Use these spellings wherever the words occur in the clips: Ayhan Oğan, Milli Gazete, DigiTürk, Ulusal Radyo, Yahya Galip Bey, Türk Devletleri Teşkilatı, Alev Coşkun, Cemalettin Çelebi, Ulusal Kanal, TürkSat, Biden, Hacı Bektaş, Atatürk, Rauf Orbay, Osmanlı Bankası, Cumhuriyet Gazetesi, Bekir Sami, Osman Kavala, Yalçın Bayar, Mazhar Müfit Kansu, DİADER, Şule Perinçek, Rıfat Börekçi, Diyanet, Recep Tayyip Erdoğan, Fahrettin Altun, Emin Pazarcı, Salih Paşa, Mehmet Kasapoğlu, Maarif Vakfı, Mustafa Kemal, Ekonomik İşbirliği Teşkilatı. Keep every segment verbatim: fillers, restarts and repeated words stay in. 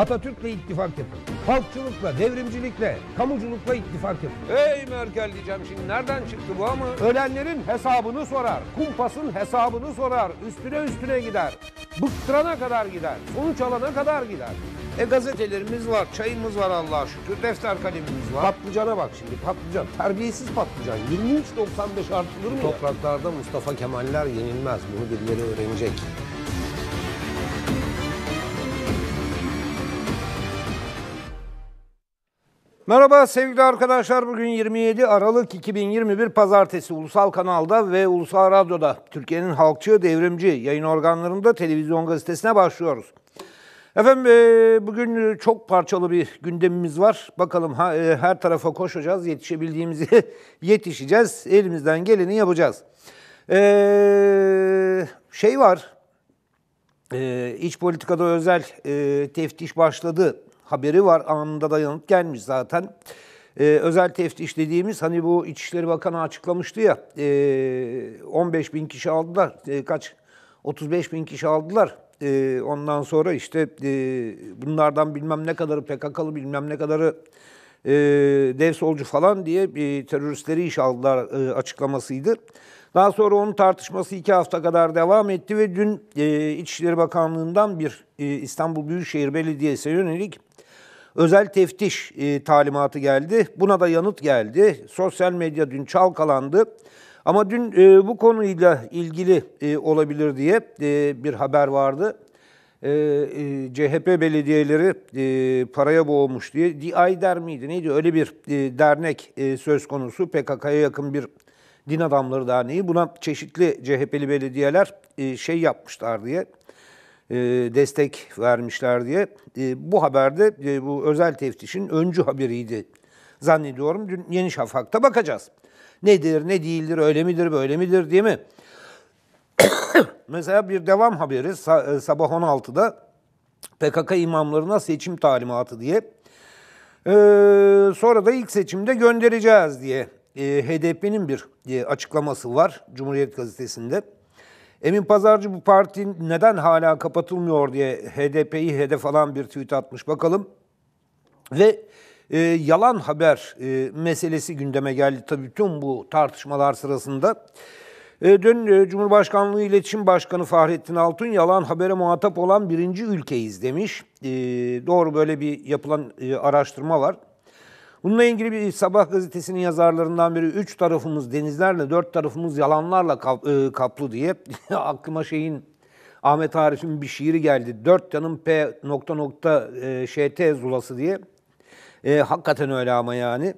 Atatürk'le ittifak yapın. Halkçılıkla, devrimcilikle, kamuculukla ittifak yapın. Ey Merkel diyeceğim şimdi, nereden çıktı bu ama? Ölenlerin hesabını sorar, kumpasın hesabını sorar, üstüne üstüne gider. Bıktırana kadar gider, sonuç alana kadar gider. E gazetelerimiz var, çayımız var Allah'a şükür, defter kalemimiz var. Patlıcana bak şimdi, patlıcan, terbiyesiz patlıcan. yirmi üç doksan beş artılır mı? Topraklarda Mustafa Kemaller yenilmez, bunu birileri öğrenecek. Merhaba sevgili arkadaşlar, bugün yirmi yedi Aralık iki bin yirmi bir Pazartesi. Ulusal Kanal'da ve Ulusal Radyo'da Türkiye'nin halkçı, devrimci yayın organlarında televizyon gazetesine başlıyoruz. Efendim bugün çok parçalı bir gündemimiz var. Bakalım her tarafa koşacağız, yetişebildiğimizi yetişeceğiz, elimizden geleni yapacağız. Ee, şey var, iç politikada özel teftiş başladı haberi var. Anında da yanıt gelmiş zaten. Ee, özel teftiş dediğimiz, hani bu İçişleri Bakanı açıklamıştı ya, e, on beş bin kişi aldılar. E, kaç? otuz beş bin kişi aldılar. E, ondan sonra işte e, bunlardan bilmem ne kadarı P K K'lı, bilmem ne kadarı e, dev solcu falan diye e, teröristleri iş aldılar e, açıklamasıydı. Daha sonra onun tartışması iki hafta kadar devam etti ve dün e, İçişleri Bakanlığı'ndan bir e, İstanbul Büyükşehir Belediyesi'ne yönelik özel teftiş e, talimatı geldi. Buna da yanıt geldi. Sosyal medya dün çalkalandı. Ama dün e, bu konuyla ilgili e, olabilir diye e, bir haber vardı. E, e, C H P belediyeleri e, paraya boğulmuş diye. DİADER miydi neydi? Öyle bir e, dernek e, söz konusu. P K K'ya yakın bir Din Adamları Derneği. Buna çeşitli C H P'li belediyeler e, şey yapmışlar diye. Destek vermişler diye. Bu haberde bu özel teftişin öncü haberiydi zannediyorum. Dün Yeni Şafak'ta bakacağız. Nedir, ne değildir, öyle midir, böyle midir değil mi? Mesela bir devam haberi sabah on altıda P K K imamlarına seçim talimatı diye. Sonra da ilk seçimde göndereceğiz diye H D P'nin bir açıklaması var Cumhuriyet Gazetesi'nde. Emin Pazarcı bu parti neden hala kapatılmıyor diye H D P'yi hedef alan bir tweet atmış bakalım. Ve e, yalan haber e, meselesi gündeme geldi tabii tüm bu tartışmalar sırasında. E, dün e, Cumhurbaşkanlığı İletişim Başkanı Fahrettin Altun yalan habere muhatap olan birinci ülkeyiz demiş. E, doğru, böyle bir yapılan e, araştırma var. Bununla ilgili bir Sabah gazetesinin yazarlarından biri üç tarafımız denizlerle, dört tarafımız yalanlarla kaplı diye aklıma şeyin, Ahmet Arif'in bir şiiri geldi. Dört yanım P nokta nokta şt zulası diye. E, hakikaten öyle ama yani.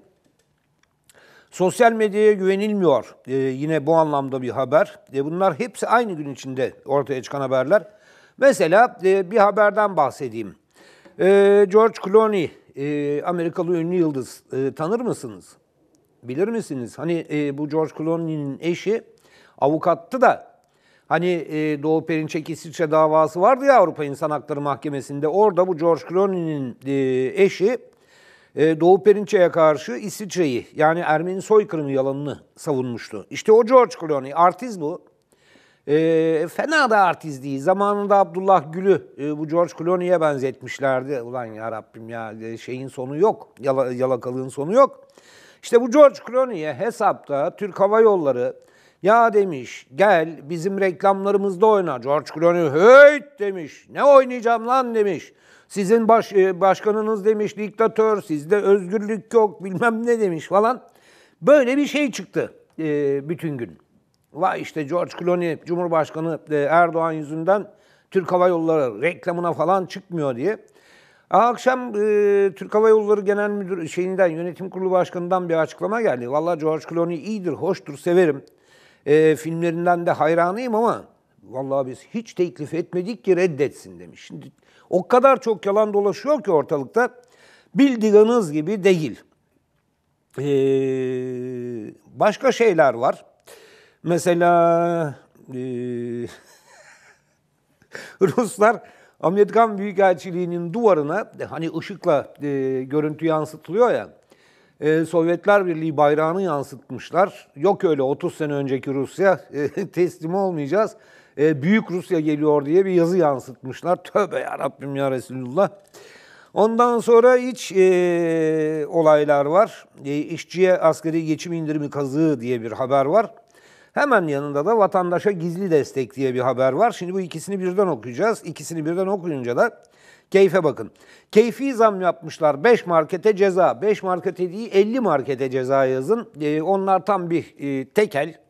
Sosyal medyaya güvenilmiyor. E, yine bu anlamda bir haber. E, bunlar hepsi aynı gün içinde ortaya çıkan haberler. Mesela e, bir haberden bahsedeyim. E, George Clooney. E, Amerikalı ünlü yıldız. E, tanır mısınız? Bilir misiniz? Hani e, bu George Clooney'nin eşi avukattı da hani e, Doğu Perinçek İsviçre davası vardı ya Avrupa İnsan Hakları Mahkemesi'nde. Orada bu George Clooney'nin e, eşi e, Doğu Perinçek'e karşı İsviçre'yi, yani Ermeni soykırımı yalanını savunmuştu. İşte o George Clooney. Artist bu. E, fena da artist değil. Zamanında Abdullah Gül'ü e, bu George Clooney'e benzetmişlerdi. Ulan ya Rabbim ya, şeyin sonu yok. Yala, yalakalığın sonu yok. İşte bu George Clooney'e hesapta Türk Hava Yolları ya demiş, gel bizim reklamlarımızda oyna. George Clooney höyt demiş. Ne oynayacağım lan demiş. Sizin baş, e, başkanınız demiş diktatör. Sizde özgürlük yok bilmem ne demiş falan. Böyle bir şey çıktı e, bütün gün. Vay işte George Clooney, Cumhurbaşkanı Erdoğan yüzünden Türk Hava Yolları reklamına falan çıkmıyor diye. Akşam e, Türk Hava Yolları Genel Müdür şeyinden, yönetim kurulu başkanından bir açıklama geldi. Vallahi George Clooney iyidir, hoştur, severim. E, filmlerinden de hayranıyım ama vallahi biz hiç teklif etmedik ki reddetsin demiş. Şimdi o kadar çok yalan dolaşıyor ki ortalıkta, bildiğiniz gibi değil. E, başka şeyler var. Mesela e, Ruslar Amerikan Büyükelçiliği'nin duvarına hani ışıkla e, görüntü yansıtılıyor ya, e, Sovyetler Birliği bayrağını yansıtmışlar. Yok öyle otuz sene önceki Rusya, e, teslim olmayacağız, e, Büyük Rusya geliyor diye bir yazı yansıtmışlar. Tövbe ya Rabbim ya Resulullah. Ondan sonra iç e, olaylar var. E, işçiye asgari geçim indirimi kazığı diye bir haber var. Hemen yanında da vatandaşa gizli destek diye bir haber var. Şimdi bu ikisini birden okuyacağız. İkisini birden okuyunca da keyfe bakın. Keyfi zam yapmışlar. beş markete ceza. beş markete değil elli markete ceza yazın. E, onlar tam bir e, tekel.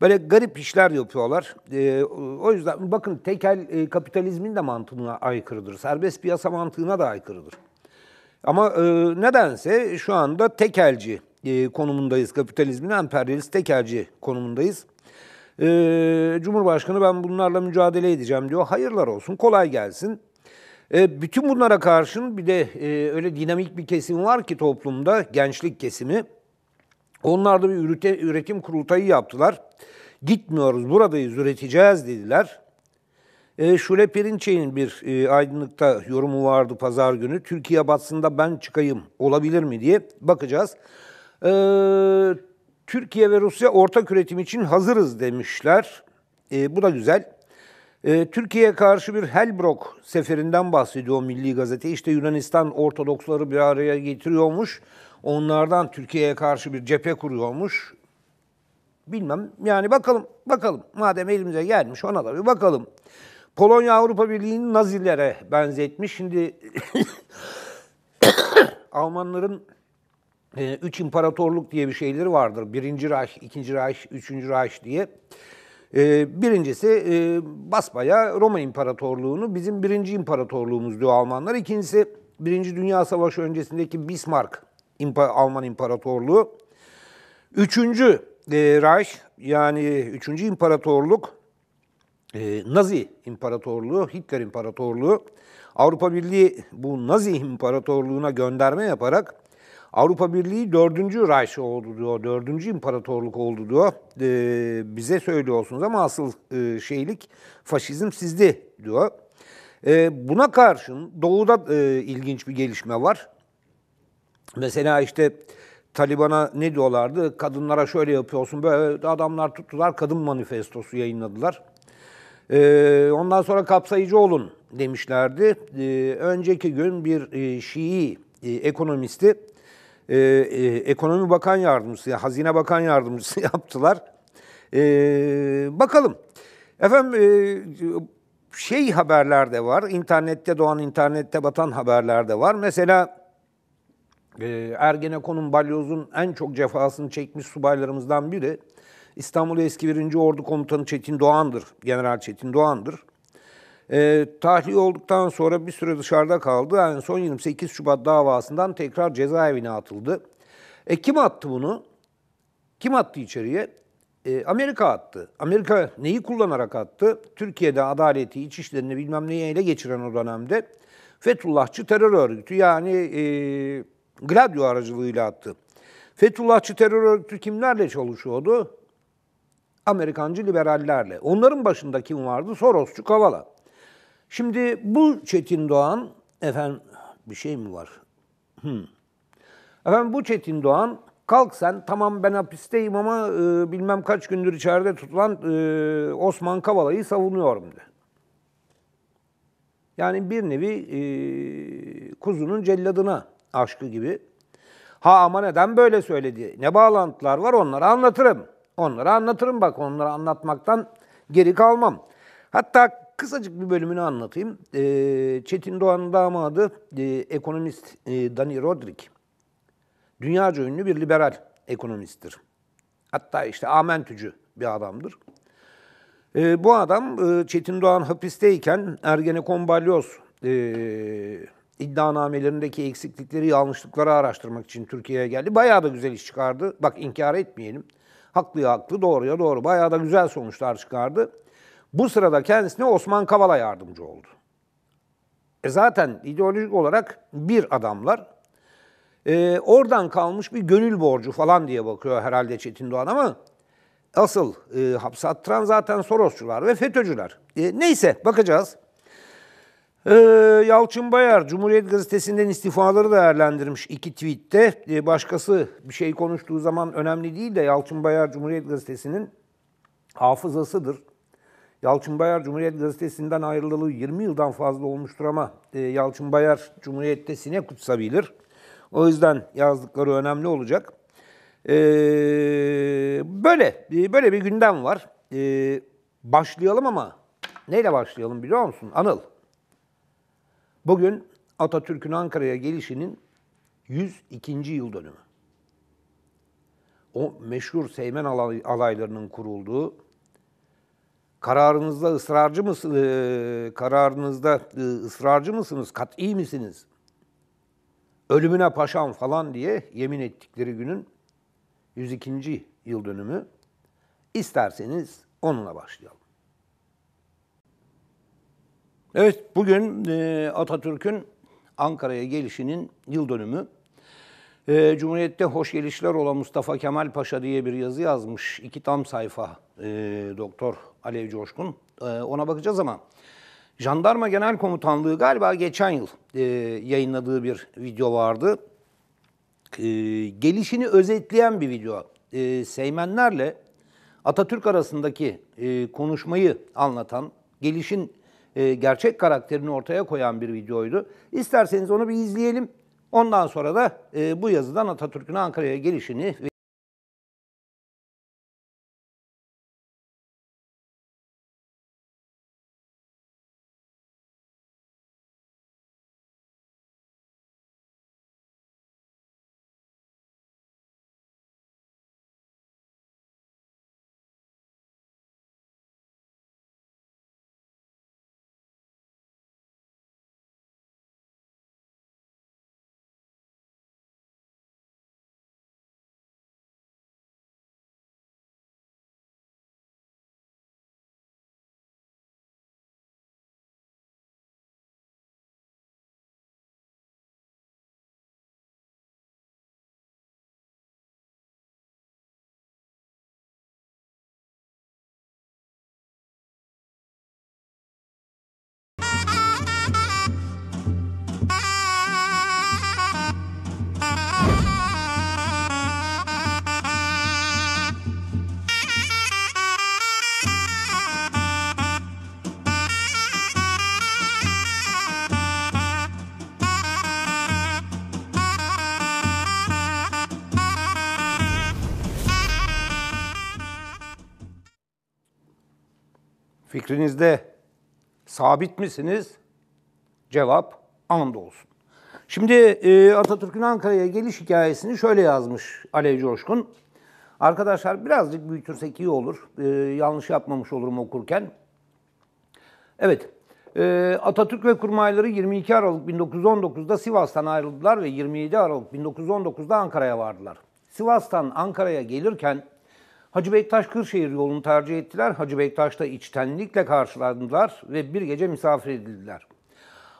Böyle garip işler yapıyorlar. E, o yüzden bakın tekel e, kapitalizmin de mantığına aykırıdır. Serbest piyasa mantığına da aykırıdır. Ama e, nedense şu anda tekelci e, konumundayız. Kapitalizmin emperyalist tekelci konumundayız. E, Cumhurbaşkanı ben bunlarla mücadele edeceğim diyor. Hayırlar olsun, kolay gelsin. E, bütün bunlara karşın bir de e, öyle dinamik bir kesim var ki toplumda, gençlik kesimi. Onlar da bir ürete, üretim kurultayı yaptılar. Gitmiyoruz, buradayız, üreteceğiz dediler. E, Şule Perinçek'in bir e, Aydınlık'ta yorumu vardı pazar günü. Türkiye batsın da ben çıkayım olabilir mi diye bakacağız. E, Türkiye ve Rusya ortak üretim için hazırız demişler. E, bu da güzel. E, Türkiye'ye karşı bir Helbrok seferinden bahsediyor Milli Gazete. İşte Yunanistan Ortodoksları bir araya getiriyormuş. Onlardan Türkiye'ye karşı bir cephe kuruyormuş. Bilmem yani bakalım, bakalım. Madem elimize gelmiş ona da bir bakalım. Polonya Avrupa Birliği'nin Nazilere benzetmiş. Şimdi Almanların e, üç imparatorluk diye bir şeyleri vardır. Birinci Reich, ikinci Reich, üçüncü Reich diye. E, birincisi e, basbayağı Roma İmparatorluğu'nu bizim birinci imparatorluğumuz diyor Almanlar. İkincisi Birinci Dünya Savaşı öncesindeki Bismarck Alman İmparatorluğu. Üçüncü e, Reich yani Üçüncü İmparatorluk e, Nazi İmparatorluğu, Hitler İmparatorluğu. Avrupa Birliği bu Nazi İmparatorluğu'na gönderme yaparak Avrupa Birliği Dördüncü Reich oldu diyor, Dördüncü İmparatorluk oldu diyor. E, bize söylüyorsunuz ama asıl e, şeylik faşizm sizdi diyor. E, buna karşın Doğu'da e, ilginç bir gelişme var. Mesela işte Taliban'a ne diyorlardı? Kadınlara şöyle yapıyorsun. Böyle adamlar tuttular. Kadın manifestosu yayınladılar. Ee, ondan sonra kapsayıcı olun demişlerdi. Ee, önceki gün bir e, Şii e, ekonomisti e, e, ekonomi bakan yardımcısı, ya, hazine bakan yardımcısı yaptılar. E, bakalım. Efendim e, şey haberler de var. İnternette doğan, internette batan haberler de var. Mesela Ergenekon'un, balyozun en çok cefasını çekmiş subaylarımızdan biri İstanbul Eski birinci. Ordu Komutanı Çetin Doğan'dır. General Çetin Doğan'dır. E, tahliye olduktan sonra bir süre dışarıda kaldı. En son yirmi sekiz Şubat davasından tekrar cezaevine atıldı. E, kim attı bunu? Kim attı içeriye? E, Amerika attı. Amerika neyi kullanarak attı? Türkiye'de adaleti, iç işlerini bilmem neyi ele geçiren o dönemde Fethullahçı terör örgütü yani... E, Gladio aracılığıyla attı. Fethullahçı terör örgütü kimlerle çalışıyordu? Amerikancı liberallerle. Onların başında kim vardı? Sorosçu Kavala. Şimdi bu Çetin Doğan, efendim bir şey mi var? Hmm. Efendim bu Çetin Doğan, kalk sen tamam ben hapisteyim ama e, bilmem kaç gündür içeride tutulan e, Osman Kavala'yı savunuyorum de. Yani bir nevi e, kuzunun celladına aşkı gibi. Ha ama neden böyle söyledi? Ne bağlantılar var onları anlatırım. Onları anlatırım bak, onları anlatmaktan geri kalmam. Hatta kısacık bir bölümünü anlatayım. Ee, Çetin Doğan'ın damadı e, ekonomist e, Dani Rodrik. Dünyaca ünlü bir liberal ekonomisttir. Hatta işte amentücü bir adamdır. E, bu adam e, Çetin Doğan hapisteyken Ergenekon balyoz e, İddianamelerindeki eksiklikleri, yanlışlıkları araştırmak için Türkiye'ye geldi. Bayağı da güzel iş çıkardı. Bak inkar etmeyelim. Haklıya haklı, doğruya doğru. Bayağı da güzel sonuçlar çıkardı. Bu sırada kendisine Osman Kavala yardımcı oldu. E zaten ideolojik olarak bir adamlar. E, oradan kalmış bir gönül borcu falan diye bakıyor herhalde Çetin Doğan ama asıl e, hapse attıran zaten Sorosçular ve FETÖ'cüler. E, neyse bakacağız. Ee, Yalçın Bayar, Cumhuriyet Gazetesi'nden istifaları değerlendirmiş iki tweette. Ee, başkası bir şey konuştuğu zaman önemli değil de Yalçın Bayar Cumhuriyet Gazetesi'nin hafızasıdır. Yalçın Bayar Cumhuriyet Gazetesi'nden ayrılalı yirmi yıldan fazla olmuştur ama e, Yalçın Bayar Cumhuriyet'te sinek kutsa bilir. O yüzden yazdıkları önemli olacak. E, böyle böyle bir gündem var. E, başlayalım ama neyle başlayalım biliyor musun Anıl? Bugün Atatürk'ün Ankara'ya gelişinin yüz ikinci yıl dönümü. O meşhur Seymen alay, alaylarının kurulduğu, kararınızda ısrarcı mısınız, e, kararınızda e, ısrarcı mısınız, kat'i misiniz, ölümüne paşam falan diye yemin ettikleri günün yüz ikinci yıl dönümü. İsterseniz onunla başlayalım. Evet, bugün e, Atatürk'ün Ankara'ya gelişinin yıl dönümü. E, Cumhuriyet'te hoş gelişler olan Mustafa Kemal Paşa diye bir yazı yazmış. İki tam sayfa e, Doktor Alev Coşkun. E, ona bakacağız ama Jandarma Genel Komutanlığı galiba geçen yıl e, yayınladığı bir video vardı. E, gelişini özetleyen bir video. E, Seymenlerle Atatürk arasındaki e, konuşmayı anlatan, gelişin e, gerçek karakterini ortaya koyan bir videoydu. İsterseniz onu bir izleyelim. Ondan sonra da e, bu yazıdan Atatürk'ün Ankara'ya gelişini... Fikrinizde sabit misiniz? Cevap andolsun. Şimdi e, Atatürk'ün Ankara'ya geliş hikayesini şöyle yazmış Alev Coşkun. Arkadaşlar birazcık büyütürsek iyi olur. E, yanlış yapmamış olurum okurken. Evet, e, Atatürk ve kurmayları yirmi iki Aralık bin dokuz yüz on dokuz'da Sivas'tan ayrıldılar ve yirmi yedi Aralık bin dokuz yüz on dokuz'da Ankara'ya vardılar. Sivas'tan Ankara'ya gelirken Hacı Bektaş-Kırşehir yolunu tercih ettiler. Hacı Bektaş'ta içtenlikle karşılandılar ve bir gece misafir edildiler.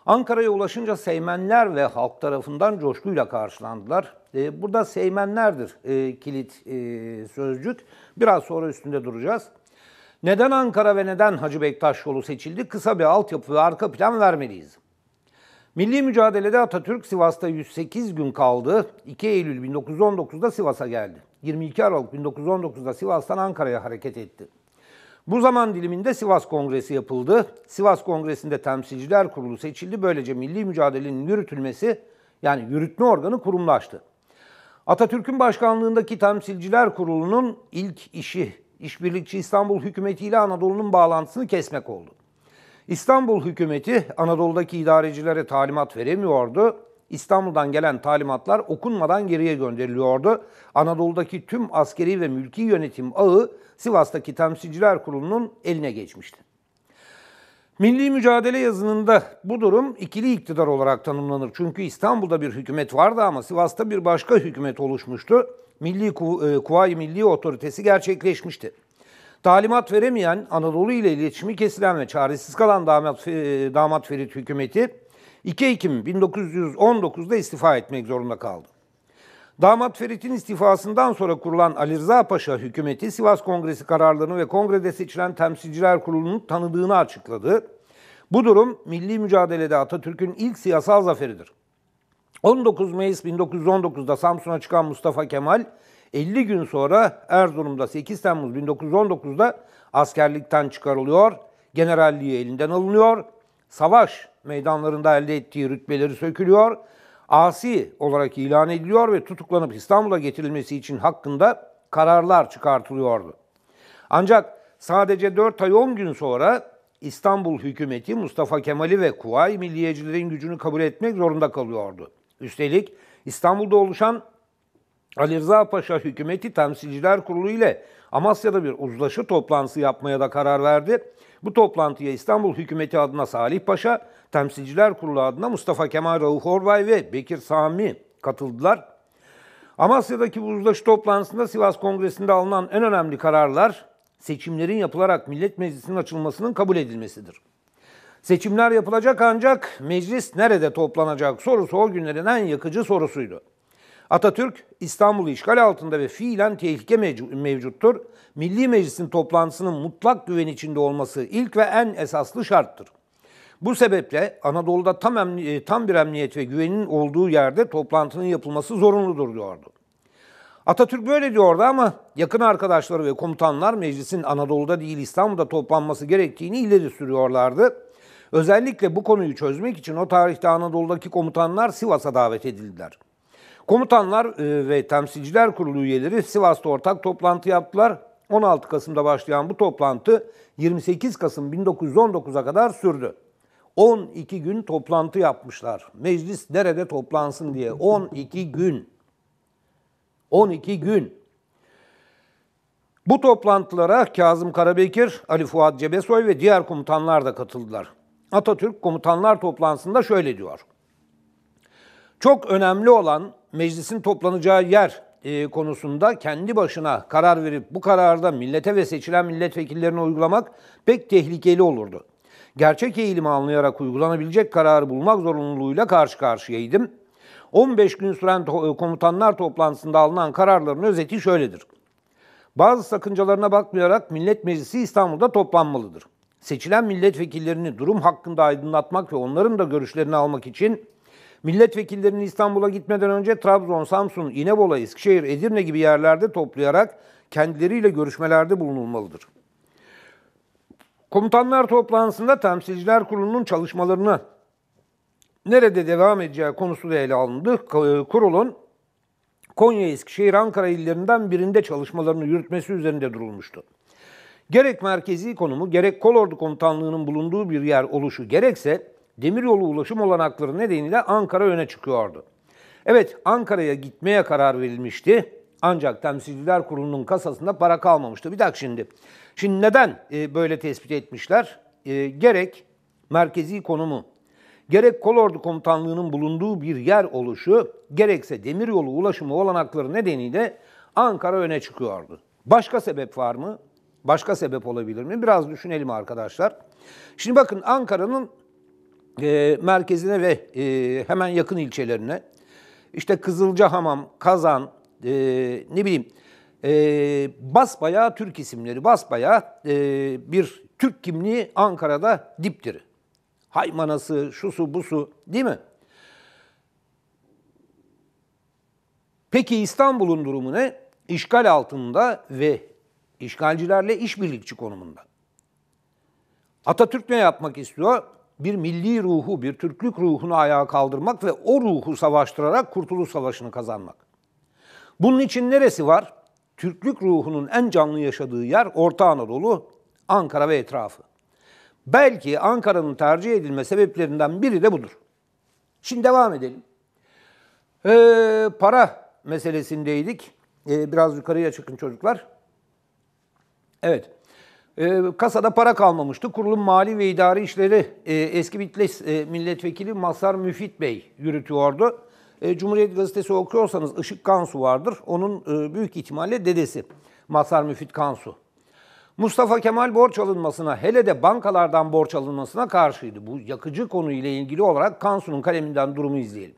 Ankara'ya ulaşınca Seymenler ve halk tarafından coşkuyla karşılandılar. Ee, burada Seymenlerdir e, kilit e, sözcük. Biraz sonra üstünde duracağız. Neden Ankara ve neden Hacı Bektaş yolu seçildi? Kısa bir altyapı ve arka plan vermeliyiz. Milli mücadelede Atatürk Sivas'ta yüz sekiz gün kaldı. iki Eylül bin dokuz yüz on dokuz'da Sivas'a geldi. yirmi iki Aralık bin dokuz yüz on dokuz'da Sivas'tan Ankara'ya hareket etti. Bu zaman diliminde Sivas Kongresi yapıldı. Sivas Kongresi'nde Temsilciler Kurulu seçildi. Böylece milli mücadelenin yürütülmesi, yani yürütme organı kurumlaştı. Atatürk'ün başkanlığındaki Temsilciler Kurulu'nun ilk işi, işbirlikçi İstanbul hükümeti ile Anadolu'nun bağlantısını kesmek oldu. İstanbul hükümeti Anadolu'daki idarecilere talimat veremiyordu. İstanbul'dan gelen talimatlar okunmadan geriye gönderiliyordu. Anadolu'daki tüm askeri ve mülki yönetim ağı Sivas'taki Temsilciler Kurulu'nun eline geçmişti. Milli mücadele yazınında bu durum ikili iktidar olarak tanımlanır. Çünkü İstanbul'da bir hükümet vardı ama Sivas'ta bir başka hükümet oluşmuştu. Milli Kuv- Kuvayi Milli Otoritesi gerçekleşmişti. Talimat veremeyen, Anadolu ile iletişimi kesilen ve çaresiz kalan Damat, Damat Ferit hükümeti iki Ekim bin dokuz yüz on dokuz'da istifa etmek zorunda kaldı. Damat Ferit'in istifasından sonra kurulan Ali Rıza Paşa hükümeti Sivas Kongresi kararlarını ve kongrede seçilen Temsilciler Kurulu'nu tanıdığını açıkladı. Bu durum milli mücadelede Atatürk'ün ilk siyasal zaferidir. on dokuz Mayıs bin dokuz yüz on dokuz'da Samsun'a çıkan Mustafa Kemal elli gün sonra Erzurum'da sekiz Temmuz bin dokuz yüz on dokuz'da askerlikten çıkarılıyor. generalliği elinden alınıyor, savaş meydanlarında elde ettiği rütbeleri sökülüyor, asi olarak ilan ediliyor ve tutuklanıp İstanbul'a getirilmesi için hakkında kararlar çıkartılıyordu. Ancak sadece dört ay on gün sonra İstanbul hükümeti Mustafa Kemal'i ve Kuvayi Milliyecilerin gücünü kabul etmek zorunda kalıyordu. Üstelik İstanbul'da oluşan Ali Rıza Paşa hükümeti Temsilciler Kurulu ile Amasya'da bir uzlaşı toplantısı yapmaya da karar verdi. Bu toplantıya İstanbul hükümeti adına Salih Paşa, Temsilciler Kurulu adına Mustafa Kemal, Rauf Orbay ve Bekir Sami katıldılar. Amasya'daki bu uzlaşı toplantısında Sivas Kongresi'nde alınan en önemli kararlar seçimlerin yapılarak Millet Meclisi'nin açılmasının kabul edilmesidir. Seçimler yapılacak ancak meclis nerede toplanacak sorusu o günlerin en yakıcı sorusuydu. Atatürk İstanbul'u işgal altında ve fiilen tehlike mevcuttur. Milli Meclis'in toplantısının mutlak güven içinde olması ilk ve en esaslı şarttır. Bu sebeple Anadolu'da tam, emni, tam bir emniyet ve güvenin olduğu yerde toplantının yapılması zorunludur diyordu. Atatürk böyle diyordu ama yakın arkadaşları ve komutanlar meclisin Anadolu'da değil İstanbul'da toplanması gerektiğini ileri sürüyorlardı. Özellikle bu konuyu çözmek için o tarihte Anadolu'daki komutanlar Sivas'a davet edildiler. Komutanlar ve Temsilciler Kurulu üyeleri Sivas'ta ortak toplantı yaptılar. on altı Kasım'da başlayan bu toplantı yirmi sekiz Kasım bin dokuz yüz on dokuz'a kadar sürdü. on iki gün toplantı yapmışlar. Meclis nerede toplansın diye on iki gün. on iki gün. Bu toplantılara Kazım Karabekir, Ali Fuat Cebesoy ve diğer komutanlar da katıldılar. Atatürk komutanlar toplantısında şöyle diyor. Çok önemli olan meclisin toplanacağı yer e, konusunda kendi başına karar verip bu kararda millete ve seçilen milletvekillerine uygulamak pek tehlikeli olurdu. Gerçek eğilimi anlayarak uygulanabilecek kararı bulmak zorunluluğuyla karşı karşıyaydım. on beş gün süren to- komutanlar toplantısında alınan kararların özeti şöyledir. Bazı sakıncalarına bakmayarak Millet Meclisi İstanbul'da toplanmalıdır. Seçilen milletvekillerini durum hakkında aydınlatmak ve onların da görüşlerini almak için milletvekillerini İstanbul'a gitmeden önce Trabzon, Samsun, İnebolu, Eskişehir, Edirne gibi yerlerde toplayarak kendileriyle görüşmelerde bulunulmalıdır. Komutanlar toplantısında Temsilciler Kurulu'nun çalışmalarını nerede devam edeceği konusu da ele alındı. Kurulun Konya, Eskişehir, Ankara illerinden birinde çalışmalarını yürütmesi üzerinde durulmuştu. Gerek merkezi konumu, gerek kolordu komutanlığının bulunduğu bir yer oluşu, gerekse demiryolu ulaşım olanakları nedeniyle Ankara öne çıkıyordu. Evet, Ankara'ya gitmeye karar verilmişti. Ancak Temsilciler Kurulu'nun kasasında para kalmamıştı. Bir dakika şimdi. Şimdi neden böyle tespit etmişler? Gerek merkezi konumu, gerek kolordu komutanlığının bulunduğu bir yer oluşu, gerekse demiryolu ulaşımı olanakları nedeniyle Ankara öne çıkıyordu. Başka sebep var mı? Başka sebep olabilir mi? Biraz düşünelim arkadaşlar. Şimdi bakın, Ankara'nın E, merkezine ve e, hemen yakın ilçelerine, işte Kızılcahamam, Kazan, e, ne bileyim e, basbayağı Türk isimleri, basbayağı e, bir Türk kimliği Ankara'da dipdiri. Haymanası, şusu, busu, değil mi? Peki İstanbul'un durumu ne? İşgal altında ve işgalcilerle işbirlikçi konumunda. Atatürk ne yapmak istiyor? Bir milli ruhu, bir Türklük ruhunu ayağa kaldırmak ve o ruhu savaştırarak Kurtuluş Savaşı'nı kazanmak. Bunun için neresi var? Türklük ruhunun en canlı yaşadığı yer Orta Anadolu, Ankara ve etrafı. Belki Ankara'nın tercih edilme sebeplerinden biri de budur. Şimdi devam edelim. Ee, para meselesindeydik. Ee, biraz yukarıya çıkın çocuklar. Evet. Kasada para kalmamıştı. Kurulun mali ve idari işleri eski Bitlis milletvekili Mazhar Müfit Bey yürütüyordu. Cumhuriyet Gazetesi okuyorsanız Işık Kansu vardır. Onun büyük ihtimalle dedesi Mazhar Müfit Kansu. Mustafa Kemal borç alınmasına, hele de bankalardan borç alınmasına karşıydı. Bu yakıcı konuyla ilgili olarak Kansu'nun kaleminden durumu izleyelim.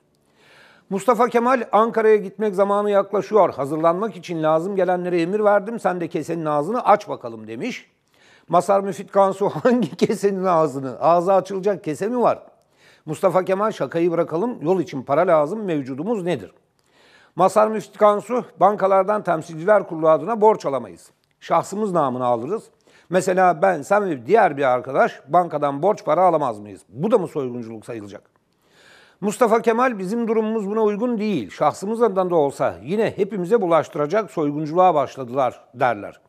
Mustafa Kemal, Ankara'ya gitmek zamanı yaklaşıyor. Hazırlanmak için lazım gelenlere emir verdim. Sen de kesenin ağzını aç bakalım demiş. Mazhar Müfit Kansu, hangi kesenin ağzını? Ağzı açılacak kese mi var? Mustafa Kemal, şakayı bırakalım, yol için para lazım, mevcudumuz nedir? Mazhar Müfit Kansu, bankalardan Temsilciler Kurulu adına borç alamayız. Şahsımız namına alırız. Mesela ben, sen ve diğer bir arkadaş bankadan borç para alamaz mıyız? Bu da mı soygunculuk sayılacak? Mustafa Kemal, bizim durumumuz buna uygun değil. Şahsımızdan da olsa yine hepimize bulaştıracak soygunculuğa başladılar derler.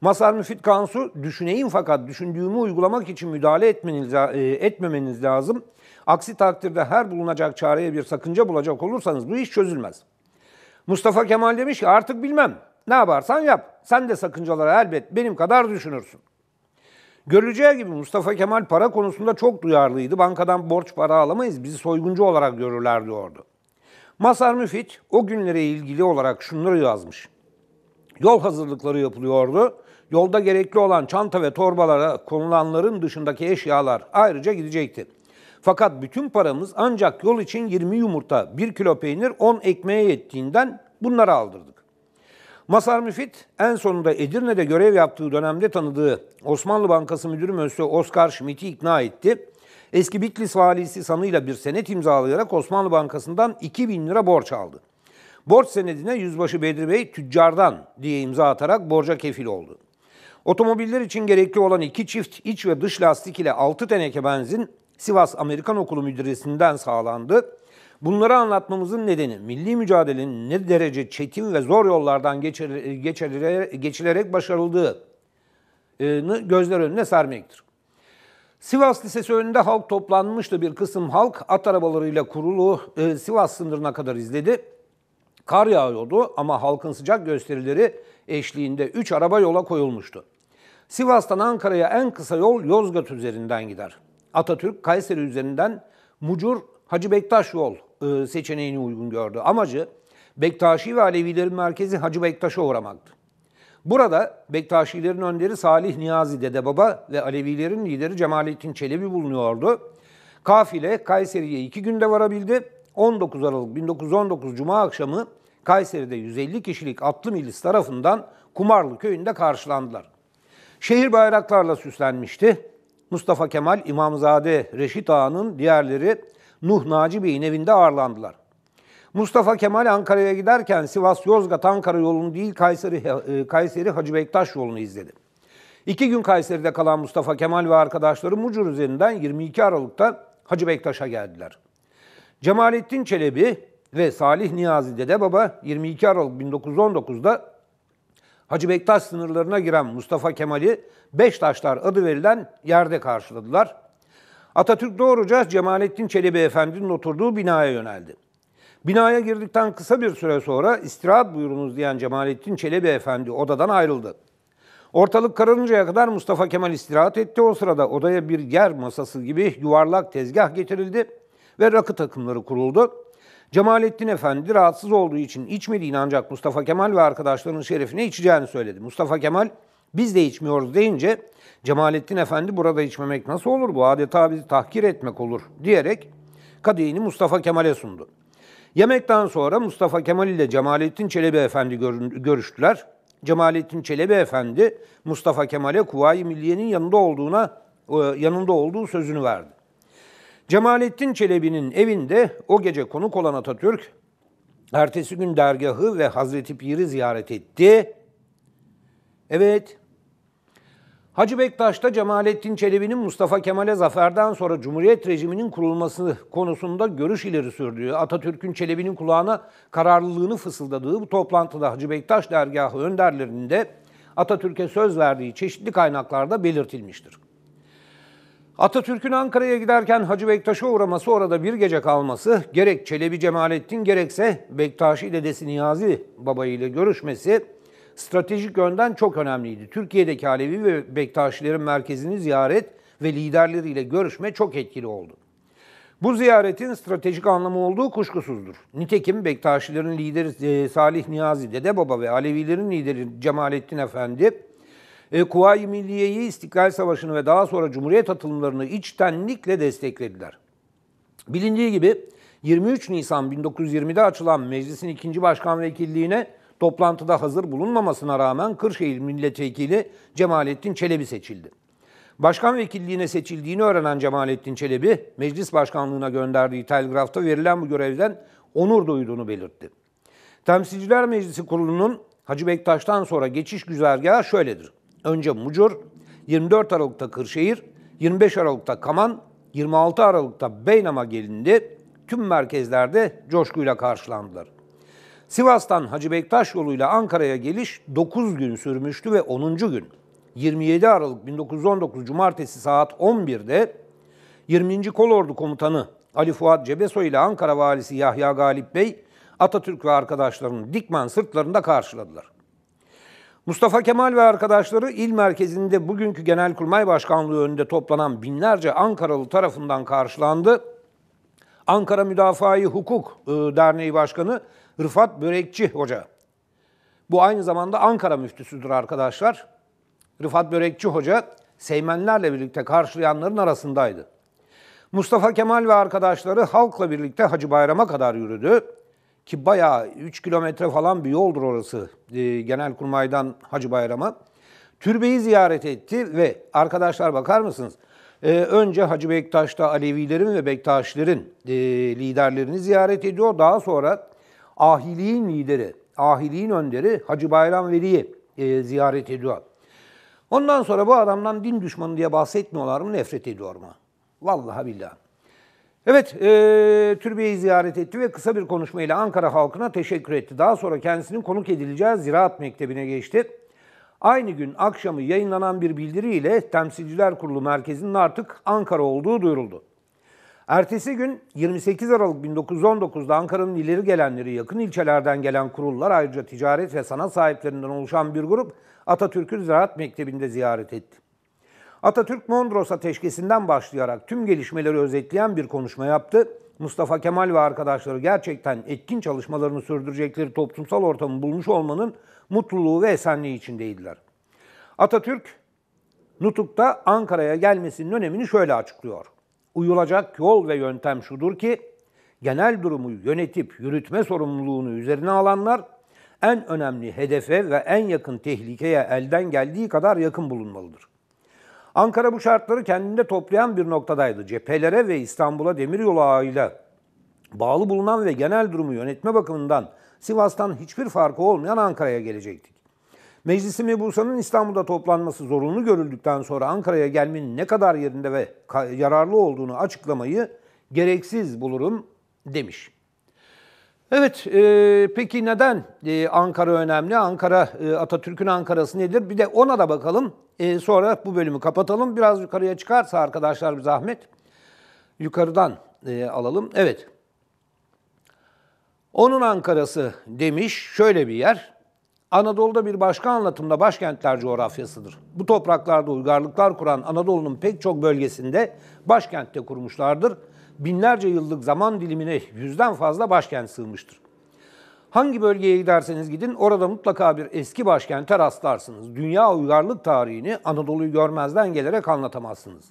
Mazhar Müfit Kansu, düşüneyim fakat düşündüğümü uygulamak için müdahale etmeniz, etmemeniz lazım. Aksi takdirde her bulunacak çareye bir sakınca bulacak olursanız bu iş çözülmez. Mustafa Kemal demiş ki, artık bilmem, ne yaparsan yap, sen de sakıncalara elbet benim kadar düşünürsün. Görüleceği gibi Mustafa Kemal para konusunda çok duyarlıydı. Bankadan borç para alamayız, bizi soyguncu olarak görürler diyordu. Mazhar Müfit o günlere ilgili olarak şunları yazmış. Yol hazırlıkları yapılıyordu. Yolda gerekli olan çanta ve torbalara konulanların dışındaki eşyalar ayrıca gidecekti. Fakat bütün paramız ancak yol için yirmi yumurta, bir kilo peynir, on ekmeğe yettiğinden bunları aldırdık. Mazhar Müfit en sonunda Edirne'de görev yaptığı dönemde tanıdığı Osmanlı Bankası Müdürü Mösyö Oskar Schmidt'i ikna etti. Eski Bitlis valisi sanıyla bir senet imzalayarak Osmanlı Bankası'ndan iki bin lira borç aldı. Borç senedine Yüzbaşı Bedri Bey tüccardan diye imza atarak borca kefil oldu. Otomobiller için gerekli olan iki çift iç ve dış lastik ile altı teneke benzin Sivas Amerikan Okulu müdüresinden sağlandı. Bunları anlatmamızın nedeni milli mücadelenin ne derece çetin ve zor yollardan geçilerek başarıldığını gözler önüne sermektir. Sivas Lisesi önünde halk toplanmıştı. Bir kısım halk at arabalarıyla kurulu Sivas sınırına kadar izledi. Kar yağıyordu ama halkın sıcak gösterileri eşliğinde üç araba yola koyulmuştu. Sivas'tan Ankara'ya en kısa yol Yozgat üzerinden gider. Atatürk, Kayseri üzerinden Mucur, Hacı Bektaş yol seçeneğini uygun gördü. Amacı Bektaşi ve Alevilerin merkezi Hacı Bektaş'a uğramaktı. Burada Bektaşilerin önderi Salih Niyazi Dede Baba ve Alevilerin lideri Cemalettin Çelebi bulunuyordu. Kafile Kayseri'ye iki günde varabildi. on dokuz Aralık bin dokuz yüz on dokuz Cuma akşamı Kayseri'de yüz elli kişilik atlı milis tarafından Kumarlı köyünde karşılandılar. Şehir bayraklarla süslenmişti. Mustafa Kemal, İmamzade Reşit Ağa'nın diğerleri Nuh Naci Bey'in evinde ağırlandılar. Mustafa Kemal Ankara'ya giderken Sivas-Yozgat-Ankara yolunu değil Kayseri-Hacı Bektaş yolunu izledi. İki gün Kayseri'de kalan Mustafa Kemal ve arkadaşları Mucur üzerinden yirmi iki Aralık'ta Hacı Bektaş'a geldiler. Cemalettin Çelebi ve Salih Niyazi Dede Baba yirmi iki Aralık bin dokuz yüz on dokuz'da Hacı Bektaş sınırlarına giren Mustafa Kemal'i Beştaşlar adı verilen yerde karşıladılar. Atatürk doğruca Cemalettin Çelebi Efendi'nin oturduğu binaya yöneldi. Binaya girdikten kısa bir süre sonra istirahat buyurunuz diyen Cemalettin Çelebi Efendi odadan ayrıldı. Ortalık kararıncaya kadar Mustafa Kemal istirahat etti. O sırada odaya bir yer masası gibi yuvarlak tezgah getirildi ve rakı takımları kuruldu. Cemalettin Efendi rahatsız olduğu için içmediğini ancak Mustafa Kemal ve arkadaşlarının şerefine içeceğini söyledi. Mustafa Kemal biz de içmiyoruz deyince Cemalettin Efendi burada içmemek nasıl olur, bu adeta bizi tahkir etmek olur diyerek kadehini Mustafa Kemal'e sundu. Yemekten sonra Mustafa Kemal ile Cemalettin Çelebi Efendi görüştüler. Cemalettin Çelebi Efendi Mustafa Kemal'e Kuvayi Milliye'nin yanında olduğuna yanında olduğu sözünü verdi. Cemalettin Çelebi'nin evinde o gece konuk olan Atatürk, ertesi gün dergahı ve Hazreti Pir'i ziyaret etti. Evet, Hacı Bektaş'ta Cemalettin Çelebi'nin Mustafa Kemal'e zaferden sonra Cumhuriyet rejiminin kurulması konusunda görüş ileri sürdüğü, Atatürk'ün Çelebi'nin kulağına kararlılığını fısıldadığı bu toplantıda Hacı Bektaş dergahı önderlerinde Atatürk'e söz verdiği çeşitli kaynaklarda belirtilmiştir. Atatürk'ün Ankara'ya giderken Hacı Bektaş'a uğraması, orada bir gece kalması, gerek Çelebi Cemalettin gerekse Bektaşi dedesi Niyazi Baba ile görüşmesi stratejik yönden çok önemliydi. Türkiye'deki Alevi ve Bektaşilerin merkezini ziyaret ve liderleriyle görüşme çok etkili oldu. Bu ziyaretin stratejik anlamı olduğu kuşkusuzdur. Nitekim Bektaşilerin lideri Salih Niyazi Dede Baba ve Alevilerin lideri Cemalettin Efendi, Kuvayi Milliye'yi, İstiklal Savaşı'nı ve daha sonra Cumhuriyet atılımlarını içtenlikle desteklediler. Bilindiği gibi yirmi üç Nisan bin dokuz yüz yirmi'de açılan Meclis'in ikinci Başkan Vekilliğine toplantıda hazır bulunmamasına rağmen Kırşehir Milletvekili Cemalettin Çelebi seçildi. Başkan Vekilliğine seçildiğini öğrenen Cemalettin Çelebi, Meclis Başkanlığına gönderdiği telgrafta verilen bu görevden onur duyduğunu belirtti. Temsilciler Meclisi Kurulu'nun Hacı Bektaş'tan sonra geçiş güzergahı şöyledir. Önce Mucur, yirmi dört Aralık'ta Kırşehir, yirmi beş Aralık'ta Kaman, yirmi altı Aralık'ta Beynam'a gelindi. Tüm merkezlerde coşkuyla karşılandılar. Sivas'tan Hacı Bektaş yoluyla Ankara'ya geliş dokuz gün sürmüştü ve onuncu gün yirmi yedi Aralık bin dokuz yüz on dokuz Cumartesi saat on birde yirminci Kolordu Komutanı Ali Fuat Cebesoy ile Ankara Valisi Yahya Galip Bey, Atatürk ve arkadaşlarının Dikmen sırtlarında karşıladılar. Mustafa Kemal ve arkadaşları il merkezinde bugünkü Genelkurmay Başkanlığı önünde toplanan binlerce Ankaralı tarafından karşılandı. Ankara Müdafaa-i Hukuk Derneği Başkanı Rıfat Börekçi Hoca, bu aynı zamanda Ankara müftüsüdür arkadaşlar. Rıfat Börekçi Hoca Seymenlerle birlikte karşılayanların arasındaydı. Mustafa Kemal ve arkadaşları halkla birlikte Hacı Bayram'a kadar yürüdü. Ki bayağı üç kilometre falan bir yoldur orası e, Genelkurmay'dan Hacı Bayram'a. Türbeyi ziyaret etti ve arkadaşlar bakar mısınız? E, önce Hacı Bektaş'ta Alevilerin ve Bektaşilerin e, liderlerini ziyaret ediyor. Daha sonra Ahiliğin lideri, Ahiliğin önderi Hacı Bayram Veli'yi e, ziyaret ediyor. Ondan sonra bu adamdan din düşmanı diye bahsetmiyorlar mı? Nefret ediyor mu? Vallahi billahi. Evet, e, türbeyi ziyaret etti ve kısa bir konuşmayla Ankara halkına teşekkür etti. Daha sonra kendisinin konuk edileceği Ziraat Mektebi'ne geçti. Aynı gün akşamı yayınlanan bir bildiriyle Temsilciler Kurulu merkezinin artık Ankara olduğu duyuruldu. Ertesi gün yirmi sekiz Aralık bin dokuz yüz on dokuzda Ankara'nın ileri gelenleri, yakın ilçelerden gelen kurullar, ayrıca ticaret ve sanat sahiplerinden oluşan bir grup Atatürk'ü Ziraat Mektebi'nde ziyaret etti. Atatürk Mondros Ateşkesi'nden başlayarak tüm gelişmeleri özetleyen bir konuşma yaptı. Mustafa Kemal ve arkadaşları gerçekten etkin çalışmalarını sürdürecekleri toplumsal ortamı bulmuş olmanın mutluluğu ve esenliği içindeydiler. Atatürk, nutukta Ankara'ya gelmesinin önemini şöyle açıklıyor. Uyulacak yol ve yöntem şudur ki, genel durumu yönetip yürütme sorumluluğunu üzerine alanlar, en önemli hedefe ve en yakın tehlikeye elden geldiği kadar yakın bulunmalıdır. Ankara bu şartları kendinde toplayan bir noktadaydı. Cephelere ve İstanbul'a demiryolu ağıyla bağlı bulunan ve genel durumu yönetme bakımından Sivas'tan hiçbir farkı olmayan Ankara'ya gelecektik. Meclis-i Mebusan'ın İstanbul'da toplanması zorunlu görüldükten sonra Ankara'ya gelmenin ne kadar yerinde ve yararlı olduğunu açıklamayı gereksiz bulurum demiş. Evet, e, peki neden e, Ankara önemli? Ankara, e, Atatürk'ün Ankara'sı nedir? Bir de ona da bakalım. E, sonra bu bölümü kapatalım. Biraz yukarıya çıkarsa arkadaşlar bir zahmet. Yukarıdan e, alalım. Evet. Onun Ankara'sı demiş. Şöyle bir yer. Anadolu'da bir başka anlatımda başkentler coğrafyasıdır. Bu topraklarda uygarlıklar kuran Anadolu'nun pek çok bölgesinde başkentte kurmuşlardır. Binlerce yıllık zaman dilimine yüzden fazla başkent sığmıştır. Hangi bölgeye giderseniz gidin orada mutlaka bir eski başkente rastlarsınız. Dünya uygarlık tarihini Anadolu'yu görmezden gelerek anlatamazsınız.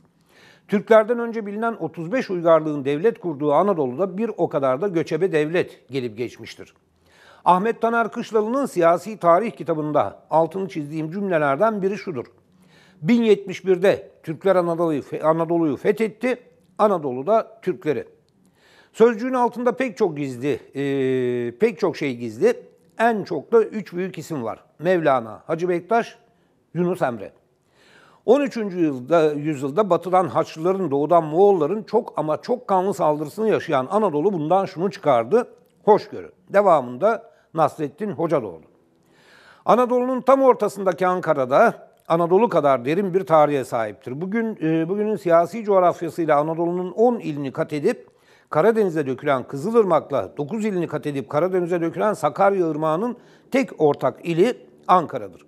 Türklerden önce bilinen otuz beş uygarlığın devlet kurduğu Anadolu'da bir o kadar da göçebe devlet gelip geçmiştir. Ahmet Taner Kışlalı'nın siyasi tarih kitabında altını çizdiğim cümlelerden biri şudur. bin yetmiş birde Türkler Anadolu'yu Anadolu'yu fethetti, Anadolu'da Türkleri. Sözcüğün altında pek çok gizli, e, pek çok şey gizli. En çok da üç büyük isim var. Mevlana, Hacı Bektaş, Yunus Emre. on üçüncü yüzyılda batıdan Haçlıların, doğudan Moğolların çok ama çok kanlı saldırısını yaşayan Anadolu bundan şunu çıkardı. Hoşgörü. Devamında Nasreddin Hoca doğdu. Anadolu'nun tam ortasındaki Ankara'da Anadolu kadar derin bir tarihe sahiptir. Bugün e, bugünün siyasi coğrafyasıyla Anadolu'nun on ilini kat edip Karadeniz'e dökülen Kızılırmak'la dokuz ilini kat edip Karadeniz'e dökülen Sakarya Irmağı'nın tek ortak ili Ankara'dır.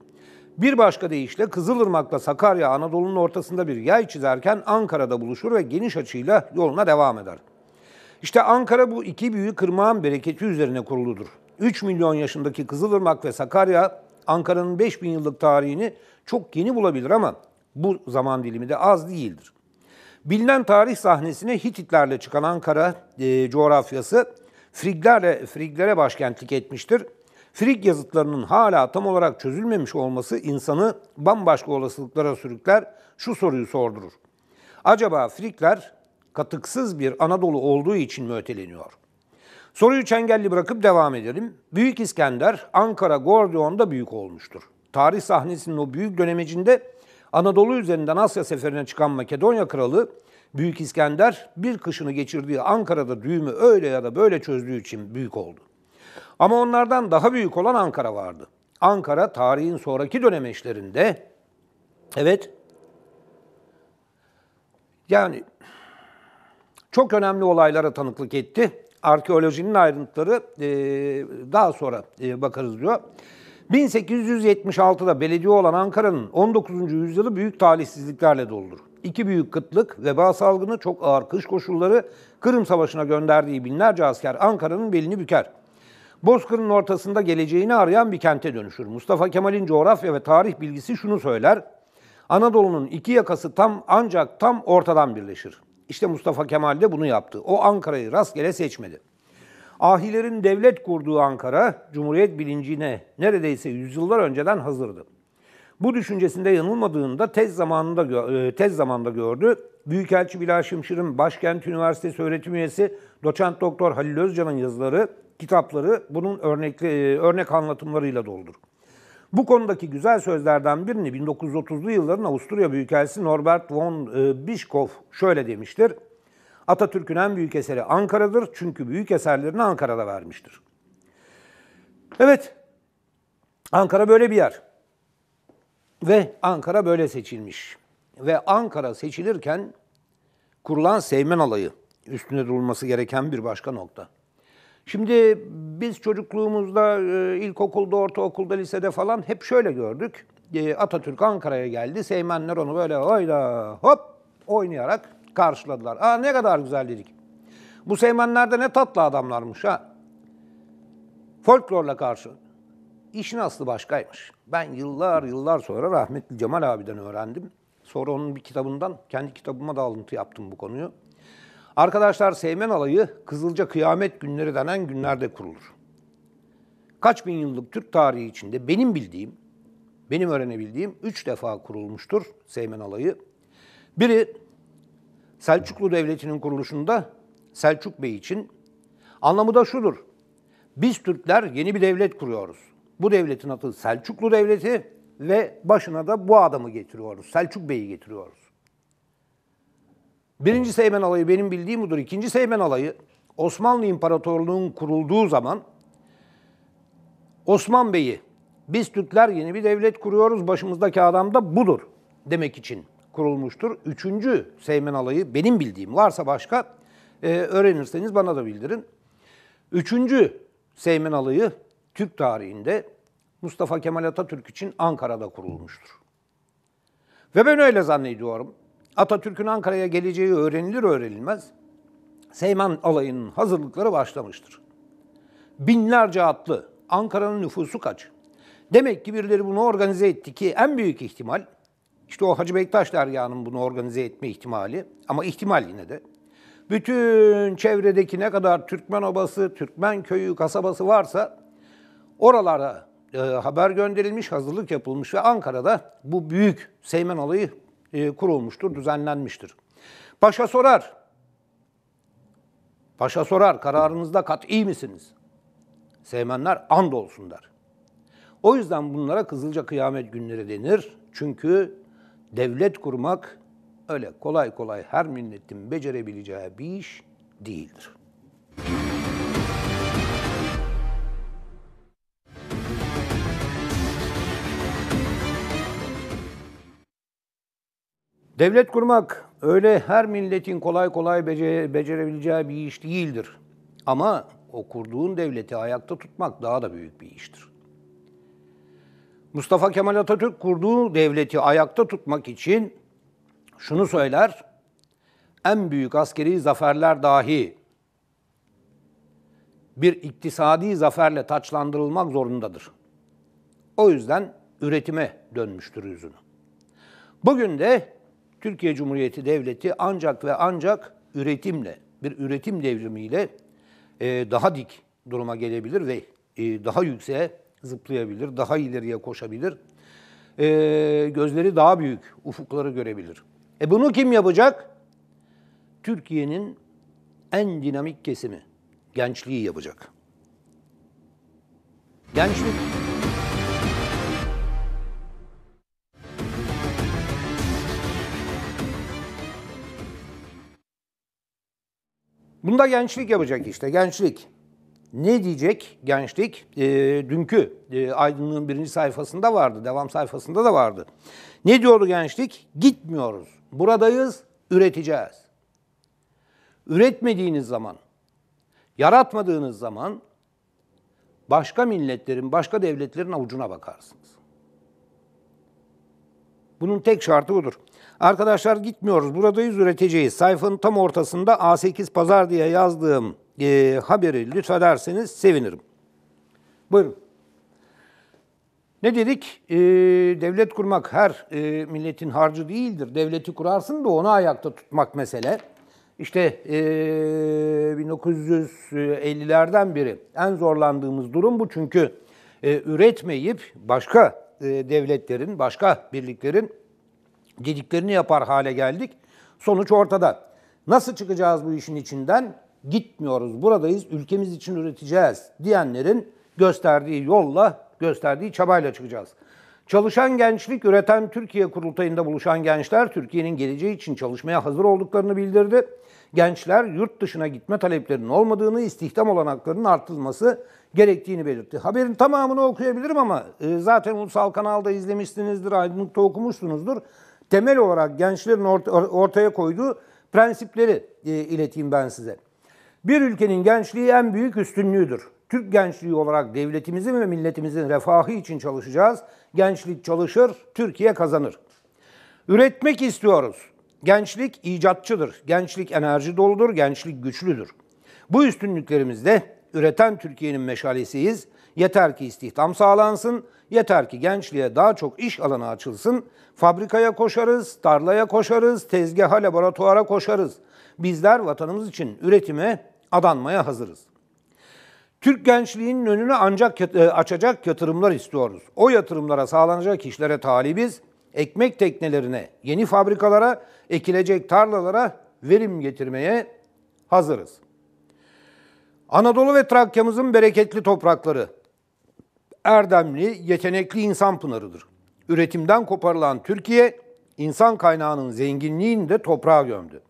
Bir başka deyişle Kızılırmak'la Sakarya Anadolu'nun ortasında bir yay çizerken Ankara'da buluşur ve geniş açıyla yoluna devam eder. İşte Ankara bu iki büyük ırmağın bereketi üzerine kuruludur. üç milyon yaşındaki Kızılırmak ve Sakarya Ankara'nın beş bin yıllık tarihini çok yeni bulabilir ama bu zaman dilimi de az değildir. Bilinen tarih sahnesine Hititlerle çıkan Ankara e, coğrafyası Friglerle, Friglere başkentlik etmiştir. Frig yazıtlarının hala tam olarak çözülmemiş olması insanı bambaşka olasılıklara sürükler, şu soruyu sordurur. Acaba Frigler katıksız bir Anadolu olduğu için mi öteleniyor? Soruyu çengelli bırakıp devam edelim. Büyük İskender Ankara Gordion'da büyük olmuştur. Tarih sahnesinin o büyük dönemecinde Anadolu üzerinden Asya seferine çıkan Makedonya kralı Büyük İskender bir kışını geçirdiği Ankara'da düğümü öyle ya da böyle çözdüğü için büyük oldu. Ama onlardan daha büyük olan Ankara vardı. Ankara tarihin sonraki dönemeçlerinde, evet, yani çok önemli olaylara tanıklık etti. Arkeolojinin ayrıntıları e, daha sonra e, bakarız diyor. bin sekiz yüz yetmiş altıda belediye olan Ankara'nın on dokuzuncu yüzyılı büyük talihsizliklerle doludur. İki büyük kıtlık, veba salgını, çok ağır kış koşulları, Kırım Savaşı'na gönderdiği binlerce asker Ankara'nın belini büker. Bozkır'ın ortasında geleceğini arayan bir kente dönüşür. Mustafa Kemal'in coğrafya ve tarih bilgisi şunu söyler: Anadolu'nun iki yakası tam ancak tam ortadan birleşir. İşte Mustafa Kemal de bunu yaptı. O Ankara'yı rastgele seçmedi. Ahilerin devlet kurduğu Ankara, Cumhuriyet bilincine neredeyse yüzyıllar önceden hazırdı. Bu düşüncesinde yanılmadığında tez zamanında, tez zamanda gördü. Büyükelçi Bilal Şimşir'in Başkent Üniversitesi öğretim üyesi Doçent Doktor Halil Özcan'ın yazıları, kitapları bunun örnek, örnek anlatımlarıyla doldur. Bu konudaki güzel sözlerden birini bin dokuz yüz otuzlu yılların Avusturya Büyükelçisi Norbert von Bischoff şöyle demiştir: Atatürk'ün en büyük eseri Ankara'dır, çünkü büyük eserlerini Ankara'da vermiştir. Evet, Ankara böyle bir yer ve Ankara böyle seçilmiş ve Ankara seçilirken kurulan Seymen Alayı üstüne durulması gereken bir başka nokta. Şimdi biz çocukluğumuzda, ilkokulda, ortaokulda, lisede falan hep şöyle gördük. Atatürk Ankara'ya geldi, Seymenler onu böyle hayda hop oynayarak karşıladılar. Aa, ne kadar güzel dedik. Bu Seymenler de ne tatlı adamlarmış ha. Folklorla karşı. İşin aslı başkaymış. Ben yıllar yıllar sonra rahmetli Cemal abiden öğrendim. Sonra onun bir kitabından, kendi kitabıma da alıntı yaptım bu konuyu. Arkadaşlar, Seymen Alayı Kızılca Kıyamet Günleri denen günlerde kurulur. Kaç bin yıllık Türk tarihi içinde benim bildiğim, benim öğrenebildiğim üç defa kurulmuştur Seymen Alayı. Biri Selçuklu Devleti'nin kuruluşunda Selçuk Bey için. Anlamı da şudur: biz Türkler yeni bir devlet kuruyoruz. Bu devletin adı Selçuklu Devleti ve başına da bu adamı getiriyoruz. Selçuk Bey'i getiriyoruz. Birinci Seymen Alayı benim bildiğim budur. İkinci Seymen Alayı Osmanlı İmparatorluğu'nun kurulduğu zaman Osman Bey'i biz Türkler yeni bir devlet kuruyoruz, başımızdaki adam da budur demek için kurulmuştur. Üçüncü Seymen Alayı benim bildiğim, varsa başka e, öğrenirseniz bana da bildirin. Üçüncü Seymen Alayı Türk tarihinde Mustafa Kemal Atatürk için Ankara'da kurulmuştur. Ve ben öyle zannediyorum. Atatürk'ün Ankara'ya geleceği öğrenilir öğrenilmez Seymen Alayı'nın hazırlıkları başlamıştır. Binlerce atlı. Ankara'nın nüfusu kaç? Demek ki birileri bunu organize etti ki en büyük ihtimal, işte o Hacı Bektaş dergahının bunu organize etme ihtimali, ama ihtimal yine de, bütün çevredeki ne kadar Türkmen obası, Türkmen köyü, kasabası varsa oralara e, haber gönderilmiş, hazırlık yapılmış ve Ankara'da bu büyük Seymen Alayı kurulmuştur, düzenlenmiştir. Paşa sorar. Paşa sorar, kararınızda kat'i misiniz? Seymenler andolsun der. O yüzden bunlara Kızılca Kıyamet Günleri denir. Çünkü devlet kurmak öyle kolay kolay her milletin becerebileceği bir iş değildir. Devlet kurmak öyle her milletin kolay kolay becere, becerebileceği bir iş değildir. Ama o kurduğun devleti ayakta tutmak daha da büyük bir iştir. Mustafa Kemal Atatürk kurduğu devleti ayakta tutmak için şunu söyler: en büyük askeri zaferler dahi bir iktisadi zaferle taçlandırılmak zorundadır. O yüzden üretime dönmüştür yüzünü. Bugün de Türkiye Cumhuriyeti Devleti ancak ve ancak üretimle, bir üretim devrimiyle daha dik duruma gelebilir ve daha yükseğe zıplayabilir, daha ileriye koşabilir, gözleri daha büyük ufukları görebilir. E bunu kim yapacak? Türkiye'nin en dinamik kesimi, gençliği yapacak. Gençlik... Bunda gençlik yapacak işte, gençlik. Ne diyecek gençlik? E, dünkü e, Aydınlığın birinci sayfasında vardı, devam sayfasında da vardı. Ne diyordu gençlik? Gitmiyoruz, buradayız, üreteceğiz. Üretmediğiniz zaman, yaratmadığınız zaman başka milletlerin, başka devletlerin avucuna bakarsınız. Bunun tek şartı budur. Arkadaşlar gitmiyoruz, buradayız, üreteceğiz. Sayfanın tam ortasında A sekiz Pazar diye yazdığım e, haberi lütfederseniz sevinirim. Buyurun. Ne dedik? E, devlet kurmak her e, milletin harcı değildir. Devleti kurarsın da onu ayakta tutmak mesele. İşte e, bin dokuz yüz ellilerden beri en zorlandığımız durum bu. Çünkü e, üretmeyip başka devletlerin, başka birliklerin dediklerini yapar hale geldik. Sonuç ortada. Nasıl çıkacağız bu işin içinden? Gitmiyoruz, buradayız, ülkemiz için üreteceğiz diyenlerin gösterdiği yolla, gösterdiği çabayla çıkacağız. Çalışan gençlik, üreten Türkiye kurultayında buluşan gençler, Türkiye'nin geleceği için çalışmaya hazır olduklarını bildirdi. Gençler, yurt dışına gitme taleplerinin olmadığını, istihdam olanaklarının artılması gerektiğini belirtti. Haberin tamamını okuyabilirim ama zaten Ulusal Kanal'da izlemişsinizdir, Aydınlık'ta okumuşsunuzdur. Temel olarak gençlerin ortaya koyduğu prensipleri ileteyim ben size. Bir ülkenin gençliği en büyük üstünlüğüdür. Türk gençliği olarak devletimizin ve milletimizin refahı için çalışacağız. Gençlik çalışır, Türkiye kazanır. Üretmek istiyoruz. Gençlik icatçıdır. Gençlik enerji doludur, gençlik güçlüdür. Bu üstünlüklerimizde üreten Türkiye'nin meşalesiyiz. Yeter ki istihdam sağlansın, yeter ki gençliğe daha çok iş alanı açılsın. Fabrikaya koşarız, tarlaya koşarız, tezgaha, laboratuvara koşarız. Bizler vatanımız için üretime adanmaya hazırız. Türk gençliğinin önünü ancak açacak yatırımlar istiyoruz. O yatırımlara sağlanacak işlere talibiz. Ekmek teknelerine, yeni fabrikalara, ekilecek tarlalara verim getirmeye hazırız. Anadolu ve Trakya'mızın bereketli toprakları, erdemli, yetenekli insan pınarıdır. Üretimden koparılan Türkiye, insan kaynağının zenginliğini de toprağa gömdü.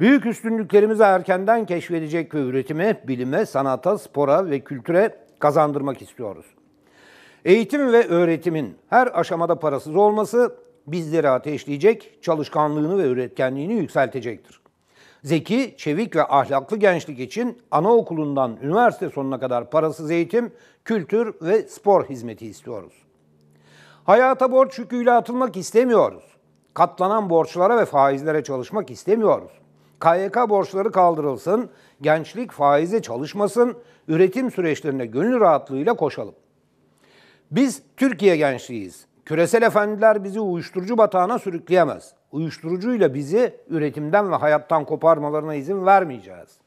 Büyük üstünlüklerimizi erkenden keşfedecek ve üretime, bilime, sanata, spora ve kültüre kazandırmak istiyoruz. Eğitim ve öğretimin her aşamada parasız olması bizleri ateşleyecek, çalışkanlığını ve üretkenliğini yükseltecektir. Zeki, çevik ve ahlaklı gençlik için anaokulundan üniversite sonuna kadar parasız eğitim, kültür ve spor hizmeti istiyoruz. Hayata borç yüküyle atılmak istemiyoruz. Katlanan borçlara ve faizlere çalışmak istemiyoruz. K Y K borçları kaldırılsın, gençlik faize çalışmasın, üretim süreçlerine gönül rahatlığıyla koşalım. Biz Türkiye gençliğiyiz. Küresel efendiler bizi uyuşturucu batağına sürükleyemez. Uyuşturucuyla bizi üretimden ve hayattan koparmalarına izin vermeyeceğiz.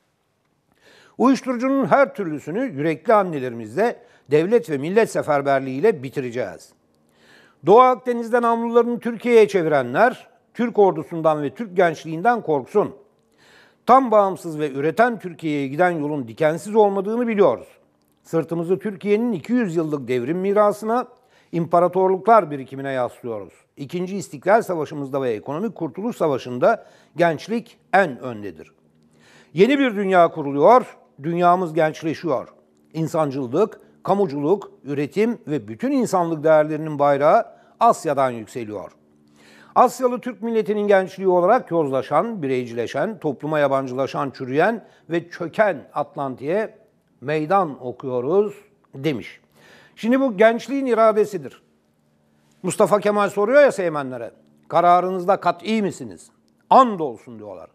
Uyuşturucunun her türlüsünü yürekli annelerimizle, devlet ve millet seferberliğiyle bitireceğiz. Doğu Akdeniz'den namlularını Türkiye'ye çevirenler, Türk ordusundan ve Türk gençliğinden korksun. Tam bağımsız ve üreten Türkiye'ye giden yolun dikensiz olmadığını biliyoruz. Sırtımızı Türkiye'nin iki yüz yıllık devrim mirasına, imparatorluklar birikimine yaslıyoruz. İkinci İstiklal Savaşı'mızda ve Ekonomik Kurtuluş Savaşı'nda gençlik en öndedir. Yeni bir dünya kuruluyor, dünyamız gençleşiyor. İnsancılık, kamuculuk, üretim ve bütün insanlık değerlerinin bayrağı Asya'dan yükseliyor. Asyalı Türk milletinin gençliği olarak yozlaşan, bireycileşen, topluma yabancılaşan, çürüyen ve çöken Atlantik'e meydan okuyoruz demiş. Şimdi bu gençliğin iradesidir. Mustafa Kemal soruyor ya Seymenlere, kararınızda kat'i misiniz? Andolsun diyorlar.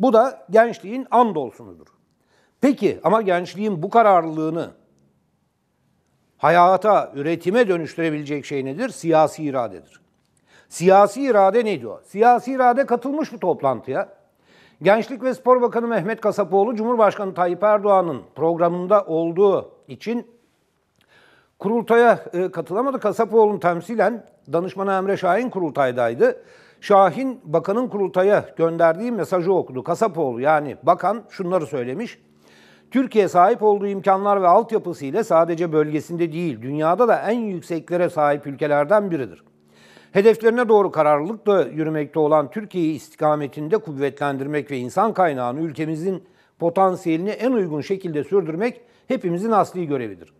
Bu da gençliğin andolsunudur. Peki ama gençliğin bu kararlılığını hayata, üretime dönüştürebilecek şey nedir? Siyasi iradedir. Siyasi irade ne diyor? Siyasi irade katılmış bu toplantıya. Gençlik ve Spor Bakanı Mehmet Kasapoğlu, Cumhurbaşkanı Tayyip Erdoğan'ın programında olduğu için kurultaya katılamadı. Kasapoğlu'nun temsilen danışmanı Emre Şahin kurultaydaydı. Şahin, bakanın kurultaya gönderdiği mesajı okudu. Kasapoğlu, yani bakan, şunları söylemiş. Türkiye sahip olduğu imkanlar ve altyapısı ile sadece bölgesinde değil, dünyada da en yükseklere sahip ülkelerden biridir. Hedeflerine doğru kararlılıkla yürümekte olan Türkiye'yi istikametinde kuvvetlendirmek ve insan kaynağını ülkemizin potansiyelini en uygun şekilde sürdürmek hepimizin asli görevidir.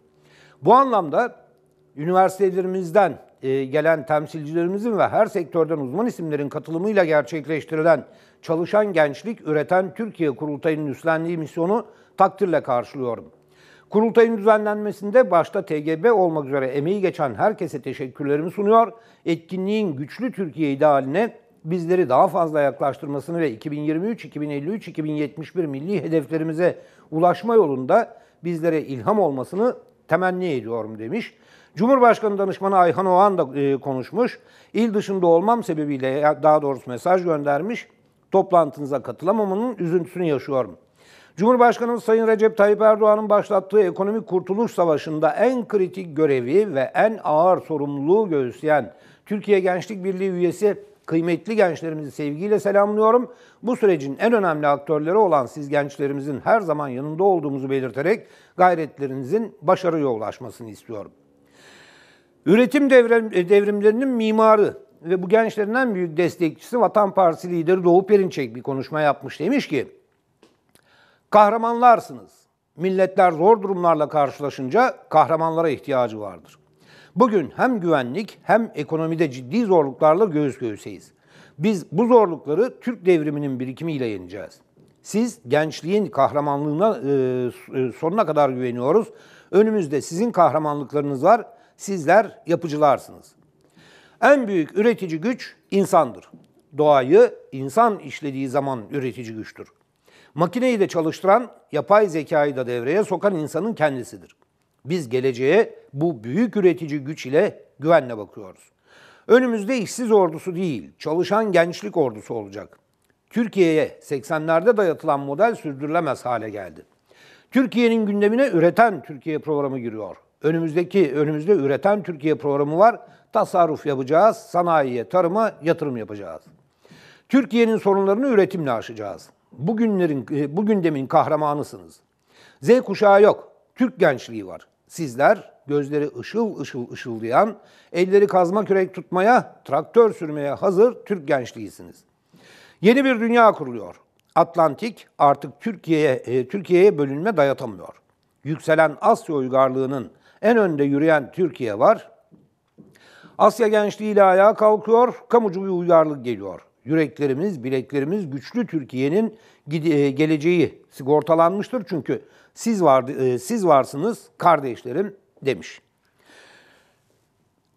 Bu anlamda üniversitelerimizden gelen temsilcilerimizin ve her sektörden uzman isimlerin katılımıyla gerçekleştirilen Çalışan Gençlik Üreten Türkiye Kurultayı'nın üstlendiği misyonu takdirle karşılıyorum. Kurultayın düzenlenmesinde başta T G B olmak üzere emeği geçen herkese teşekkürlerimi sunuyor. Etkinliğin güçlü Türkiye idealine bizleri daha fazla yaklaştırmasını ve iki bin yirmi üç, iki bin elli üç, iki bin yetmiş bir milli hedeflerimize ulaşma yolunda bizlere ilham olmasını temenni ediyorum demiş. Cumhurbaşkanı danışmanı Ayhan Oğan da konuşmuş. İl dışında olmam sebebiyle daha doğrusu mesaj göndermiş. Toplantınıza katılamamanın üzüntüsünü yaşıyorum. Cumhurbaşkanımız Sayın Recep Tayyip Erdoğan'ın başlattığı ekonomik kurtuluş savaşında en kritik görevi ve en ağır sorumluluğu göğüsleyen Türkiye Gençlik Birliği üyesi kıymetli gençlerimizi sevgiyle selamlıyorum. Bu sürecin en önemli aktörleri olan siz gençlerimizin her zaman yanında olduğumuzu belirterek gayretlerinizin başarıya ulaşmasını istiyorum. Üretim devrim, devrimlerinin mimarı ve bu gençlerin en büyük destekçisi Vatan Partisi lideri Doğu Perinçek bir konuşma yapmış. Demiş ki, kahramanlarsınız. Milletler zor durumlarla karşılaşınca kahramanlara ihtiyacı vardır. Bugün hem güvenlik hem ekonomide ciddi zorluklarla göğüs göğüseyiz. Biz bu zorlukları Türk devriminin birikimiyle yeneceğiz. Siz gençliğin kahramanlığına e, sonuna kadar güveniyoruz. Önümüzde sizin kahramanlıklarınız var. Sizler yapıcılarsınız. En büyük üretici güç insandır. Doğayı insan işlediği zaman üretici güçtür. Makineyi de çalıştıran, yapay zekayı da devreye sokan insanın kendisidir. Biz geleceğe bu büyük üretici güç ile güvenle bakıyoruz. Önümüzde işsiz ordusu değil, çalışan gençlik ordusu olacak. Türkiye'ye seksenlerde dayatılan model sürdürülemez hale geldi. Türkiye'nin gündemine Üreten Türkiye programı giriyor. Önümüzdeki önümüzde Üreten Türkiye programı var. Tasarruf yapacağız, sanayiye, tarıma yatırım yapacağız. Türkiye'nin sorunlarını üretimle aşacağız. Bugünlerin, bu gündemin kahramanısınız. Z kuşağı yok, Türk gençliği var. Sizler gözleri ışıl ışıl ışıldayan, elleri kazma kürek tutmaya, traktör sürmeye hazır Türk gençliğisiniz. Yeni bir dünya kuruluyor. Atlantik artık Türkiye'ye Türkiye'ye bölünme dayatamıyor. Yükselen Asya uygarlığının en önde yürüyen Türkiye var. Asya gençliğiyle ayağa kalkıyor, kamucu bir uygarlık geliyor. Yüreklerimiz, bileklerimiz güçlü Türkiye'nin geleceği sigortalanmıştır. Çünkü siz vardı, siz varsınız kardeşlerim demiş.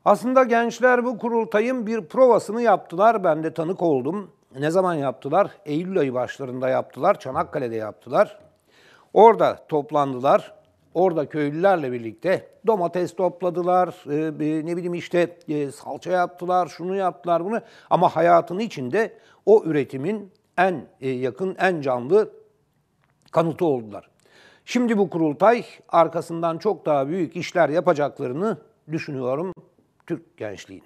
Aslında gençler bu kurultayın bir provasını yaptılar. Ben de tanık oldum. Ne zaman yaptılar? Eylül ayı başlarında yaptılar. Çanakkale'de yaptılar. Orada toplandılar. Orada köylülerle birlikte domates topladılar, ne bileyim işte salça yaptılar, şunu yaptılar bunu. Ama hayatının içinde o üretimin en yakın, en canlı kanıtı oldular. Şimdi bu kurultay arkasından çok daha büyük işler yapacaklarını düşünüyorum Türk gençliğinin.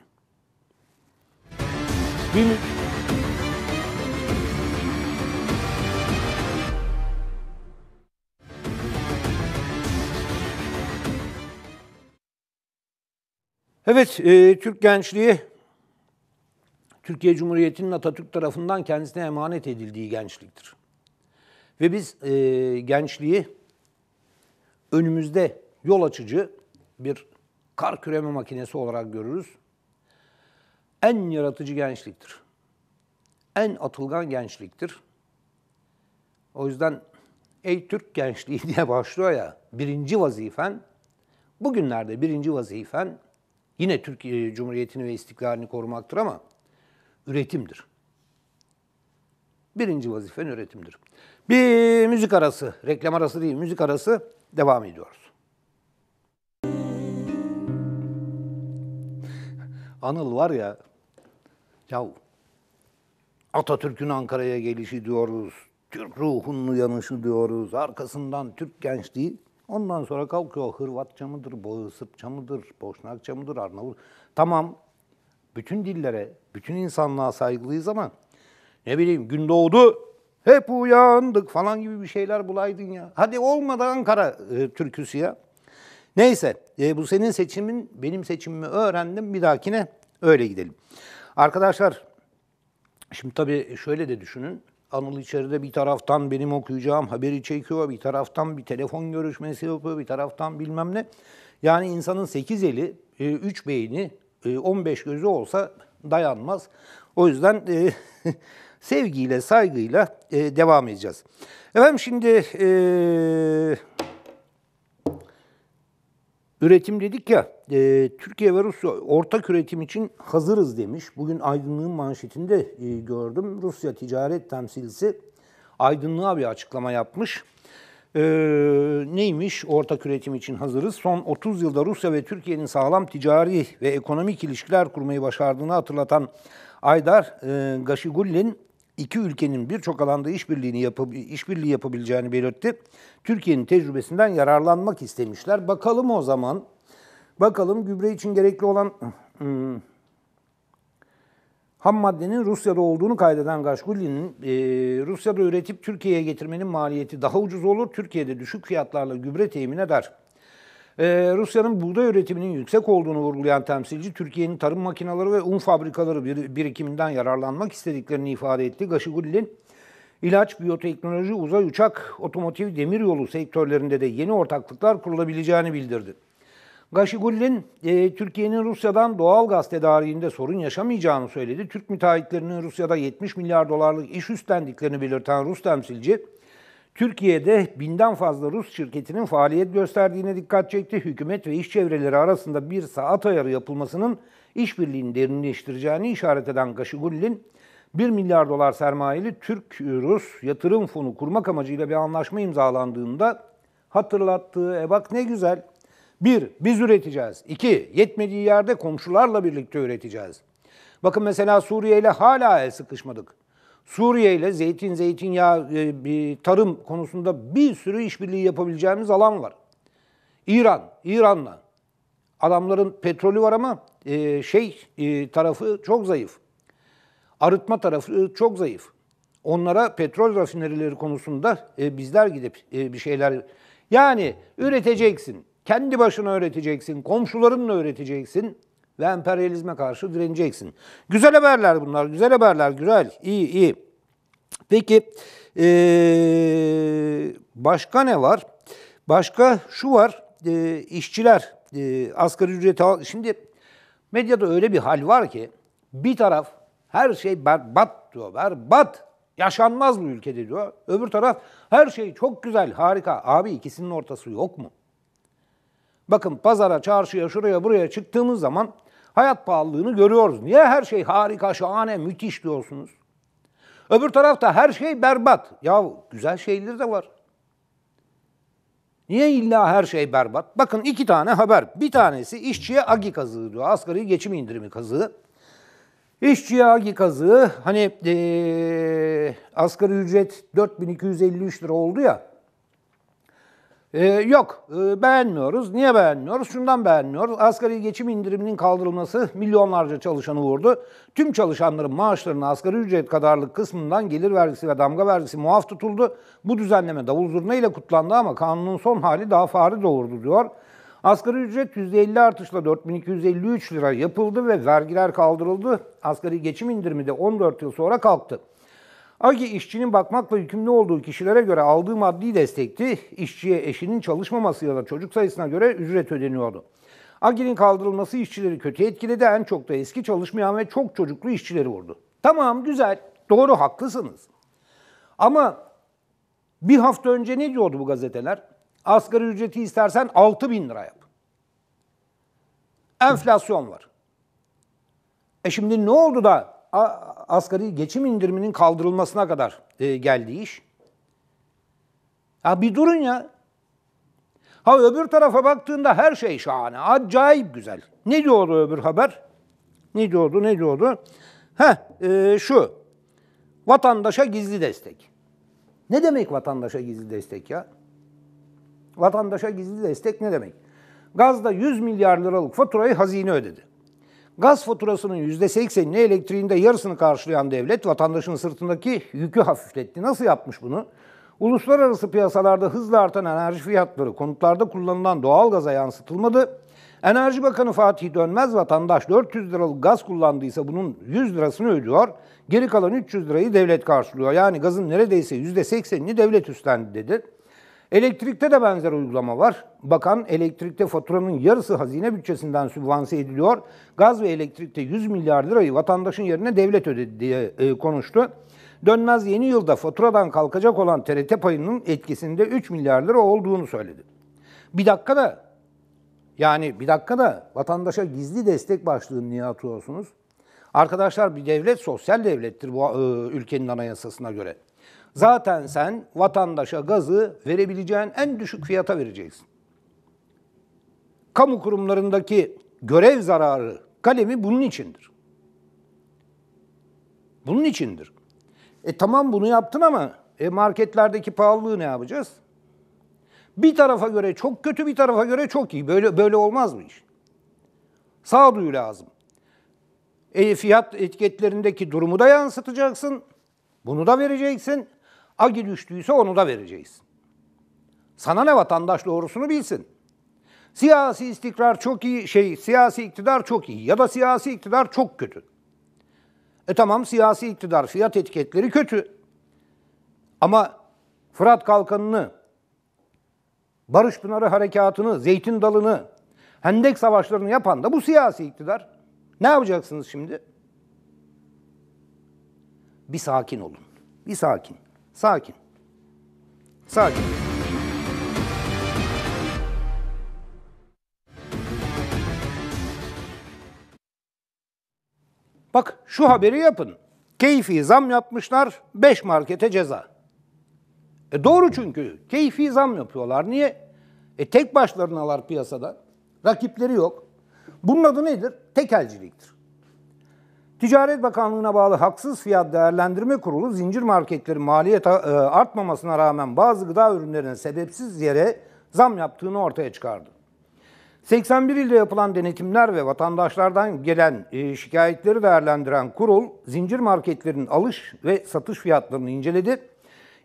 Evet, e, Türk gençliği, Türkiye Cumhuriyeti'nin Atatürk tarafından kendisine emanet edildiği gençliktir. Ve biz e, gençliği önümüzde yol açıcı bir kar küreme makinesi olarak görürüz. En yaratıcı gençliktir. En atılgan gençliktir. O yüzden ey Türk gençliği diye başlıyor ya, birinci vazifen, bugünlerde birinci vazifen, yine Türkiye Cumhuriyeti'ni ve istiklalini korumaktır ama üretimdir. Birinci vazifen üretimdir. Bir müzik arası, reklam arası değil, müzik arası devam ediyoruz. Anıl var ya, ya Atatürk'ün Ankara'ya gelişi diyoruz, Türk ruhunun uyanışı diyoruz, arkasından Türk gençliği. Ondan sonra kalkıyor Hırvatça mıdır, Boğu Sırpça mıdır, Boşnakça mıdır, Arnavut. Tamam, bütün dillere, bütün insanlığa saygılıyız ama ne bileyim gün doğdu, hep uyandık falan gibi bir şeyler bulaydın ya. Hadi olmadı Ankara e, türküsü ya. Neyse, e, bu senin seçimin, benim seçimimi öğrendim, bir dahakine öyle gidelim. Arkadaşlar, şimdi tabii şöyle de düşünün. Anıl içeride bir taraftan benim okuyacağım haberi çekiyor, bir taraftan bir telefon görüşmesi yapıyor, bir taraftan bilmem ne. Yani insanın sekiz eli, üç beyni, on beş gözü olsa dayanmaz. O yüzden sevgiyle, saygıyla devam edeceğiz. Efendim şimdi üretim dedik ya, Türkiye ve Rusya ortak üretim için hazırız demiş. Bugün Aydınlık'ın manşetinde gördüm. Rusya Ticaret Temsilcisi Aydınlık'a bir açıklama yapmış. Ee, neymiş ortak üretim için hazırız? Son otuz yılda Rusya ve Türkiye'nin sağlam ticari ve ekonomik ilişkiler kurmayı başardığını hatırlatan Aydar e, Gaşigullin, iki ülkenin birçok alanda işbirliğini yapı, işbirliği yapabileceğini belirtti. Türkiye'nin tecrübesinden yararlanmak istemişler. Bakalım o zaman, bakalım gübre için gerekli olan hmm, ham maddenin Rusya'da olduğunu kaydeden Gaşgulli'nin e, Rusya'da üretip Türkiye'ye getirmenin maliyeti daha ucuz olur. Türkiye'de düşük fiyatlarla gübre temin eder. E, Rusya'nın buğday üretiminin yüksek olduğunu vurgulayan temsilci Türkiye'nin tarım makineleri ve un fabrikaları bir, birikiminden yararlanmak istediklerini ifade etti. Gaşgulli'nin ilaç, biyoteknoloji, uzay uçak, otomotiv, demiryolu sektörlerinde de yeni ortaklıklar kurulabileceğini bildirdi. Gaşigullin, e, Türkiye'nin Rusya'dan doğal gaz tedariğinde sorun yaşamayacağını söyledi. Türk müteahhitlerinin Rusya'da yetmiş milyar dolarlık iş üstlendiklerini belirten Rus temsilci, Türkiye'de binden fazla Rus şirketinin faaliyet gösterdiğine dikkat çekti. Hükümet ve iş çevreleri arasında bir saat ayarı yapılmasının işbirliğini derinleştireceğini işaret eden Gaşigullin, bir milyar dolar sermayeli Türk-Rus yatırım fonu kurmak amacıyla bir anlaşma imzalandığında hatırlattığı, e bak ne güzel, bir, biz üreteceğiz. İki, yetmediği yerde komşularla birlikte üreteceğiz. Bakın mesela Suriye ile hala el sıkışmadık. Suriye ile zeytin, zeytinyağı, tarım konusunda bir sürü işbirliği yapabileceğimiz alan var. İran, İran'la. Adamların petrolü var ama şey tarafı çok zayıf. Arıtma tarafı çok zayıf. Onlara petrol rafinerileri konusunda bizler gidip bir şeyler... Yani üreteceksin. Kendi başına öğreteceksin, komşularınla öğreteceksin ve emperyalizme karşı direneceksin. Güzel haberler bunlar, güzel haberler, güzel, iyi, iyi. Peki, ee, başka ne var? Başka şu var, e, işçiler, e, asgari ücreti... Şimdi medyada öyle bir hal var ki, bir taraf her şey berbat diyor, berbat, yaşanmaz bu ülkede diyor. Öbür taraf her şey çok güzel, harika. Abi ikisinin ortası yok mu? Bakın pazara, çarşıya, şuraya, buraya çıktığımız zaman hayat pahalılığını görüyoruz. Niye her şey harika, şahane, müthiş diyorsunuz? Öbür tarafta her şey berbat. Ya güzel şeyler de var. Niye illa her şey berbat? Bakın iki tane haber. Bir tanesi işçiye agi kazığı diyor. Asgari geçim indirimi kazığı. İşçiye agi kazığı, hani ee, asgari ücret dört bin iki yüz elli üç lira oldu ya. Ee, yok, e, beğenmiyoruz. Niye beğenmiyoruz? Şundan beğenmiyoruz. Asgari geçim indiriminin kaldırılması milyonlarca çalışanı vurdu. Tüm çalışanların maaşlarının asgari ücret kadarlık kısmından gelir vergisi ve damga vergisi muaf tutuldu. Bu düzenleme davul zurna ile kutlandı ama kanunun son hali daha fare doğurdu diyor. Asgari ücret yüzde elli artışla dört bin iki yüz elli üç lira yapıldı ve vergiler kaldırıldı. Asgari geçim indirimi de on dört yıl sonra kalktı. Agi işçinin bakmakla yükümlü olduğu kişilere göre aldığı maddi destekti. İşçiye eşinin çalışmaması ya da çocuk sayısına göre ücret ödeniyordu. Agi'nin kaldırılması işçileri kötü etkiledi. En çok da eski çalışmayan ve çok çocuklu işçileri vurdu. Tamam güzel, doğru, haklısınız. Ama bir hafta önce ne diyordu bu gazeteler? Asgari ücreti istersen altı bin lira yap. Enflasyon var. E şimdi ne oldu da asgari geçim indiriminin kaldırılmasına kadar e, geldi iş. Ya bir durun ya. Ha öbür tarafa baktığında her şey şahane, acayip güzel. Ne diyordu öbür haber? Ne diyordu, ne diyordu? Heh, e, şu. Vatandaşa gizli destek. Ne demek vatandaşa gizli destek ya? Vatandaşa gizli destek ne demek? Gazda yüz milyar liralık faturayı hazine ödedi. Gaz faturasının yüzde seksenini, elektriğinde yarısını karşılayan devlet vatandaşın sırtındaki yükü hafifletti. Nasıl yapmış bunu? Uluslararası piyasalarda hızla artan enerji fiyatları konutlarda kullanılan doğal gaza yansıtılmadı. Enerji Bakanı Fatih Dönmez vatandaş dört yüz liralık gaz kullandıysa bunun yüz lirasını ödüyor. Geri kalan üç yüz lirayı devlet karşılıyor. Yani gazın neredeyse yüzde seksenini devlet üstlendi dedi. Elektrikte de benzer uygulama var. Bakan elektrikte faturanın yarısı hazine bütçesinden sübvanse ediliyor. Gaz ve elektrikte yüz milyar lirayı vatandaşın yerine devlet ödedi diye konuştu. Dönmez yeni yılda faturadan kalkacak olan T R T payının etkisinde üç milyar lira olduğunu söyledi. Bir dakika da yani bir dakika da vatandaşa gizli destek başlığını niye atıyorsunuz? Arkadaşlar bir devlet sosyal devlettir bu ülkenin anayasasına göre. Zaten sen vatandaşa gazı verebileceğin en düşük fiyata vereceksin. Kamu kurumlarındaki görev zararı kalemi bunun içindir. Bunun içindir. E tamam bunu yaptın ama e marketlerdeki pahalılığı ne yapacağız? Bir tarafa göre çok kötü, bir tarafa göre çok iyi. Böyle böyle olmaz mı iş? Sağduyu lazım. E fiyat etiketlerindeki durumu da yansıtacaksın. Bunu da vereceksin. Agi düştüyse onu da vereceksin. Sana ne vatandaş doğrusunu bilsin. Siyasi istikrar çok iyi, şey siyasi iktidar çok iyi ya da siyasi iktidar çok kötü. E tamam siyasi iktidar, fiyat etiketleri kötü. Ama Fırat Kalkanı'nı, Barış Pınarı Harekatı'nı, Zeytin Dalı'nı, Hendek Savaşları'nı yapan da bu siyasi iktidar. Ne yapacaksınız şimdi? Bir sakin olun. Bir sakin. Sakin. Sakin. Bak şu haberi yapın. Keyfi zam yapmışlar, beş markete ceza. E doğru çünkü. Keyfi zam yapıyorlar. Niye? E tek başlarınalar piyasada. Rakipleri yok. Bunun adı nedir? Tekelciliktir. Ticaret Bakanlığı'na bağlı Haksız Fiyat Değerlendirme Kurulu, zincir marketlerin maliyet artmamasına rağmen bazı gıda ürünlerine sebepsiz yere zam yaptığını ortaya çıkardı. seksen bir ilde yapılan denetimler ve vatandaşlardan gelen şikayetleri değerlendiren kurul, zincir marketlerin alış ve satış fiyatlarını inceledi.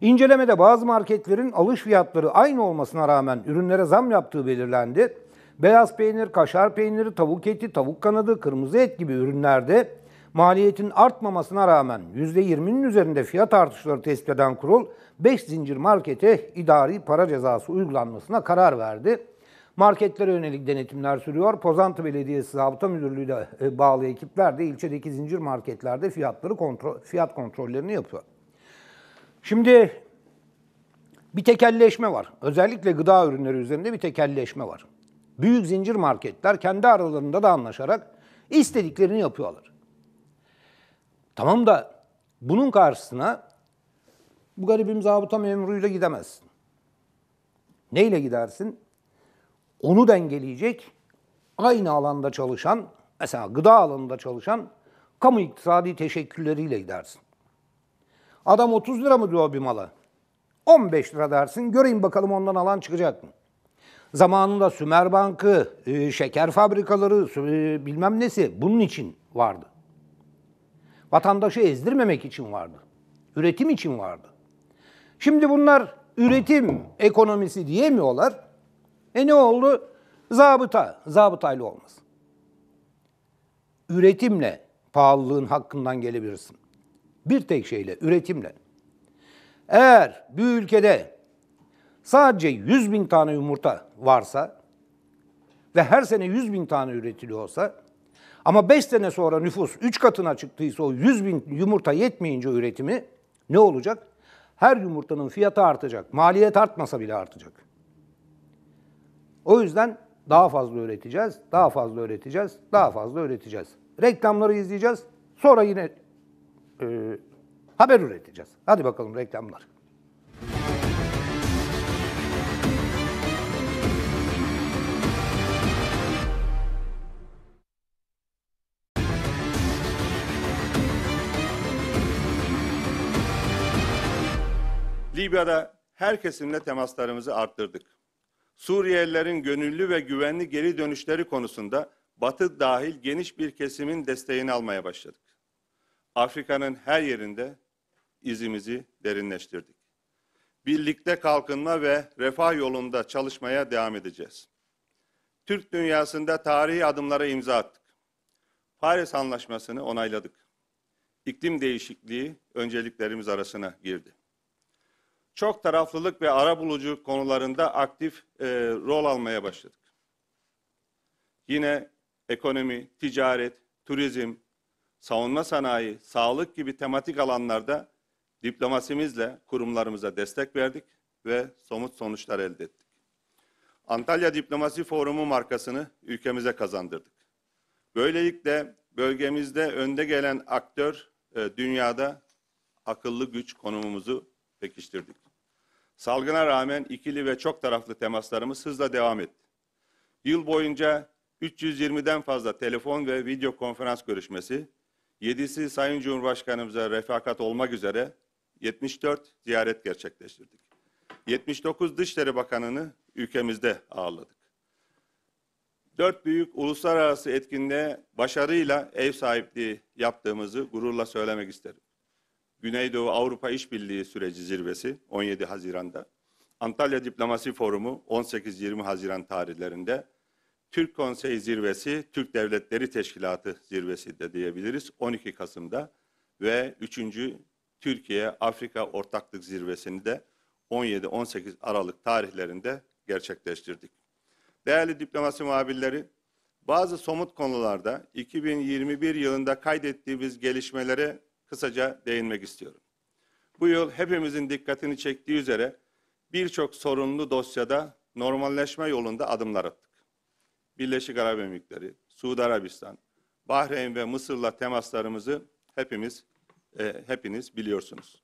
İncelemede bazı marketlerin alış fiyatları aynı olmasına rağmen ürünlere zam yaptığı belirlendi. Beyaz peynir, kaşar peyniri, tavuk eti, tavuk kanadı, kırmızı et gibi ürünlerde maliyetin artmamasına rağmen yüzde yirminin üzerinde fiyat artışları tespit eden kurul, beş zincir markete idari para cezası uygulanmasına karar verdi. Marketlere yönelik denetimler sürüyor. Pozantı Belediyesi Zabıta Müdürlüğü'yle bağlı ekipler de ilçedeki zincir marketlerde fiyatları kontrol, fiyat kontrollerini yapıyor. Şimdi bir tekelleşme var. Özellikle gıda ürünleri üzerinde bir tekelleşme var. Büyük zincir marketler kendi aralarında da anlaşarak istediklerini yapıyorlar. Tamam da bunun karşısına bu garibim zabıta memuruyla gidemezsin. Neyle gidersin? Onu dengeleyecek aynı alanda çalışan, mesela gıda alanında çalışan kamu iktisadi teşekkülleriyle gidersin. Adam otuz lira mı diyor bir mala? on beş lira dersin, göreyim bakalım ondan alan çıkacak mı? Zamanında Sümer Bankı, şeker fabrikaları, bilmem nesi bunun için vardı. Vatandaşı ezdirmemek için vardı. Üretim için vardı. Şimdi bunlar üretim ekonomisi diyemiyorlar. E ne oldu? Zabıta. Zabıtayla olmaz. Üretimle pahalılığın hakkından gelebilirsin. Bir tek şeyle, üretimle. Eğer bir ülkede sadece yüz bin tane yumurta varsa ve her sene yüz bin tane üretiliyorsa ama beş sene sonra nüfus üç katına çıktıysa o yüz bin yumurta yetmeyince üretimi ne olacak? Her yumurtanın fiyatı artacak. Maliyet artmasa bile artacak. O yüzden daha fazla üreteceğiz, daha fazla üreteceğiz, daha fazla üreteceğiz. Reklamları izleyeceğiz, sonra yine e, haber üreteceğiz. Hadi bakalım reklamlar. Libya'da her kesimle temaslarımızı arttırdık. Suriyelilerin gönüllü ve güvenli geri dönüşleri konusunda Batı dahil geniş bir kesimin desteğini almaya başladık. Afrika'nın her yerinde izimizi derinleştirdik. Birlikte kalkınma ve refah yolunda çalışmaya devam edeceğiz. Türk dünyasında tarihi adımlara imza attık. Paris Anlaşması'nı onayladık. İklim değişikliği önceliklerimiz arasına girdi. Çok taraflılık ve arabulucu konularında aktif e, rol almaya başladık. Yine ekonomi, ticaret, turizm, savunma sanayi, sağlık gibi tematik alanlarda diplomasimizle kurumlarımıza destek verdik ve somut sonuçlar elde ettik. Antalya Diplomasi Forumu markasını ülkemize kazandırdık. Böylelikle bölgemizde önde gelen aktör e, dünyada akıllı güç konumumuzu pekiştirdik. Salgına rağmen ikili ve çok taraflı temaslarımız hızla devam etti. Yıl boyunca üç yüz yirmiden fazla telefon ve video konferans görüşmesi, yedisi Sayın Cumhurbaşkanımıza refakat olmak üzere yetmiş dört ziyaret gerçekleştirdik. yetmiş dokuz Dışişleri Bakanı'nı ülkemizde ağırladık. Dört büyük uluslararası etkinliğe başarıyla ev sahipliği yaptığımızı gururla söylemek isterim. Güneydoğu Avrupa İşbirliği Süreci Zirvesi on yedi Haziran'da, Antalya Diplomasi Forumu on sekiz yirmi Haziran tarihlerinde, Türk Konseyi Zirvesi, Türk Devletleri Teşkilatı Zirvesi de diyebiliriz on iki Kasım'da ve üçüncü Türkiye-Afrika Ortaklık Zirvesi'ni de on yedi on sekiz Aralık tarihlerinde gerçekleştirdik. Değerli diplomasi muhabirleri, bazı somut konularda iki bin yirmi bir yılında kaydettiğimiz gelişmelere kısaca değinmek istiyorum. Bu yıl hepimizin dikkatini çektiği üzere birçok sorunlu dosyada normalleşme yolunda adımlar attık. Birleşik Arap Emirlikleri, Suudi Arabistan, Bahreyn ve Mısır'la temaslarımızı hepimiz e, hepiniz biliyorsunuz.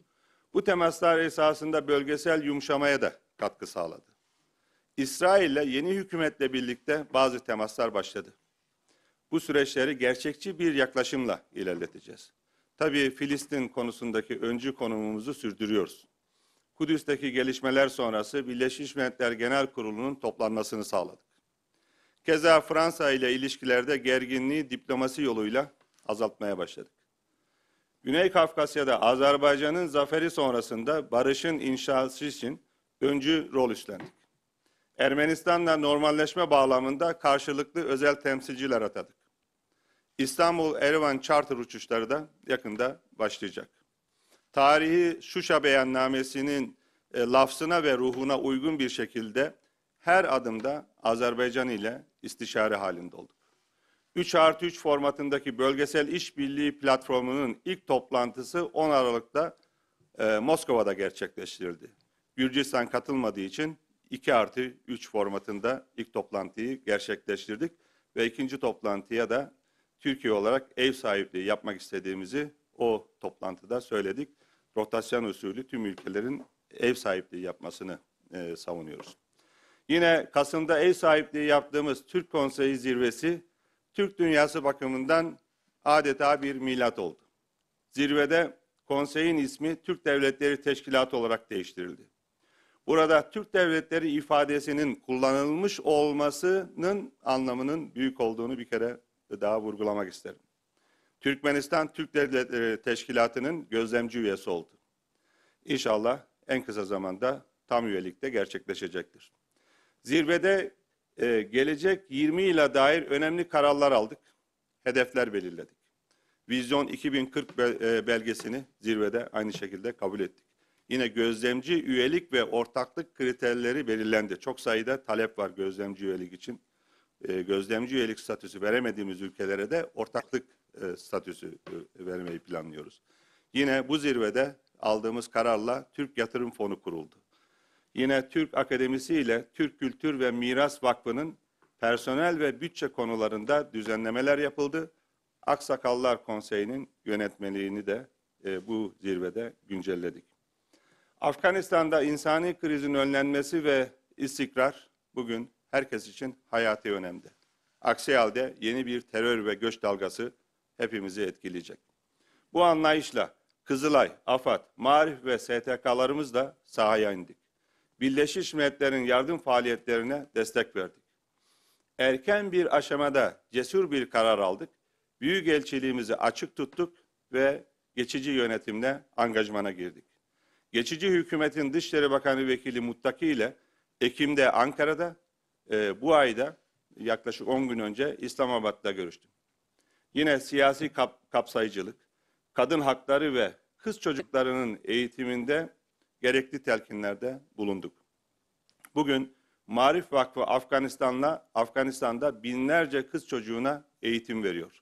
Bu temaslar esasında bölgesel yumuşamaya da katkı sağladı. İsrail'le yeni hükümetle birlikte bazı temaslar başladı. Bu süreçleri gerçekçi bir yaklaşımla ilerleteceğiz. Tabii Filistin konusundaki öncü konumumuzu sürdürüyoruz. Kudüs'teki gelişmeler sonrası Birleşmiş Milletler Genel Kurulu'nun toplanmasını sağladık. Keza Fransa ile ilişkilerde gerginliği diplomasi yoluyla azaltmaya başladık. Güney Kafkasya'da Azerbaycan'ın zaferi sonrasında barışın inşası için öncü rol üstlendik. Ermenistan'la normalleşme bağlamında karşılıklı özel temsilciler atadık. İstanbul-Erivan charter uçuşları da yakında başlayacak. Tarihi Şuşa beyannamesinin e, lafzına ve ruhuna uygun bir şekilde her adımda Azerbaycan ile istişare halinde olduk. üç artı üç formatındaki bölgesel işbirliği platformunun ilk toplantısı on Aralık'ta e, Moskova'da gerçekleştirildi. Gürcistan katılmadığı için iki artı üç formatında ilk toplantıyı gerçekleştirdik ve ikinci toplantıya da Türkiye olarak ev sahipliği yapmak istediğimizi o toplantıda söyledik. Rotasyon usulü tüm ülkelerin ev sahipliği yapmasını e, savunuyoruz. Yine Kasım'da ev sahipliği yaptığımız Türk Konseyi Zirvesi, Türk dünyası bakımından adeta bir milat oldu. Zirvede konseyin ismi Türk Devletleri Teşkilatı olarak değiştirildi. Burada Türk devletleri ifadesinin kullanılmış olmasının anlamının büyük olduğunu bir kere daha vurgulamak isterim. Türkmenistan Türk Devletleri Teşkilatı'nın gözlemci üyesi oldu. İnşallah en kısa zamanda tam üyelikte gerçekleşecektir. Zirvede e, gelecek yirmi yıla dair önemli kararlar aldık, hedefler belirledik. Vizyon iki bin kırk belgesini zirvede aynı şekilde kabul ettik. Yine gözlemci üyelik ve ortaklık kriterleri belirlendi. Çok sayıda talep var gözlemci üyelik için. E, gözlemci üyelik statüsü veremediğimiz ülkelere de ortaklık e, statüsü e, vermeyi planlıyoruz. Yine bu zirvede aldığımız kararla Türk Yatırım Fonu kuruldu. Yine Türk Akademisi ile Türk Kültür ve Miras Vakfı'nın personel ve bütçe konularında düzenlemeler yapıldı. Aksakallar Konseyi'nin yönetmeliğini de e, bu zirvede güncelledik. Afganistan'da insani krizin önlenmesi ve istikrar bugün herkes için hayati önemde. Aksi halde yeni bir terör ve göç dalgası hepimizi etkileyecek. Bu anlayışla Kızılay, AFAD, Maarif ve S T K'larımızla sahaya indik. Birleşmiş Milletler'in yardım faaliyetlerine destek verdik. Erken bir aşamada cesur bir karar aldık. Büyükelçiliğimizi açık tuttuk ve geçici yönetimle angajmana girdik. Geçici hükümetin Dışişleri Bakanı Vekili Muttaki ile Ekim'de Ankara'da, e, bu ayda yaklaşık on gün önce İslamabad'da görüştüm. Yine siyasi kap, kapsayıcılık, kadın hakları ve kız çocuklarının eğitiminde gerekli telkinlerde bulunduk. Bugün Maarif Vakfı Afganistan'la Afganistan'da binlerce kız çocuğuna eğitim veriyor.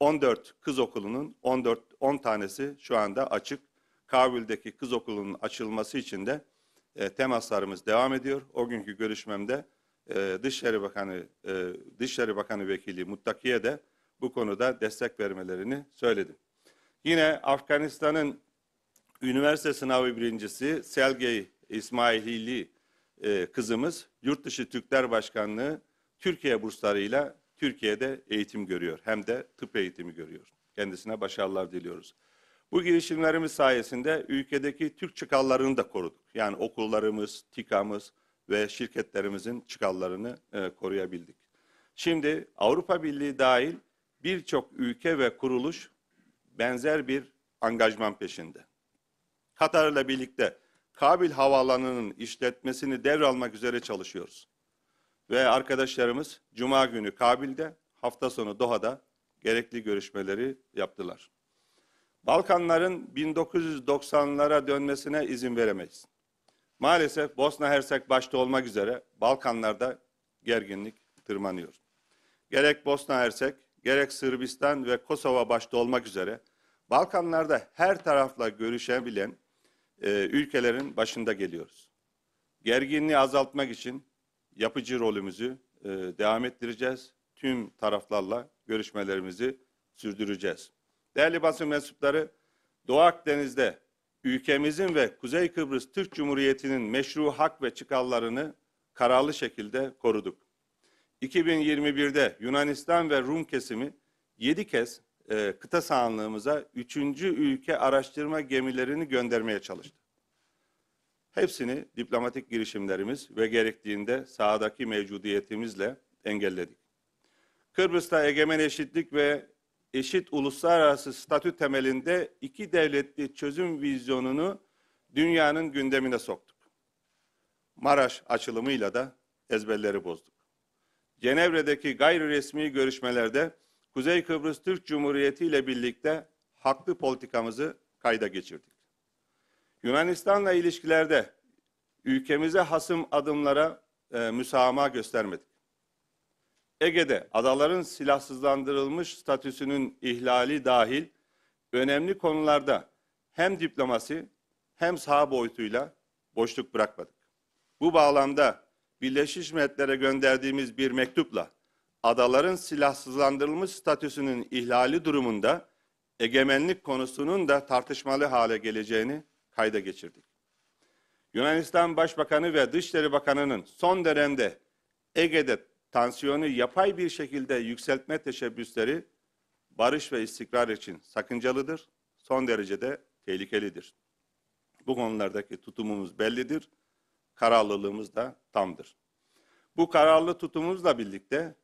on dört kız okulunun on dört on tanesi şu anda açık. Kabil'deki kız okulunun açılması için de e, temaslarımız devam ediyor. O günkü görüşmemde e, Dışişleri Bakanı e, Dışişleri Bakanı Vekili Muttaki'ye de bu konuda destek vermelerini söyledim. Yine Afganistan'ın üniversite sınavı birincisi Selgey İsmailili e, kızımız Yurtdışı Türkler Başkanlığı Türkiye burslarıyla Türkiye'de eğitim görüyor. Hem de tıp eğitimi görüyor. Kendisine başarılar diliyoruz. Bu girişimlerimiz sayesinde ülkedeki Türk çıkarlarını da koruduk. Yani okullarımız, TİKA'mız ve şirketlerimizin çıkarlarını e, koruyabildik. Şimdi Avrupa Birliği dahil birçok ülke ve kuruluş benzer bir angajman peşinde. Katar'la birlikte Kabil Havaalanı'nın işletmesini devralmak üzere çalışıyoruz. Ve arkadaşlarımız Cuma günü Kabil'de, hafta sonu Doha'da gerekli görüşmeleri yaptılar. Balkanların bin dokuz yüz doksanlara dönmesine izin veremeyiz. Maalesef Bosna Hersek başta olmak üzere Balkanlarda gerginlik tırmanıyor. Gerek Bosna Hersek, gerek Sırbistan ve Kosova başta olmak üzere Balkanlarda her tarafla görüşebilen e, ülkelerin başında geliyoruz. Gerginliği azaltmak için yapıcı rolümüzü e, devam ettireceğiz. Tüm taraflarla görüşmelerimizi sürdüreceğiz. Değerli basın mensupları, Doğu Akdeniz'de ülkemizin ve Kuzey Kıbrıs Türk Cumhuriyeti'nin meşru hak ve çıkarlarını kararlı şekilde koruduk. iki bin yirmi birde Yunanistan ve Rum kesimi yedi kez e, kıta sahanlığımıza üçüncü ülke araştırma gemilerini göndermeye çalıştı. Hepsini diplomatik girişimlerimiz ve gerektiğinde sahadaki mevcudiyetimizle engelledik. Kıbrıs'ta egemen eşitlik ve eşit uluslararası statü temelinde iki devletli çözüm vizyonunu dünyanın gündemine soktuk. Maraş açılımıyla da ezberleri bozduk. Cenevre'deki gayri resmi görüşmelerde Kuzey Kıbrıs Türk Cumhuriyeti ile birlikte haklı politikamızı kayda geçirdik. Yunanistan'la ilişkilerde ülkemize hasım adımlara e, müsamaha göstermedik. Ege'de adaların silahsızlandırılmış statüsünün ihlali dahil önemli konularda hem diplomasi hem saha boyutuyla boşluk bırakmadık. Bu bağlamda Birleşmiş Milletler'e gönderdiğimiz bir mektupla adaların silahsızlandırılmış statüsünün ihlali durumunda egemenlik konusunun da tartışmalı hale geleceğini kayda geçirdik. Yunanistan Başbakanı ve Dışişleri Bakanı'nın son dönemde Ege'de tansiyonu yapay bir şekilde yükseltme teşebbüsleri barış ve istikrar için sakıncalıdır, son derecede tehlikelidir. Bu konulardaki tutumumuz bellidir, kararlılığımız da tamdır. Bu kararlı tutumumuzla birlikte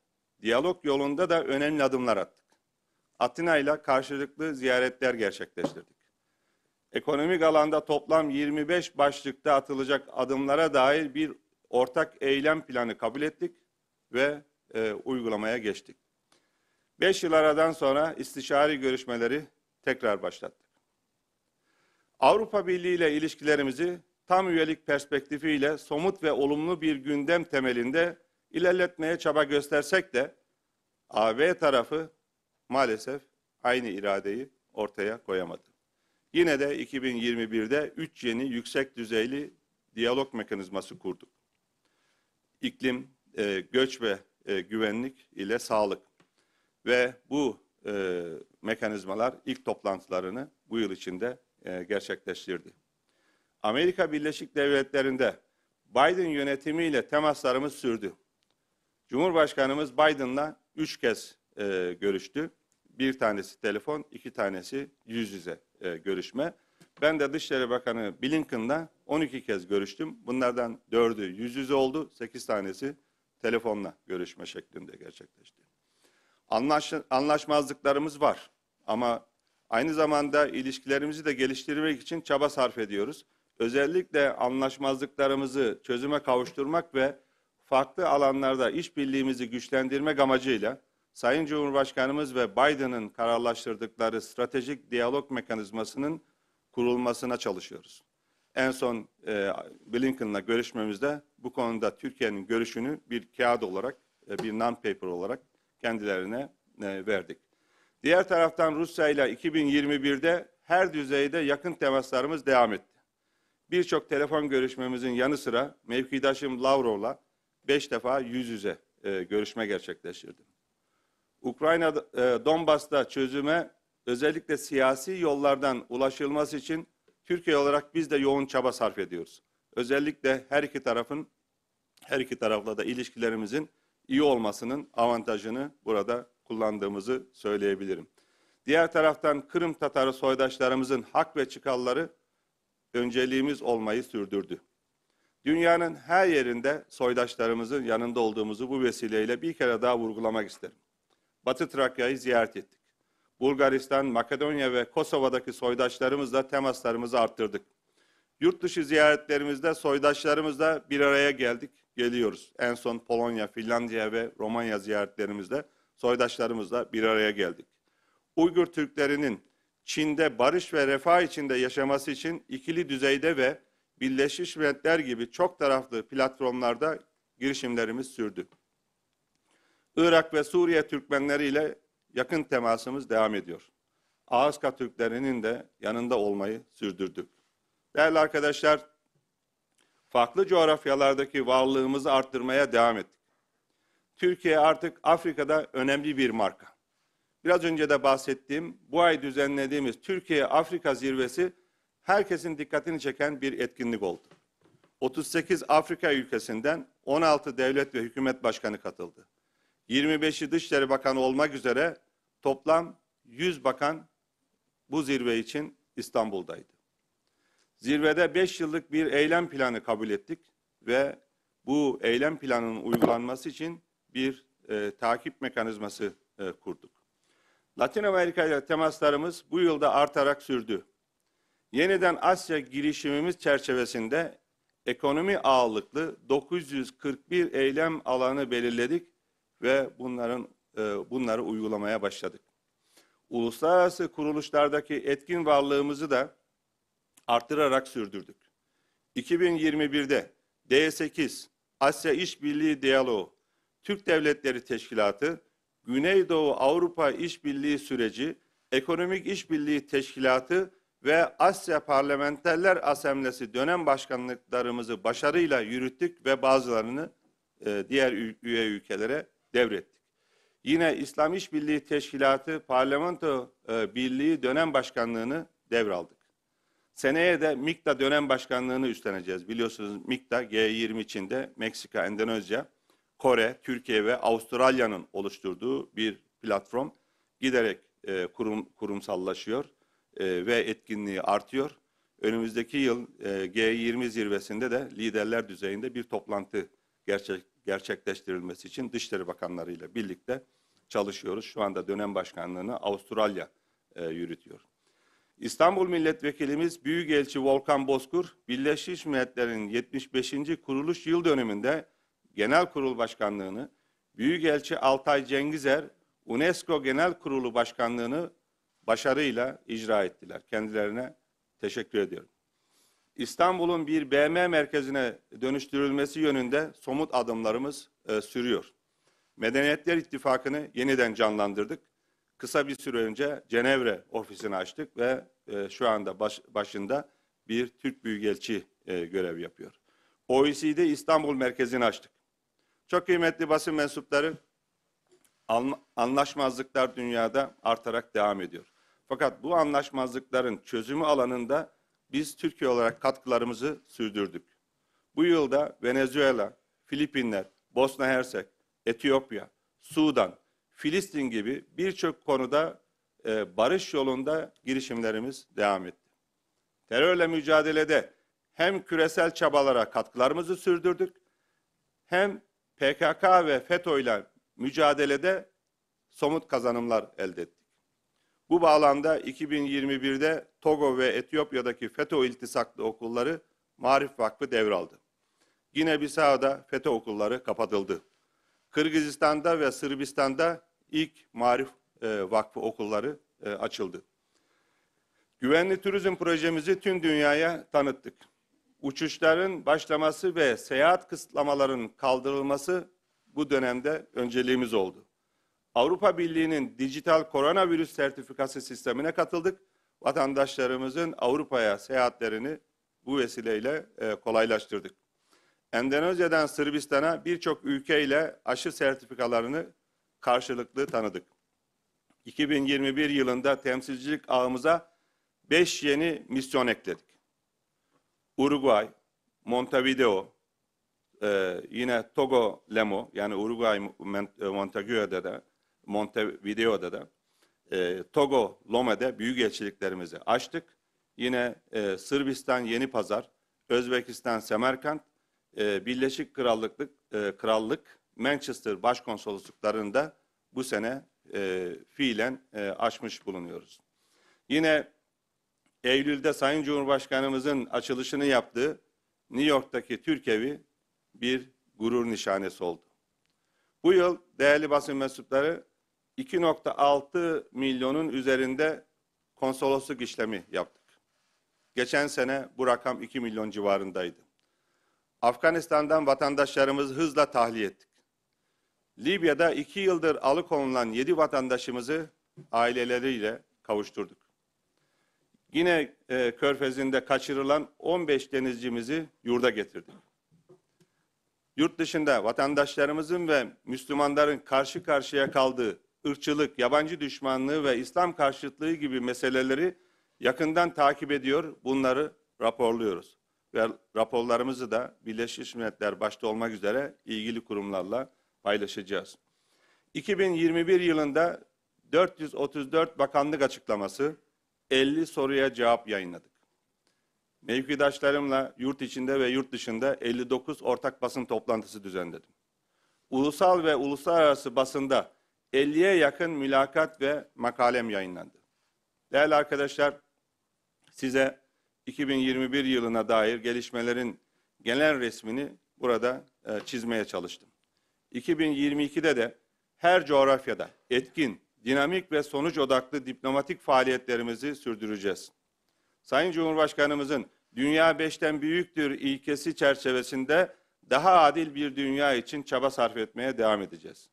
diyalog yolunda da önemli adımlar attık. Atina ile karşılıklı ziyaretler gerçekleştirdik. Ekonomik alanda toplam yirmi beş başlıkta atılacak adımlara dair bir ortak eylem planı kabul ettik ve e, uygulamaya geçtik. Beş yıl aradan sonra istişari görüşmeleri tekrar başlattık. Avrupa Birliği ile ilişkilerimizi tam üyelik perspektifiyle somut ve olumlu bir gündem temelinde ilerletmeye çaba göstersek de A B tarafı maalesef aynı iradeyi ortaya koyamadı. Yine de iki bin yirmi birde üç yeni yüksek düzeyli diyalog mekanizması kurduk. İklim, E, göç ve e, güvenlik ile sağlık ve bu e, mekanizmalar ilk toplantılarını bu yıl içinde e, gerçekleştirdi. Amerika Birleşik Devletleri'nde Biden yönetimiyle temaslarımız sürdü. Cumhurbaşkanımız Biden'la üç kez e, görüştü. Bir tanesi telefon, iki tanesi yüz yüze e, görüşme. Ben de Dışişleri Bakanı Blinken'la on iki kez görüştüm. Bunlardan dördü yüz yüze oldu, sekiz tanesi telefonla görüşme şeklinde gerçekleşti. Anlaş, anlaşmazlıklarımız var ama aynı zamanda ilişkilerimizi de geliştirmek için çaba sarf ediyoruz. Özellikle anlaşmazlıklarımızı çözüme kavuşturmak ve farklı alanlarda işbirliğimizi güçlendirmek amacıyla Sayın Cumhurbaşkanımız ve Biden'ın kararlaştırdıkları stratejik diyalog mekanizmasının kurulmasına çalışıyoruz. En son e, Blinken'la görüşmemizde bu konuda Türkiye'nin görüşünü bir kağıt olarak, e, bir non-paper olarak kendilerine e, verdik. Diğer taraftan Rusya ile iki bin yirmi birde her düzeyde yakın temaslarımız devam etti. Birçok telefon görüşmemizin yanı sıra mevkidaşım Lavrov'la beş defa yüz yüze e, görüşme gerçekleştirdim. Ukrayna e, Donbas'ta çözüme özellikle siyasi yollardan ulaşılması için Türkiye olarak biz de yoğun çaba sarf ediyoruz. Özellikle her iki tarafın, her iki tarafla da ilişkilerimizin iyi olmasının avantajını burada kullandığımızı söyleyebilirim. Diğer taraftan Kırım Tatarı soydaşlarımızın hak ve çıkarları önceliğimiz olmayı sürdürdü. Dünyanın her yerinde soydaşlarımızın yanında olduğumuzu bu vesileyle bir kere daha vurgulamak isterim. Batı Trakya'yı ziyaret ettik. Bulgaristan, Makedonya ve Kosova'daki soydaşlarımızla temaslarımızı arttırdık. Yurt dışı ziyaretlerimizde soydaşlarımızla bir araya geldik, geliyoruz. En son Polonya, Finlandiya ve Romanya ziyaretlerimizde soydaşlarımızla bir araya geldik. Uygur Türklerinin Çin'de barış ve refah içinde yaşaması için ikili düzeyde ve Birleşmiş Milletler gibi çok taraflı platformlarda girişimlerimiz sürdü. Irak ve Suriye Türkmenleriyle yakın temasımız devam ediyor. Ağızka Türklerinin de yanında olmayı sürdürdük. Değerli arkadaşlar, farklı coğrafyalardaki varlığımızı arttırmaya devam ettik. Türkiye artık Afrika'da önemli bir marka. Biraz önce de bahsettiğim, bu ay düzenlediğimiz Türkiye-Afrika zirvesi herkesin dikkatini çeken bir etkinlik oldu. otuz sekiz Afrika ülkesinden on altı devlet ve hükümet başkanı katıldı. yirmi beşi Dışişleri Bakanı olmak üzere toplam yüz bakan bu zirve için İstanbul'daydı. Zirvede beş yıllık bir eylem planı kabul ettik ve bu eylem planının uygulanması için bir e, takip mekanizması e, kurduk. Latin Amerika ile temaslarımız bu yılda artarak sürdü. Yeniden Asya girişimimiz çerçevesinde ekonomi ağırlıklı dokuz yüz kırk bir eylem alanı belirledik ve bunların e, bunları uygulamaya başladık. Uluslararası kuruluşlardaki etkin varlığımızı da artırarak sürdürdük. iki bin yirmi birde D sekiz, Asya İşbirliği Diyaloğu, Türk Devletleri Teşkilatı, Güneydoğu Avrupa İşbirliği Süreci, Ekonomik İşbirliği Teşkilatı ve Asya Parlamenterler Asamblesi dönem başkanlıklarımızı başarıyla yürüttük ve bazılarını e, diğer üye ülkelere devrettik. Yine İslam İşbirliği Teşkilatı Parlamento e, Birliği dönem başkanlığını devraldık. Seneye de MİKTA dönem başkanlığını üstleneceğiz. Biliyorsunuz MİKTA G yirmi içinde Meksika, Endonezya, Kore, Türkiye ve Avustralya'nın oluşturduğu bir platform giderek e, kurum, kurumsallaşıyor e, ve etkinliği artıyor. Önümüzdeki yıl e, G yirmi zirvesinde de liderler düzeyinde bir toplantı gerçek, gerçekleştirilmesi için Dışişleri Bakanları ile birlikte çalışıyoruz. Şu anda dönem başkanlığını Avustralya e, yürütüyor. İstanbul Milletvekilimiz Büyükelçi Volkan Bozkurt, Birleşmiş Milletler'in yetmiş beşinci kuruluş yıl dönümünde Genel Kurul Başkanlığını, Büyükelçi Altay Cengizer, UNESCO Genel Kurulu Başkanlığını başarıyla icra ettiler. Kendilerine teşekkür ediyorum. İstanbul'un bir B M merkezine dönüştürülmesi yönünde somut adımlarımız e, sürüyor. Medeniyetler İttifakı'nı yeniden canlandırdık. Kısa bir süre önce Cenevre ofisini açtık ve e, şu anda baş, başında bir Türk Büyükelçi e, görev yapıyor. O E C D İstanbul merkezini açtık. Çok kıymetli basın mensupları, anlaşmazlıklar dünyada artarak devam ediyor. Fakat bu anlaşmazlıkların çözümü alanında biz Türkiye olarak katkılarımızı sürdürdük. Bu yılda Venezuela, Filipinler, Bosna Hersek, Etiyopya, Sudan, Filistin gibi birçok konuda e, barış yolunda girişimlerimiz devam etti. Terörle mücadelede hem küresel çabalara katkılarımızı sürdürdük, hem P K K ve FETÖ'yle mücadelede somut kazanımlar elde ettik. Bu bağlamda iki bin yirmi birde Togo ve Etiyopya'daki FETÖ iltisaklı okulları Maarif Vakfı devraldı. Yine Bisao'da FETÖ okulları kapatıldı. Kırgızistan'da ve Sırbistan'da ilk Maarif Vakfı okulları açıldı. Güvenli turizm projemizi tüm dünyaya tanıttık. Uçuşların başlaması ve seyahat kısıtlamalarının kaldırılması bu dönemde önceliğimiz oldu. Avrupa Birliği'nin dijital koronavirüs sertifikası sistemine katıldık. Vatandaşlarımızın Avrupa'ya seyahatlerini bu vesileyle kolaylaştırdık. Endonezya'dan Sırbistan'a birçok ülkeyle aşı sertifikalarını karşılıklı tanıdık. iki bin yirmi bir yılında temsilcilik ağımıza beş yeni misyon ekledik. Uruguay, Montevideo, e, yine Togo Lemo, yani Uruguay Montevideo'da da, Montevideo'da da e, Togo Lome'de büyükelçiliklerimizi açtık. Yine e, Sırbistan Yenipazar, Özbekistan Semerkant, e, Birleşik Krallık, e, Krallık Manchester Başkonsolosluklarında bu sene e, fiilen e, açmış bulunuyoruz. Yine Eylül'de Sayın Cumhurbaşkanımızın açılışını yaptığı New York'taki Türk Evi bir gurur nişanesi oldu. Bu yıl değerli basın mensupları iki nokta altı milyonun üzerinde konsolosluk işlemi yaptık. Geçen sene bu rakam iki milyon civarındaydı. Afganistan'dan vatandaşlarımızı hızla tahliye ettik. Libya'da iki yıldır alıkonulan yedi vatandaşımızı aileleriyle kavuşturduk. Yine e, Körfez'inde kaçırılan on beş denizcimizi yurda getirdik. Yurt dışında vatandaşlarımızın ve Müslümanların karşı karşıya kaldığı ırkçılık, yabancı düşmanlığı ve İslam karşıtlığı gibi meseleleri yakından takip ediyor, bunları raporluyoruz. Ve raporlarımızı da Birleşmiş Milletler başta olmak üzere ilgili kurumlarla paylaşacağız. iki bin yirmi bir yılında dört yüz otuz dört bakanlık açıklaması, elli soruya cevap yayınladık. Mevkidaşlarımla yurt içinde ve yurt dışında elli dokuz ortak basın toplantısı düzenledim. Ulusal ve uluslararası basında elliye yakın mülakat ve makalem yayınlandı. Değerli arkadaşlar, size iki bin yirmi bir yılına dair gelişmelerin genel resmini burada çizmeye çalıştım. iki bin yirmi ikide de her coğrafyada etkin, dinamik ve sonuç odaklı diplomatik faaliyetlerimizi sürdüreceğiz. Sayın Cumhurbaşkanımızın dünya beşten büyüktür ilkesi çerçevesinde daha adil bir dünya için çaba sarf etmeye devam edeceğiz.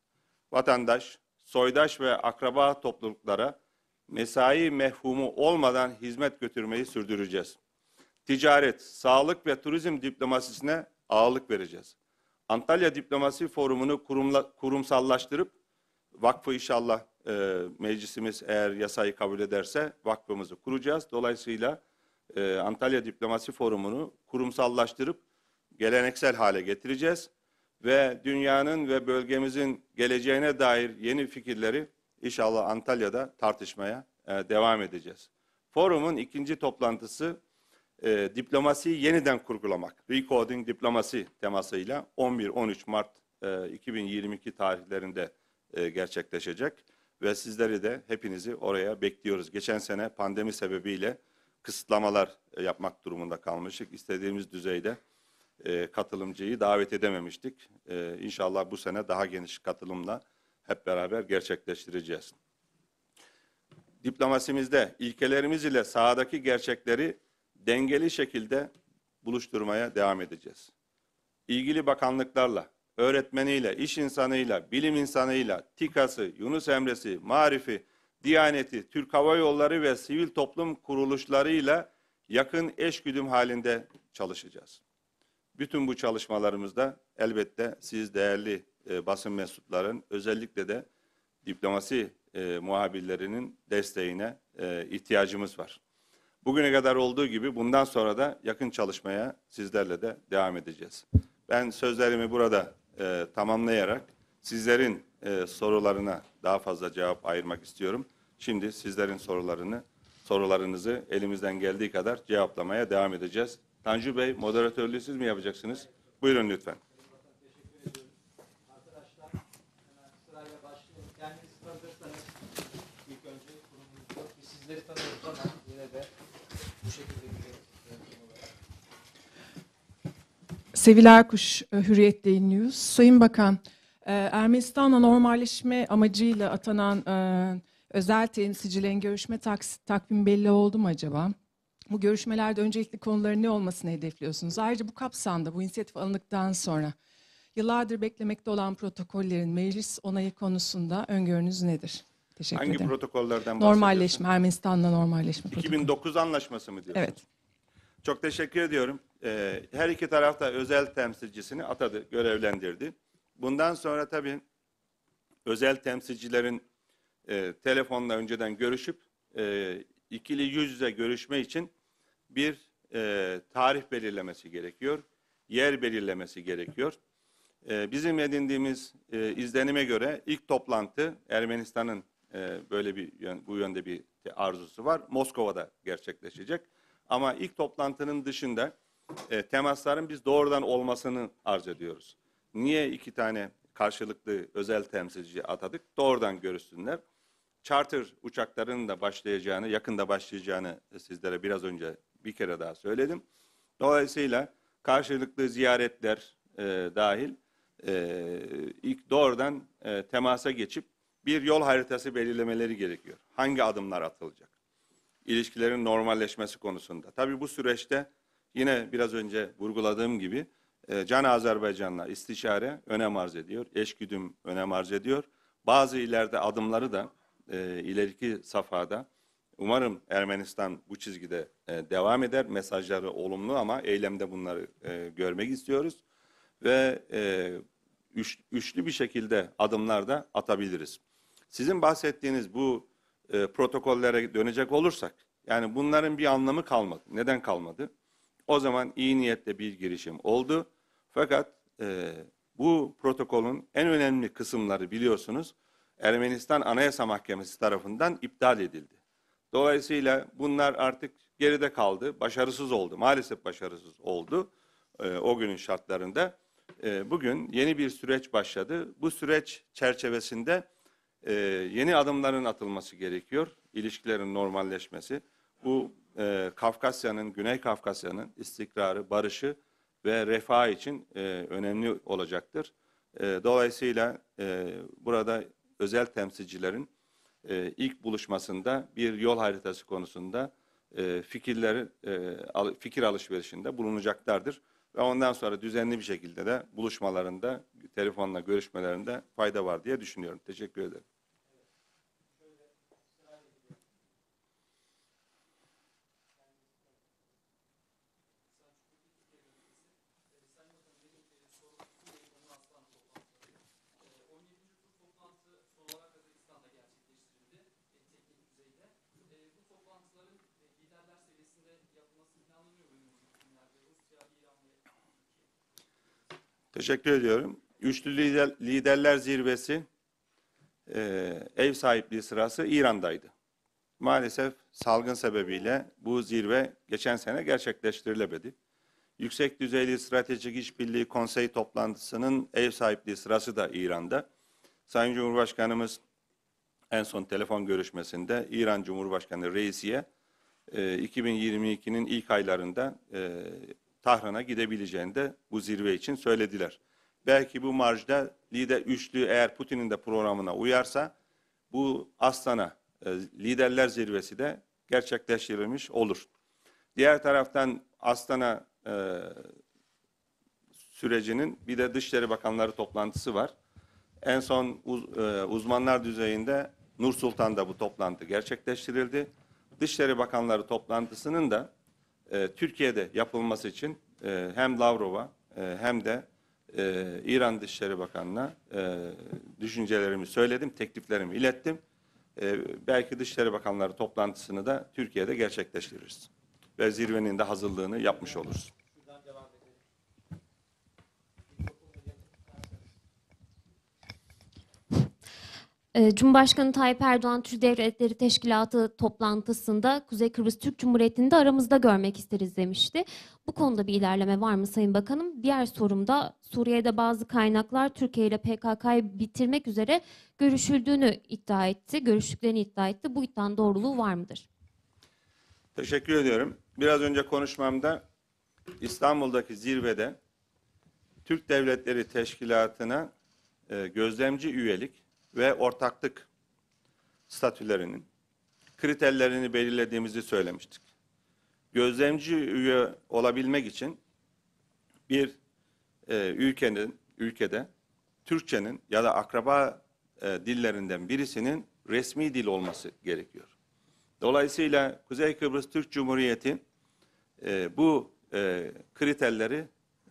Vatandaş, soydaş ve akraba topluluklara mesai mefhumu olmadan hizmet götürmeyi sürdüreceğiz. Ticaret, sağlık ve turizm diplomasisine ağırlık vereceğiz. Antalya Diplomasi Forumu'nu kurumla, kurumsallaştırıp vakfı inşallah e, meclisimiz eğer yasayı kabul ederse vakfımızı kuracağız. Dolayısıyla e, Antalya Diplomasi Forumu'nu kurumsallaştırıp geleneksel hale getireceğiz. Ve dünyanın ve bölgemizin geleceğine dair yeni fikirleri inşallah Antalya'da tartışmaya e, devam edeceğiz. Forumun ikinci toplantısı e, diplomasiyi yeniden kurgulamak, Recoding Diplomasi temasıyla on bir on üç Mart e, iki bin yirmi iki tarihlerinde gerçekleşecek ve sizleri de hepinizi oraya bekliyoruz. Geçen sene pandemi sebebiyle kısıtlamalar yapmak durumunda kalmıştık. İstediğimiz düzeyde katılımcıyı davet edememiştik. İnşallah bu sene daha geniş katılımla hep beraber gerçekleştireceğiz. Diplomasimizde ilkelerimiz ile sahadaki gerçekleri dengeli şekilde buluşturmaya devam edeceğiz. İlgili bakanlıklarla, öğretmeniyle, iş insanıyla, bilim insanıyla, TİKA'sı, Yunus Emre'si, Marif'i, Diyaneti, Türk Hava Yolları ve sivil toplum kuruluşlarıyla yakın eşgüdüm halinde çalışacağız. Bütün bu çalışmalarımızda elbette siz değerli e, basın mensuplarının, özellikle de diplomasi e, muhabirlerinin desteğine e, ihtiyacımız var. Bugüne kadar olduğu gibi bundan sonra da yakın çalışmaya sizlerle de devam edeceğiz. Ben sözlerimi burada e, tamamlayarak sizlerin e, sorularına daha fazla cevap ayırmak istiyorum. Şimdi sizlerin sorularını, sorularınızı elimizden geldiği kadar cevaplamaya devam edeceğiz. Tanju Bey, moderatörlüğü siz mi yapacaksınız? Buyurun lütfen. Teşekkür ediyorum. Arkadaşlar, hemen sırayla başlayalım. Kendinizi tanıtırsanız ilk önce kurumumuzda biz sizleri tanıyoruz ama yine de bu şekilde gidelim. Seviler Kuş Hürriyet'te yayınlıyoruz. Sayın Bakan, Ermenistan'la normalleşme amacıyla atanan özel temsilcilerin görüşme takvimi belli oldu mu acaba? Bu görüşmelerde öncelikli konuların ne olmasını hedefliyorsunuz? Ayrıca bu kapsamda, bu inisiyatif alındıktan sonra yıllardır beklemekte olan protokollerin meclis onayı konusunda öngörünüz nedir? Teşekkür Hangi ederim. protokollerden Normalleşme, Ermenistan'la normalleşme. iki bin dokuz protokol. Anlaşması mı diyorsunuz? Evet. Çok teşekkür ediyorum. Ee, her iki tarafta özel temsilcisini atadı, görevlendirdi. Bundan sonra tabii özel temsilcilerin e, telefonla önceden görüşüp e, ikili yüz yüze görüşme için bir e, tarih belirlemesi gerekiyor, yer belirlemesi gerekiyor. E, bizim edindiğimiz e, izlenime göre ilk toplantı Ermenistan'ın e, böyle bir bu yönde bir arzusu var. Moskova'da gerçekleşecek. Ama ilk toplantının dışında e, temasların biz doğrudan olmasını arz ediyoruz. Niye iki tane karşılıklı özel temsilci atadık? Doğrudan görüşsünler. Charter uçaklarının da başlayacağını, yakında başlayacağını sizlere biraz önce bir kere daha söyledim. Dolayısıyla karşılıklı ziyaretler e, dahil e, ilk doğrudan e, temasa geçip bir yol haritası belirlemeleri gerekiyor. Hangi adımlar atılacak? İlişkilerin normalleşmesi konusunda. Tabii bu süreçte yine biraz önce vurguladığım gibi e, Can Azerbaycan'la istişare önem arz ediyor. Eşgüdüm önem arz ediyor. Bazı ileride adımları da e, ileriki safhada umarım Ermenistan bu çizgide e, devam eder. Mesajları olumlu ama eylemde bunları e, görmek istiyoruz. Ve e, üç, üçlü bir şekilde adımlar da atabiliriz. Sizin bahsettiğiniz bu E, protokollere dönecek olursak, yani bunların bir anlamı kalmadı. Neden kalmadı? O zaman iyi niyetle bir girişim oldu. Fakat e, bu protokolün en önemli kısımları biliyorsunuz Ermenistan Anayasa Mahkemesi tarafından iptal edildi. Dolayısıyla bunlar artık geride kaldı, başarısız oldu. Maalesef başarısız oldu e, o günün şartlarında. E, bugün yeni bir süreç başladı. Bu süreç çerçevesinde Ee, yeni adımların atılması gerekiyor. İlişkilerin normalleşmesi. Bu e, Kafkasya'nın, Güney Kafkasya'nın istikrarı, barışı ve refahı için e, önemli olacaktır. E, dolayısıyla e, burada özel temsilcilerin e, ilk buluşmasında bir yol haritası konusunda e, fikirleri e, al, fikir alışverişinde bulunacaklardır. Ve ondan sonra düzenli bir şekilde de buluşmalarında, telefonla görüşmelerinde fayda var diye düşünüyorum. Teşekkür ederim. Teşekkür ediyorum. Üçlü lider, liderler zirvesi e, ev sahipliği sırası İran'daydı. Maalesef salgın sebebiyle bu zirve geçen sene gerçekleştirilemedi. Yüksek düzeyli stratejik işbirliği konsey toplantısının ev sahipliği sırası da İran'da. Sayın Cumhurbaşkanımız en son telefon görüşmesinde İran Cumhurbaşkanı Reisi'ye e, iki bin yirmi ikinin ilk aylarında E, Tahran'a gidebileceğini de bu zirve için söylediler. Belki bu marjda lider üçlü eğer Putin'in de programına uyarsa bu Aslan'a e, liderler zirvesi de gerçekleştirilmiş olur. Diğer taraftan Aslan'a e, sürecinin bir de Dışişleri Bakanları toplantısı var. En son uz, e, uzmanlar düzeyinde Nur Sultan'da bu toplantı gerçekleştirildi. Dışişleri Bakanları toplantısının da Türkiye'de yapılması için hem Lavrov'a hem de İran Dışişleri Bakanı'na düşüncelerimi söyledim, tekliflerimi ilettim. Belki Dışişleri Bakanları toplantısını da Türkiye'de gerçekleştiririz. Ve zirvenin de hazırlığını yapmış oluruz. Cumhurbaşkanı Tayyip Erdoğan, Türk Devletleri Teşkilatı toplantısında Kuzey Kıbrıs Türk Cumhuriyeti'ni de aramızda görmek isteriz demişti. Bu konuda bir ilerleme var mı Sayın Bakanım? Diğer sorumda Suriye'de bazı kaynaklar Türkiye ile P K K'yı bitirmek üzere görüşüldüğünü iddia etti, görüştüklerini iddia etti. Bu iddianın doğruluğu var mıdır? Teşekkür ediyorum. Biraz önce konuşmamda İstanbul'daki zirvede Türk Devletleri Teşkilatı'na e, gözlemci üyelik ve ortaklık statülerinin kriterlerini belirlediğimizi söylemiştik. Gözlemci üye olabilmek için bir e, ülkenin ülkede Türkçenin ya da akraba e, dillerinden birisinin resmi dil olması gerekiyor. Dolayısıyla Kuzey Kıbrıs Türk Cumhuriyeti e, bu e, kriterleri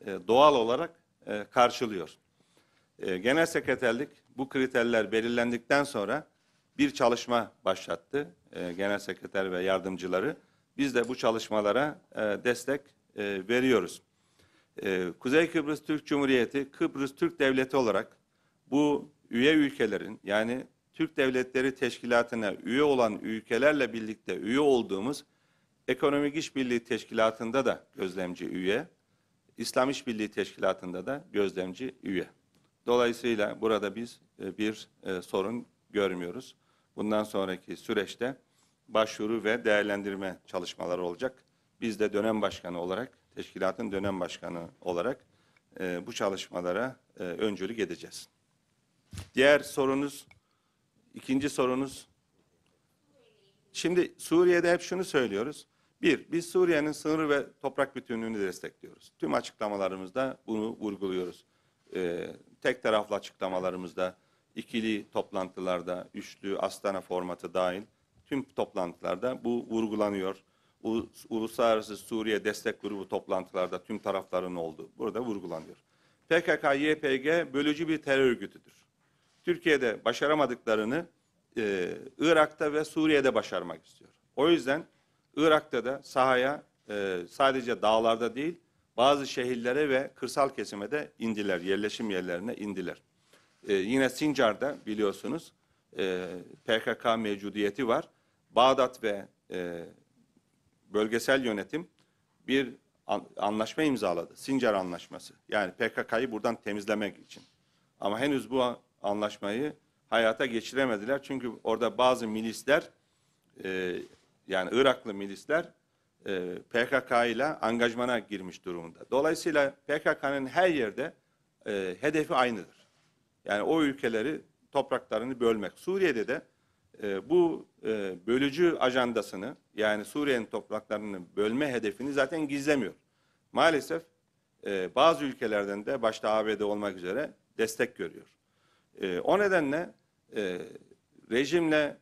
e, doğal olarak e, karşılıyor. E, Genel Sekreterlik bu kriterler belirlendikten sonra bir çalışma başlattı. E, Genel Sekreter ve yardımcıları. Biz de bu çalışmalara e, destek e, veriyoruz. E, Kuzey Kıbrıs Türk Cumhuriyeti, Kıbrıs Türk Devleti olarak bu üye ülkelerin, yani Türk Devletleri Teşkilatı'na üye olan ülkelerle birlikte üye olduğumuz Ekonomik İşbirliği Teşkilatı'nda da gözlemci üye, İslam İşbirliği Teşkilatı'nda da gözlemci üye. Dolayısıyla burada biz e, bir e, sorun görmüyoruz. Bundan sonraki süreçte başvuru ve değerlendirme çalışmaları olacak. Biz de dönem başkanı olarak, teşkilatın dönem başkanı olarak e, bu çalışmalara e, öncülük edeceğiz. Diğer sorunuz, ikinci sorunuz. Şimdi Suriye'de hep şunu söylüyoruz. Bir, biz Suriye'nin sınır ve toprak bütünlüğünü destekliyoruz. Tüm açıklamalarımızda bunu vurguluyoruz. E, tek taraflı açıklamalarımızda, ikili toplantılarda, üçlü Astana formatı dahil, tüm toplantılarda bu vurgulanıyor. Uluslararası Suriye Destek Grubu toplantılarda tüm tarafların olduğu burada vurgulanıyor. P K K-Y P G bölücü bir terör örgütüdür. Türkiye'de başaramadıklarını e, Irak'ta ve Suriye'de başarmak istiyor. O yüzden Irak'ta da sahaya e, sadece dağlarda değil, bazı şehirlere ve kırsal kesime de indiler, yerleşim yerlerine indiler. E, yine Sincar'da biliyorsunuz e, P K K mevcudiyeti var. Bağdat ve e, bölgesel yönetim bir anlaşma imzaladı. Sincar Anlaşması. Yani P K K'yı buradan temizlemek için. Ama henüz bu anlaşmayı hayata geçiremediler. Çünkü orada bazı milisler, e, yani Iraklı milisler e, P K K ile angajmana girmiş durumda. Dolayısıyla P K K'nın her yerde e, hedefi aynıdır. Yani o ülkeleri, topraklarını bölmek. Suriye'de de e, bu e, bölücü ajandasını, yani Suriye'nin topraklarını bölme hedefini zaten gizlemiyor. Maalesef e, bazı ülkelerden de, başta A B D olmak üzere, destek görüyor. E, o nedenle e, rejimle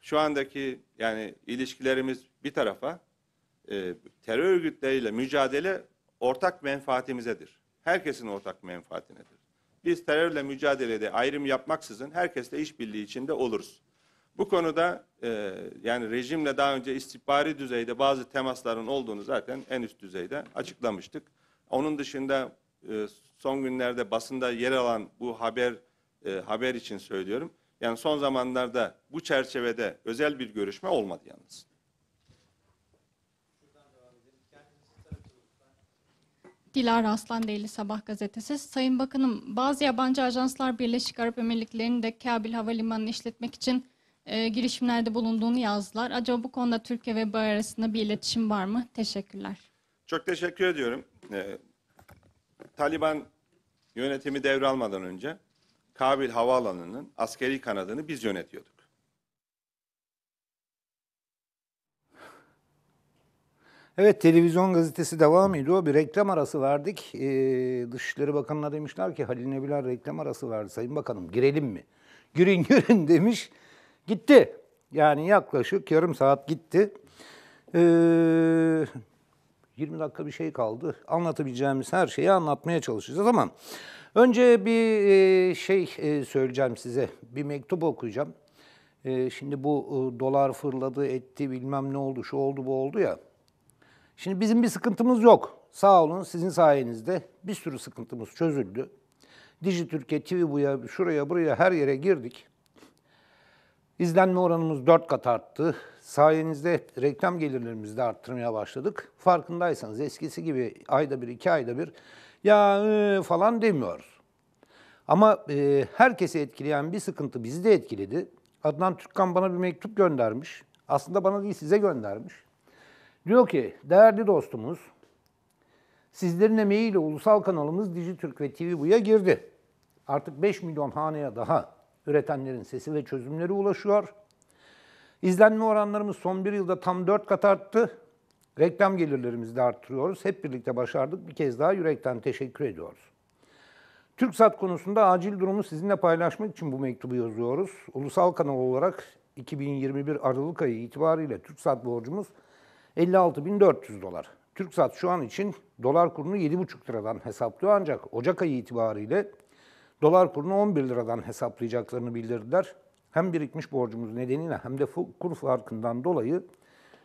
şu andaki yani ilişkilerimiz bir tarafa, e, terör örgütleriyle mücadele ortak menfaatimizedir. Herkesin ortak menfaatinedir. Biz terörle mücadelede ayrım yapmaksızın herkesle işbirliği içinde oluruz. Bu konuda e, yani rejimle daha önce istihbari düzeyde bazı temasların olduğunu zaten en üst düzeyde açıklamıştık. Onun dışında e, son günlerde basında yer alan bu haber e, haber için söylüyorum. Yani son zamanlarda bu çerçevede özel bir görüşme olmadı yalnız. Dilara Aslandeyli Sabah Gazetesi. Sayın Bakanım, bazı yabancı ajanslar Birleşik Arap Emirlikleri'nin de Kabil Havalimanı'nı işletmek için e, girişimlerde bulunduğunu yazdılar. Acaba bu konuda Türkiye ve Bahreyn arasında bir iletişim var mı? Teşekkürler. Çok teşekkür ediyorum. Ee, Taliban yönetimi devralmadan önce Kabil Havaalanı'nın askeri kanadını biz yönetiyorduk. Evet, televizyon gazetesi devam ediyor. Bir reklam arası verdik. Ee, Dışişleri Bakanı'na demişler ki Halil Nebiler reklam arası verdi. Sayın Bakanım girelim mi? Girin girin demiş. Gitti. Yani yaklaşık yarım saat gitti. Ee, yirmi dakika bir şey kaldı. Anlatabileceğimiz her şeyi anlatmaya çalışacağız ama önce bir şey söyleyeceğim size. Bir mektup okuyacağım. Ee, şimdi bu dolar fırladı, etti, bilmem ne oldu, şu oldu, bu oldu ya. Şimdi bizim bir sıkıntımız yok. Sağ olun, sizin sayenizde bir sürü sıkıntımız çözüldü. Dijitürk'e, T V B'ya, şuraya buraya her yere girdik. İzlenme oranımız dört kat arttı. Sayenizde reklam gelirlerimizi de arttırmaya başladık. Farkındaysanız eskisi gibi ayda bir, iki ayda bir ya e, falan demiyoruz. Ama e, herkesi etkileyen bir sıkıntı bizi de etkiledi. Adnan Türkkan bana bir mektup göndermiş. Aslında bana değil, size göndermiş. Diyor ki, değerli dostumuz, Sizlerin emeğiyle ulusal kanalımız DigiTürk ve T V Bu'ya girdi. Artık beş milyon haneye daha üretenlerin sesi ve çözümleri ulaşıyor. İzlenme oranlarımız son bir yılda tam dört kat arttı. Reklam gelirlerimizi de arttırıyoruz. Hep birlikte başardık. Bir kez daha yürekten teşekkür ediyoruz. TürkSat konusunda acil durumu sizinle paylaşmak için bu mektubu yazıyoruz. Ulusal kanal olarak iki bin yirmi bir Aralık ayı itibariyle TürkSat borcumuz elli altı bin dört yüz dolar. TürkSat şu an için dolar kurunu yedi buçuk liradan hesaplıyor ancak Ocak ayı itibariyle dolar kurunu on bir liradan hesaplayacaklarını bildirdiler. Hem birikmiş borcumuz nedeniyle hem de kur farkından dolayı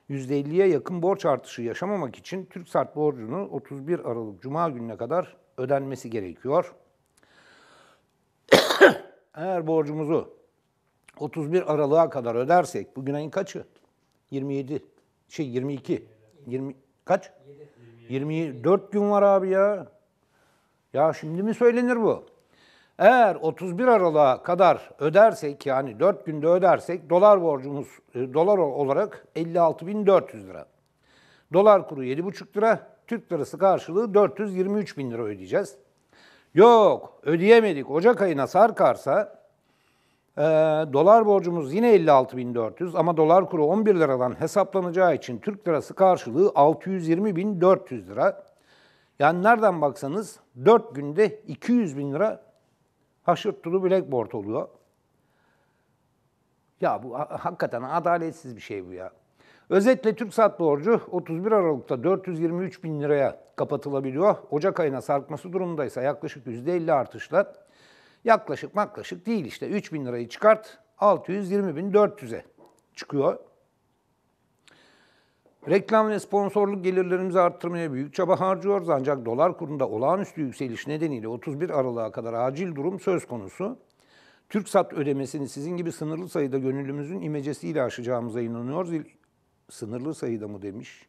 yüzde elliye yakın borç artışı yaşamamak için TürkSat borcunu otuz bir Aralık Cuma gününe kadar ödenmesi gerekiyor. Eğer borcumuzu otuz bir Aralık'a kadar ödersek, bugün ayın kaçı? yirmi yedi, şey yirmi iki, yirmi kaç? yirmi dört gün var abi ya. Ya şimdi mi söylenir bu? Eğer otuz bir Aralık'a kadar ödersek, yani dört günde ödersek, dolar borcumuz dolar olarak elli altı bin dört yüz lira. Dolar kuru yedi buçuk lira, Türk lirası karşılığı dört yüz yirmi üç bin lira ödeyeceğiz. Yok, ödeyemedik. Ocak ayına sarkarsa e, dolar borcumuz yine elli altı bin dört yüz ama dolar kuru on bir liradan hesaplanacağı için Türk lirası karşılığı altı yüz yirmi bin dört yüz lira. Yani nereden baksanız dört günde iki yüz bin lira haşırt tulu blackboard oluyor. Ya bu hakikaten adaletsiz bir şey bu ya. Özetle TürkSat borcu otuz bir Aralık'ta dört yüz yirmi üç bin liraya kapatılabiliyor. Ocak ayına sarkması durumundaysa yaklaşık yüzde elli artışla yaklaşık maklaşık değil işte üç bin lirayı çıkart altı yüz yirmi bin dört yüze çıkıyor. Reklam ve sponsorluk gelirlerimizi arttırmaya büyük çaba harcıyoruz ancak dolar kurunda olağanüstü yükseliş nedeniyle otuz bir Aralık'a kadar acil durum söz konusu. TürkSat ödemesini sizin gibi sınırlı sayıda gönüllümüzün imecesiyle aşacağımıza inanıyoruz. Sınırlı sayıda mı demiş?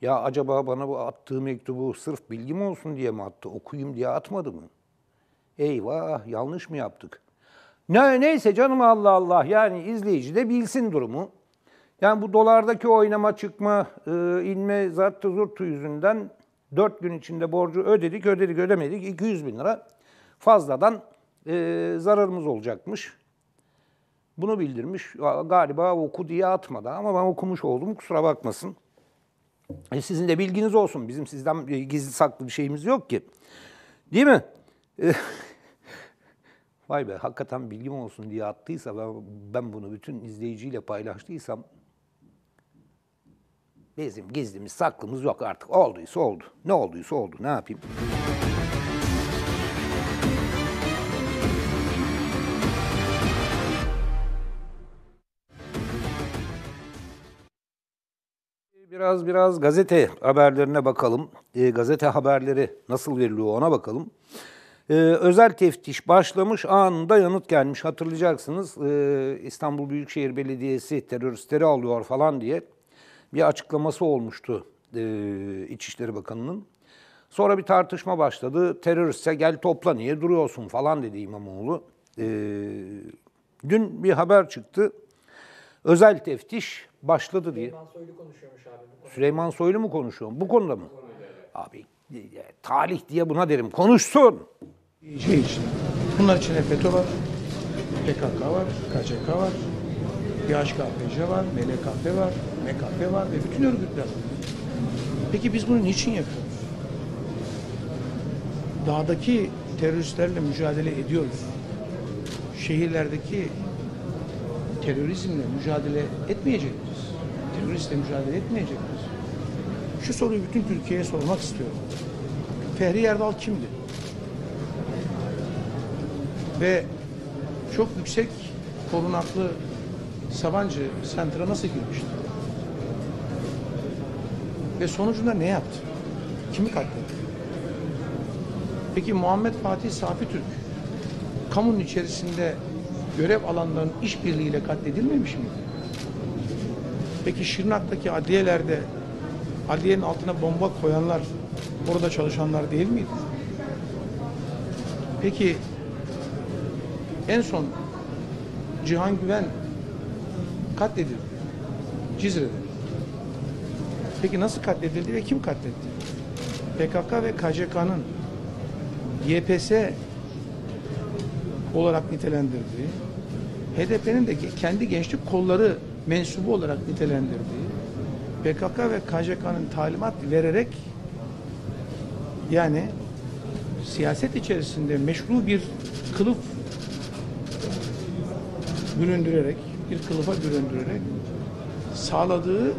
Ya acaba bana bu attığı mektubu sırf bilgi mi olsun diye mi attı? Okuyayım diye atmadı mı? Eyvah, yanlış mı yaptık? Ne, neyse canım, Allah Allah, yani izleyici de bilsin durumu. Yani bu dolardaki oynama çıkma, inme, zarttı zurtu yüzünden dört gün içinde borcu ödedik, ödedik, ödemedik. iki yüz bin lira fazladan zararımız olacakmış. Bunu bildirmiş. Galiba oku diye atmadı ama ben okumuş oldum. Kusura bakmasın. E sizin de bilginiz olsun. Bizim sizden gizli saklı bir şeyimiz yok ki. Değil mi? Vay be, hakikaten bilgim olsun diye attıysa, ben bunu bütün izleyiciyle paylaştıysam, bizim gizlimiz saklımız yok artık. Olduysa oldu. Ne olduysa oldu. Ne yapayım? Biraz biraz gazete haberlerine bakalım. E, gazete haberleri nasıl veriliyor ona bakalım. E, özel teftiş başlamış, anında yanıt gelmiş. Hatırlayacaksınız e, İstanbul Büyükşehir Belediyesi teröristleri alıyor falan diye bir açıklaması olmuştu e, İçişleri Bakanı'nın. Sonra bir tartışma başladı. Teröristse gel topla, niye duruyorsun falan dedi İmamoğlu. E, dün bir haber çıktı. Özel teftiş başladı diye. Süleyman Soylu konuşuyormuş abi. Bu Süleyman Soylu mu konuşuyor? Bu konuda mı? Abi talih diye buna derim. Konuşsun. Şey için. Bunlar için FETÖ var. P K K var. K C K var. P H K P C var. M L K P var. M K P var. Ve bütün örgütler. Peki biz bunu niçin yapıyoruz? Dağdaki teröristlerle mücadele ediyoruz. Şehirlerdeki terörizmle mücadele etmeyecek miyiz? Teröristle mücadele etmeyecek miyiz? Şu soruyu bütün Türkiye'ye sormak istiyorum. Fehri Yerdal kimdi? Ve çok yüksek korunaklı Sabancı Sentra nasıl girmişti? Ve sonucunda ne yaptı? Kimi katletti? Peki Muhammed Fatih Safi Türk kamunun içerisinde görev alanlarının işbirliğiyle katledilmemiş mi? Peki Şırnak'taki adliyelerde adliyenin altına bomba koyanlar orada çalışanlar değil miydi? Peki en son Cihan Güven katledildi Cizre'de. Peki nasıl katledildi ve kim katletti? P K K ve K C K'nın Y P S olarak nitelendirdiği, H D P'nin de kendi gençlik kolları mensubu olarak nitelendirdiği P K K ve K C K'nın talimat vererek, yani siyaset içerisinde meşru bir kılıf büründürerek, bir kılıfa büründürerek sağladığı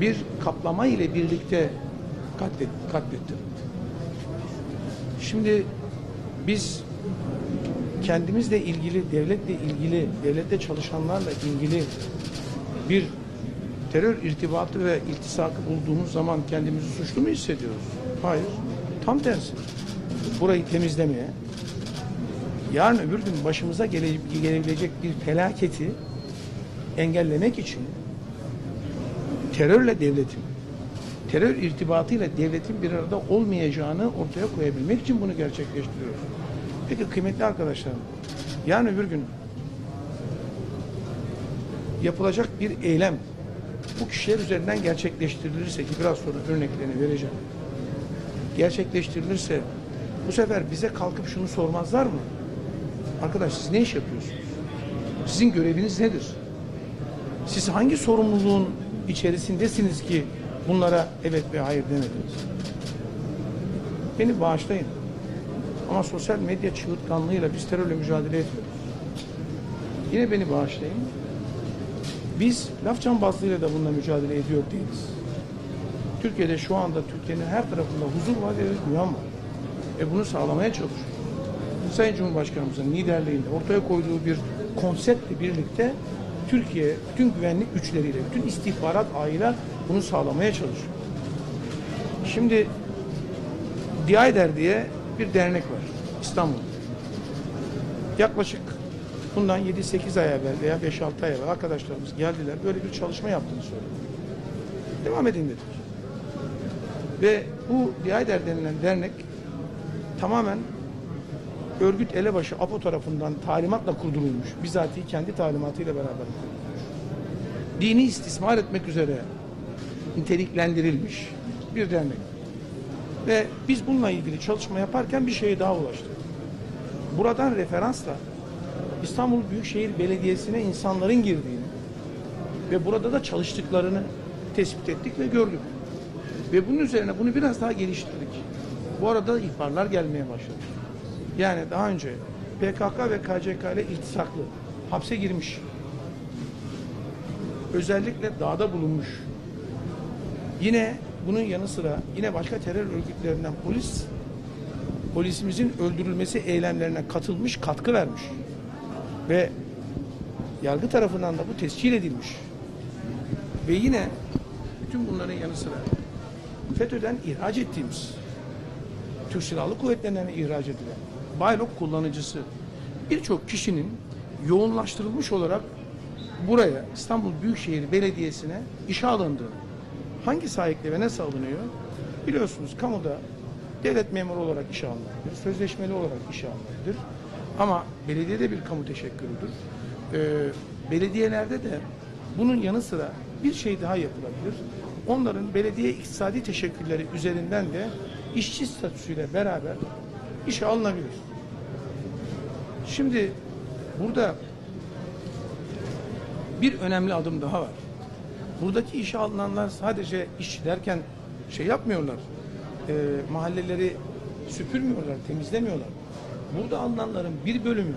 bir kaplama ile birlikte katlet, katlettirildi. Şimdi biz kendimizle ilgili, devletle ilgili, devlette çalışanlarla ilgili bir terör irtibatı ve iltisakı bulduğumuz zaman kendimizi suçlu mu hissediyoruz? Hayır. Tam tersi. Burayı temizlemeye, yarın öbür gün başımıza gele, gelebilecek bir felaketi engellemek için terörle devletin, terör irtibatıyla devletin bir arada olmayacağını ortaya koyabilmek için bunu gerçekleştiriyoruz. Peki kıymetli arkadaşlarım, yarın öbür gün yapılacak bir eylem bu kişiler üzerinden gerçekleştirilirse, ki biraz sonra örneklerini vereceğim, gerçekleştirilirse bu sefer bize kalkıp şunu sormazlar mı? Arkadaş, siz ne iş yapıyorsunuz? Sizin göreviniz nedir? Siz hangi sorumluluğun içerisindesiniz ki bunlara evet ve hayır demediniz? Beni bağışlayın, ama sosyal medya çığırtkanlığıyla biz terörle mücadele ediyoruz. Yine beni bağışlayın, biz laf cambazlığıyla da bununla mücadele ediyor değiliz. Türkiye'de şu anda, Türkiye'nin her tarafında huzur var ve güven var. E bunu sağlamaya çalışıyor. Sayın Cumhurbaşkanımızın liderliğinde ortaya koyduğu bir konseptle birlikte Türkiye bütün güvenlik güçleriyle, bütün istihbarat ağıyla bunu sağlamaya çalışıyor. Şimdi DİADER diye bir dernek var İstanbul'da. Yaklaşık bundan yedi sekiz ay evvel veya beş altı ay evvel arkadaşlarımız geldiler, böyle bir çalışma yaptığını söylediler. Devam edin dedik. Ve bu DİADER denilen dernek tamamen örgüt elebaşı APO tarafından talimatla kurdurulmuş. Bizatihi kendi talimatıyla beraber kurdurulmuş. Dini istismar etmek üzere niteliklendirilmiş bir dernek. Ve biz bununla ilgili çalışma yaparken bir şeye daha ulaştık. Buradan referansla İstanbul Büyükşehir Belediyesi'ne insanların girdiğini ve burada da çalıştıklarını tespit ettik ve gördük. Ve bunun üzerine bunu biraz daha geliştirdik. Bu arada ihbarlar gelmeye başladı. Yani daha önce P K K ve K C K ile iltisaklı, hapse girmiş, özellikle dağda bulunmuş, yine bunun yanı sıra yine başka terör örgütlerinden polis, polisimizin öldürülmesi eylemlerine katılmış, katkı vermiş ve yargı tarafından da bu tescil edilmiş. Ve yine bütün bunların yanı sıra FETÖ'den ihraç ettiğimiz, Türk Silahlı Kuvvetleri'nden ihraç edilen Baylok kullanıcısı birçok kişinin yoğunlaştırılmış olarak buraya, İstanbul Büyükşehir Belediyesi'ne işe alındığı, hangi sahiple ve nasıl alınıyor? Biliyorsunuz, kamuda devlet memuru olarak işe alınmaktır, sözleşmeli olarak işe alınmaktır. Ama belediyede bir kamu teşekkürüdür. Ee, belediyelerde de bunun yanı sıra bir şey daha yapılabilir. Onların belediye iktisadi teşekkürleri üzerinden de işçi statüsüyle beraber işe alınabilir. Şimdi burada bir önemli adım daha var. Buradaki işe alınanlar sadece işçi derken şey yapmıyorlar, e, mahalleleri süpürmüyorlar, temizlemiyorlar. Burada alınanların bir bölümü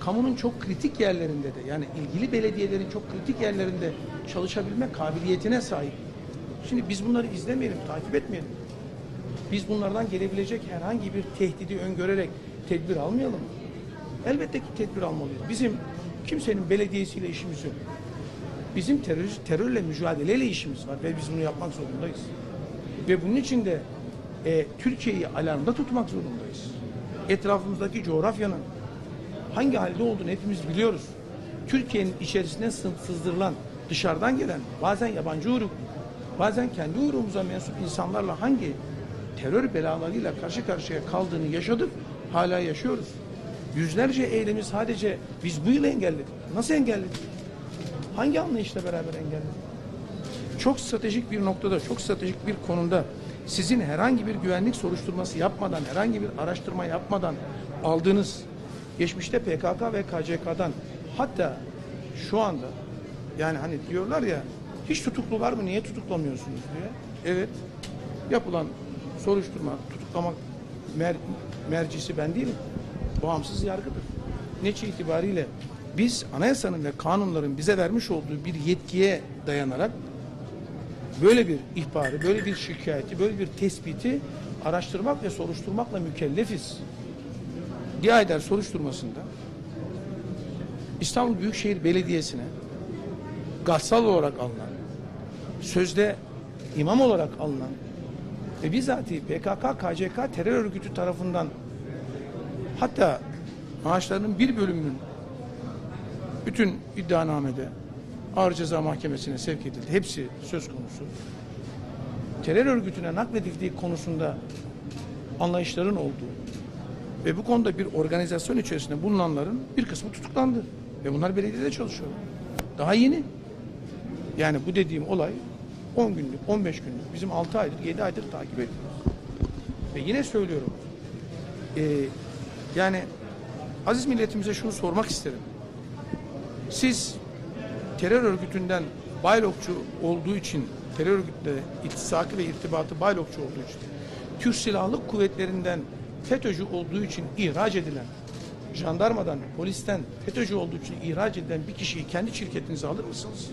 kamunun çok kritik yerlerinde de, yani ilgili belediyelerin çok kritik yerlerinde çalışabilme kabiliyetine sahip. Şimdi biz bunları izlemeyelim, takip etmeyelim. Biz bunlardan gelebilecek herhangi bir tehdidi öngörerek tedbir almayalım. Elbette ki tedbir almalıyız. Bizim kimsenin belediyesiyle işimiz yok. Bizim terör, terörle mücadeleyle işimiz var ve biz bunu yapmak zorundayız. Ve bunun için de e, Türkiye'yi alarmda tutmak zorundayız. Etrafımızdaki coğrafyanın hangi halde olduğunu hepimiz biliyoruz. Türkiye'nin içerisine sızdırılan, dışarıdan gelen, bazen yabancı uyruklu, bazen kendi uyrumuza mensup insanlarla hangi terör belalarıyla karşı karşıya kaldığını yaşadık, hala yaşıyoruz. Yüzlerce eylemi sadece biz bu yıl engelledik. Nasıl engelledik? Hangi anlayışla beraber engelledik? Çok stratejik bir noktada, çok stratejik bir konuda sizin herhangi bir güvenlik soruşturması yapmadan, herhangi bir araştırma yapmadan aldığınız, geçmişte P K K ve K C K'dan, hatta şu anda, yani hani diyorlar ya, hiç tutuklu var mı, niye tutuklamıyorsunuz diye. Evet, yapılan soruşturma, tutuklamak mer mercisi ben değilim. Bağımsız yargıdır. Netice itibariyle biz anayasanın ve kanunların bize vermiş olduğu bir yetkiye dayanarak böyle bir ihbarı, böyle bir şikayeti, böyle bir tespiti araştırmak ve soruşturmakla mükellefiz. DİADER soruşturmasında İstanbul Büyükşehir Belediyesi'ne gassal olarak alınan, sözde imam olarak alınan ve bizatihi P K K K C K terör örgütü tarafından hatta maaşlarının bir bölümünün bütün iddianamede Ağır Ceza Mahkemesi'ne sevk edildi. Hepsi söz konusu. Terör örgütüne nakledildiği konusunda anlayışların olduğu ve bu konuda bir organizasyon içerisinde bulunanların bir kısmı tutuklandı. Ve bunlar belediyede çalışıyor. Daha yeni. Yani bu dediğim olay on günlük, on beş günlük, bizim altı aydır, yedi aydır takip ediyoruz. Ve yine söylüyorum. E, yani aziz milletimize şunu sormak isterim. Siz terör örgütünden baylokçu olduğu için, terör örgütle ittisakı ve irtibatı baylokçu olduğu için, Türk Silahlı Kuvvetlerinden FETÖ'cü olduğu için ihraç edilen, jandarmadan, polisten FETÖ'cü olduğu için ihraç edilen bir kişiyi kendi şirketinize alır mısınız?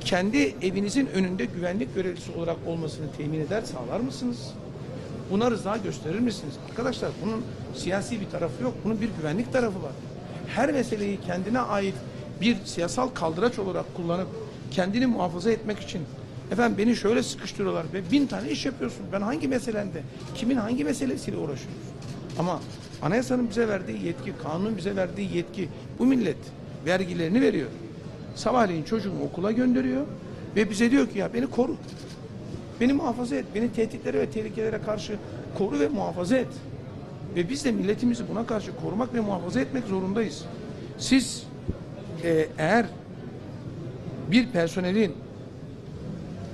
Kendi evinizin önünde güvenlik görevlisi olarak olmasını temin eder, sağlar mısınız? Buna rıza gösterir misiniz? Arkadaşlar, bunun siyasi bir tarafı yok, bunun bir güvenlik tarafı var. Her meseleyi kendine ait bir siyasal kaldıraç olarak kullanıp kendini muhafaza etmek için, efendim beni şöyle sıkıştırıyorlar ve bin tane iş yapıyorsun. Ben hangi meselende, kimin hangi meselesiyle uğraşıyoruz? Ama anayasanın bize verdiği yetki, kanunun bize verdiği yetki, bu millet vergilerini veriyor. Sabahleyin çocuğumu okula gönderiyor ve bize diyor ki ya beni koru, beni muhafaza et, beni tehditlere ve tehlikelere karşı koru ve muhafaza et. Ve biz de milletimizi buna karşı korumak ve muhafaza etmek zorundayız. Siz e, eğer bir personelin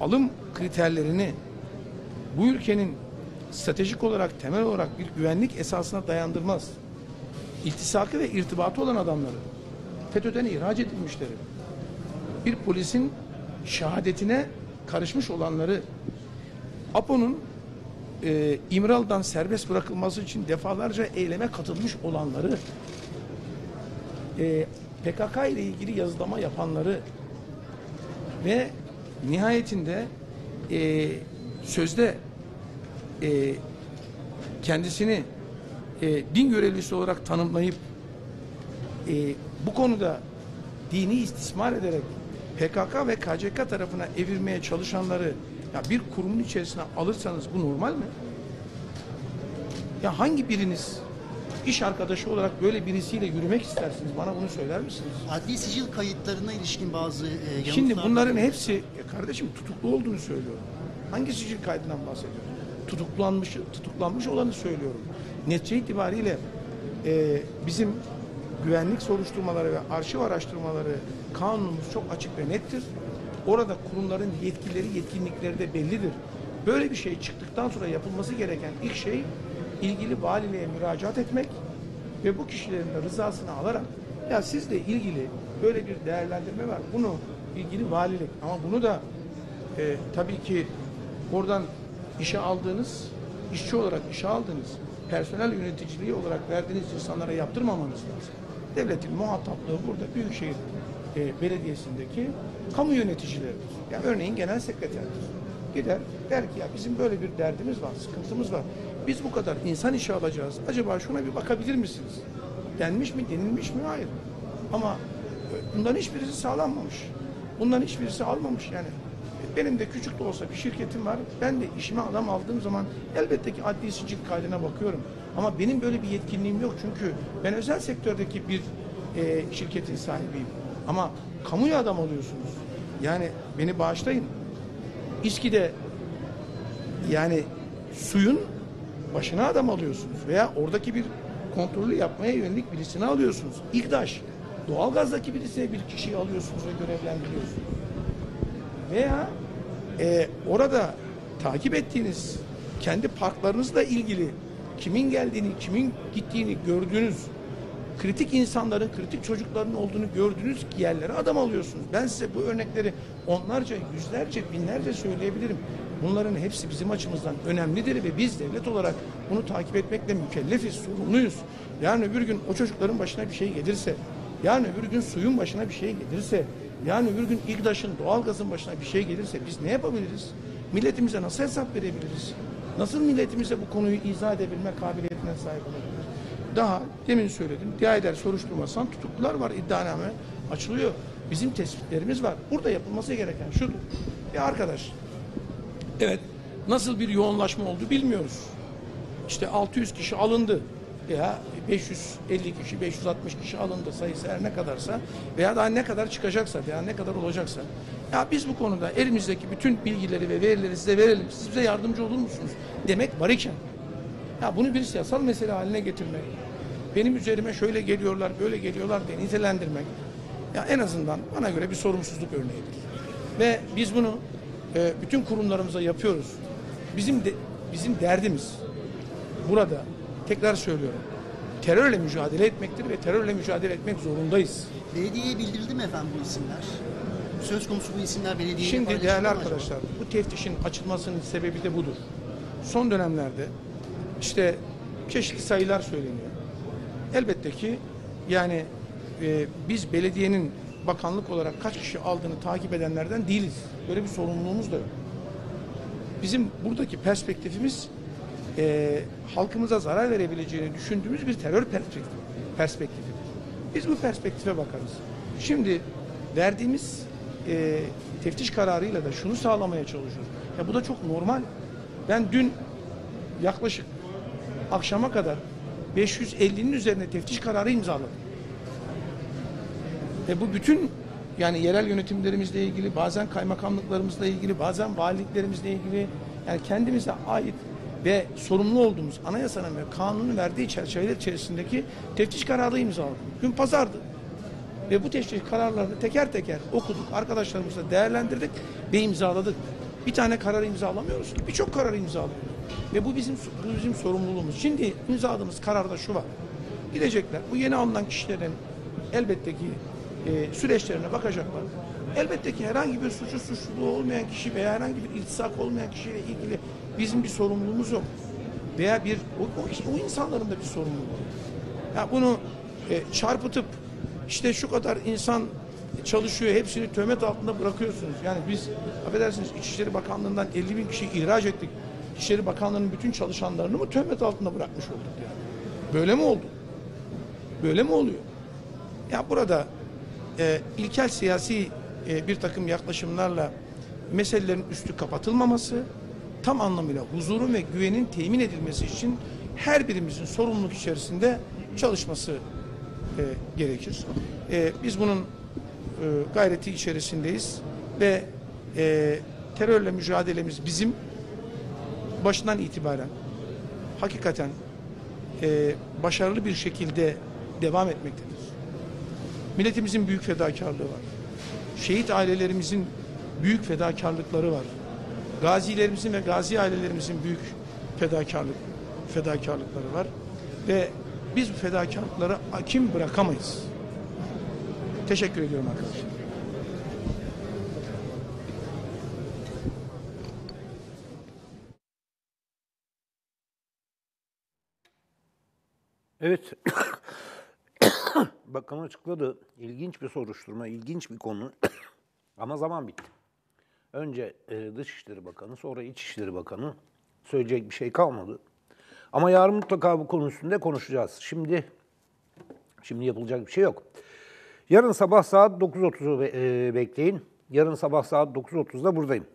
alım kriterlerini bu ülkenin stratejik olarak, temel olarak bir güvenlik esasına dayandırmaz, İttisakı ve irtibatı olan adamları, FETÖ'den ihraç edilmişleri, bir polisin şehadetine karışmış olanları, APO'nun e, İmralı'dan serbest bırakılması için defalarca eyleme katılmış olanları, e, P K K ile ilgili yazılama yapanları ve nihayetinde e, sözde e, kendisini e, din görevlisi olarak tanımlayıp e, bu konuda dini istismar ederek P K K ve K C K tarafına evirmeye çalışanları ya bir kurumun içerisine alırsanız bu normal mi? Ya hangi biriniz iş arkadaşı olarak böyle birisiyle yürümek istersiniz? Bana bunu söyler misiniz? Adli sicil kayıtlarına ilişkin bazı e, yanıtlar... Şimdi bunların hepsi, ya kardeşim tutuklu olduğunu söylüyorum. Hangi sicil kaydından bahsediyorum? Tutuklanmış, tutuklanmış olanı söylüyorum. Netice itibariyle e, bizim güvenlik soruşturmaları ve arşiv araştırmaları kanunumuz çok açık ve nettir. Orada kurumların yetkileri, yetkinlikleri de bellidir. Böyle bir şey çıktıktan sonra yapılması gereken ilk şey ilgili valiliğe müracaat etmek ve bu kişilerin de rızasını alarak ya sizle ilgili böyle bir değerlendirme var. Bunu ilgili valilik, ama bunu da e, tabii ki oradan işe aldığınız, işçi olarak işe aldığınız, personel yöneticiliği olarak verdiğiniz insanlara yaptırmamanız lazım. Devletin muhataplığı burada Büyükşehir e, Belediyesi'ndeki kamu yöneticileri. Yani örneğin genel sekreterdir. Gider der ki ya bizim böyle bir derdimiz var, sıkıntımız var. Biz bu kadar insan işe alacağız. Acaba şuna bir bakabilir misiniz? Denmiş mi, denilmiş mi? Hayır. Ama bundan hiçbirisi sağlanmamış. Bundan hiçbirisi almamış yani. Benim de küçük de olsa bir şirketim var. Ben de işime adam aldığım zaman elbette ki adli sicil kaydına bakıyorum. Ama benim böyle bir yetkinliğim yok. Çünkü ben özel sektördeki bir e, şirketin sahibiyim. Ama kamuya adam oluyorsunuz. Yani beni bağışlayın. İSKİ'de yani suyun başına adam alıyorsunuz veya oradaki bir kontrolü yapmaya yönelik birisini alıyorsunuz. İGDAŞ, doğalgazdaki birisine bir kişiyi alıyorsunuz ve görevlendiriyorsunuz. Veya e, orada takip ettiğiniz, kendi parklarınızla ilgili kimin geldiğini, kimin gittiğini gördüğünüz, kritik insanların, kritik çocukların olduğunu gördüğünüz yerlere adam alıyorsunuz. Ben size bu örnekleri onlarca, yüzlerce, binlerce söyleyebilirim. Bunların hepsi bizim açımızdan önemlidir ve biz devlet olarak bunu takip etmekle mükellefiz, sorumluyuz. Yani öbür gün o çocukların başına bir şey gelirse, yani öbür gün suyun başına bir şey gelirse, yani öbür gün İGDAŞ'ın, doğalgazın başına bir şey gelirse biz ne yapabiliriz? Milletimize nasıl hesap verebiliriz? Nasıl milletimize bu konuyu izah edebilme kabiliyetine sahip olabiliriz? Daha demin söyledim, DİADER soruşturmasından tutuklular var, iddianame açılıyor. Bizim tespitlerimiz var. Burada yapılması gereken şudur. Ya arkadaş, evet, nasıl bir yoğunlaşma oldu bilmiyoruz. İşte altı yüz kişi alındı. Ya beş yüz elli kişi, beş yüz altmış kişi alındı, sayısı her ne kadarsa veya daha ne kadar çıkacaksa veya ne kadar olacaksa. Ya biz bu konuda elimizdeki bütün bilgileri ve verileri size verelim, siz bize yardımcı olur musunuz demek var iken, ya bunu bir siyasal mesele haline getirmek, benim üzerime şöyle geliyorlar, böyle geliyorlar diye nitelendirmek, ya en azından bana göre bir sorumsuzluk örneğidir. Ve biz bunu e, bütün kurumlarımıza yapıyoruz. Bizim de, bizim derdimiz burada, tekrar söylüyorum, terörle mücadele etmektir ve terörle mücadele etmek zorundayız. Belediyeye bildirildi mi efendim bu isimler? Söz konusu bu isimler belediyeye. Şimdi değerli arkadaşlar, acaba? Bu teftişin açılmasının sebebi de budur. Son dönemlerde işte çeşitli sayılar söyleniyor. Elbette ki yani e, biz belediyenin bakanlık olarak kaç kişi aldığını takip edenlerden değiliz. Böyle bir sorumluluğumuz da yok. Bizim buradaki perspektifimiz E, halkımıza zarar verebileceğini düşündüğümüz bir terör perspektifi, perspektifidir. Biz bu perspektife bakarız. Şimdi verdiğimiz e, teftiş kararıyla da şunu sağlamaya çalışıyoruz. Ya bu da çok normal. Ben dün yaklaşık akşama kadar beş yüz ellinin üzerine teftiş kararı imzaladım. Ve bu bütün yani yerel yönetimlerimizle ilgili, bazen kaymakamlıklarımızla ilgili, bazen valiliklerimizle ilgili, yani kendimize ait ve sorumlu olduğumuz anayasanın ve kanunun verdiği çerçeveler içerisindeki teftiş kararı imzaladık. Gün pazardı. Ve bu teftiş kararlarını teker teker okuduk. Arkadaşlarımızla değerlendirdik ve imzaladık. Bir tane kararı imzalamıyoruz ki, birçok kararı imzalıyoruz. Ve bu bizim, bizim sorumluluğumuz. Şimdi imzaladığımız kararda şu var. Gidecekler. Bu yeni alınan kişilerin elbette ki e, süreçlerine bakacaklar. Elbette ki herhangi bir suçu, suçluluğu olmayan kişi veya herhangi bir iltisak olmayan kişiyle ilgili bizim bir sorumluluğumuz yok. Veya bir o, o, o insanların da bir sorumluluğu yok. Ya bunu e, çarpıtıp işte şu kadar insan çalışıyor, hepsini töhmet altında bırakıyorsunuz. Yani biz, affedersiniz, İçişleri Bakanlığı'ndan elli bin kişiyi ihraç ettik. İçişleri Bakanlığı'nın bütün çalışanlarını mı töhmet altında bırakmış olduk yani? Böyle mi oldu? Böyle mi oluyor? Ya burada e, ilkel siyasi e, bir takım yaklaşımlarla meselelerin üstü kapatılmaması, tam anlamıyla huzurun ve güvenin temin edilmesi için her birimizin sorumluluk içerisinde çalışması e, gerekir. E, biz bunun e, gayreti içerisindeyiz ve e, terörle mücadelemiz bizim başından itibaren hakikaten e, başarılı bir şekilde devam etmektedir. Milletimizin büyük fedakarlığı var. Şehit ailelerimizin büyük fedakarlıkları var. Gazilerimizin ve gazi ailelerimizin büyük fedakarlık, fedakarlıkları var. Ve biz bu fedakarlıkları hakim bırakamayız. Teşekkür ediyorum arkadaşlar. Evet. Bakan açıkladı. İlginç bir soruşturma, ilginç bir konu. Ama zaman bitti. Önce Dışişleri Bakanı, sonra İçişleri Bakanı, söyleyecek bir şey kalmadı. Ama yarın mutlaka bu konu üstünde konuşacağız. Şimdi şimdi yapılacak bir şey yok. Yarın sabah saat dokuz otuzu bekleyin. Yarın sabah saat dokuz otuzda buradayım.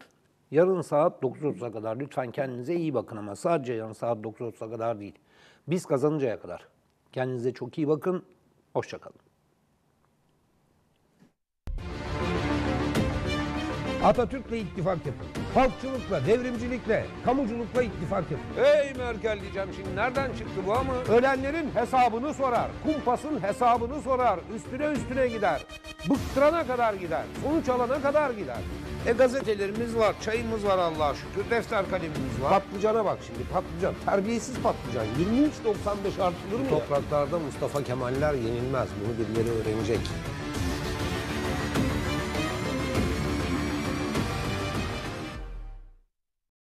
Yarın saat dokuz otuza kadar lütfen kendinize iyi bakın, ama sadece yarın saat dokuz otuza kadar değil. Biz kazanıncaya kadar. Kendinize çok iyi bakın. Hoşça kalın. Atatürk'le ittifak yapın. Halkçılıkla, devrimcilikle, kamuculukla ittifak yapın. Ey Merkel diyeceğim şimdi, nereden çıktı bu ama? Ölenlerin hesabını sorar, kumpasın hesabını sorar, üstüne üstüne gider. Bıktırana kadar gider, sonuç alana kadar gider. E gazetelerimiz var, çayımız var Allah'a şükür, defter kalemimiz var. Patlıcana bak şimdi, patlıcan, terbiyesiz patlıcan. yirmi üç doksan beş artılır mı? Topraklarda Mustafa Kemaller yenilmez, bunu birileri öğrenecek.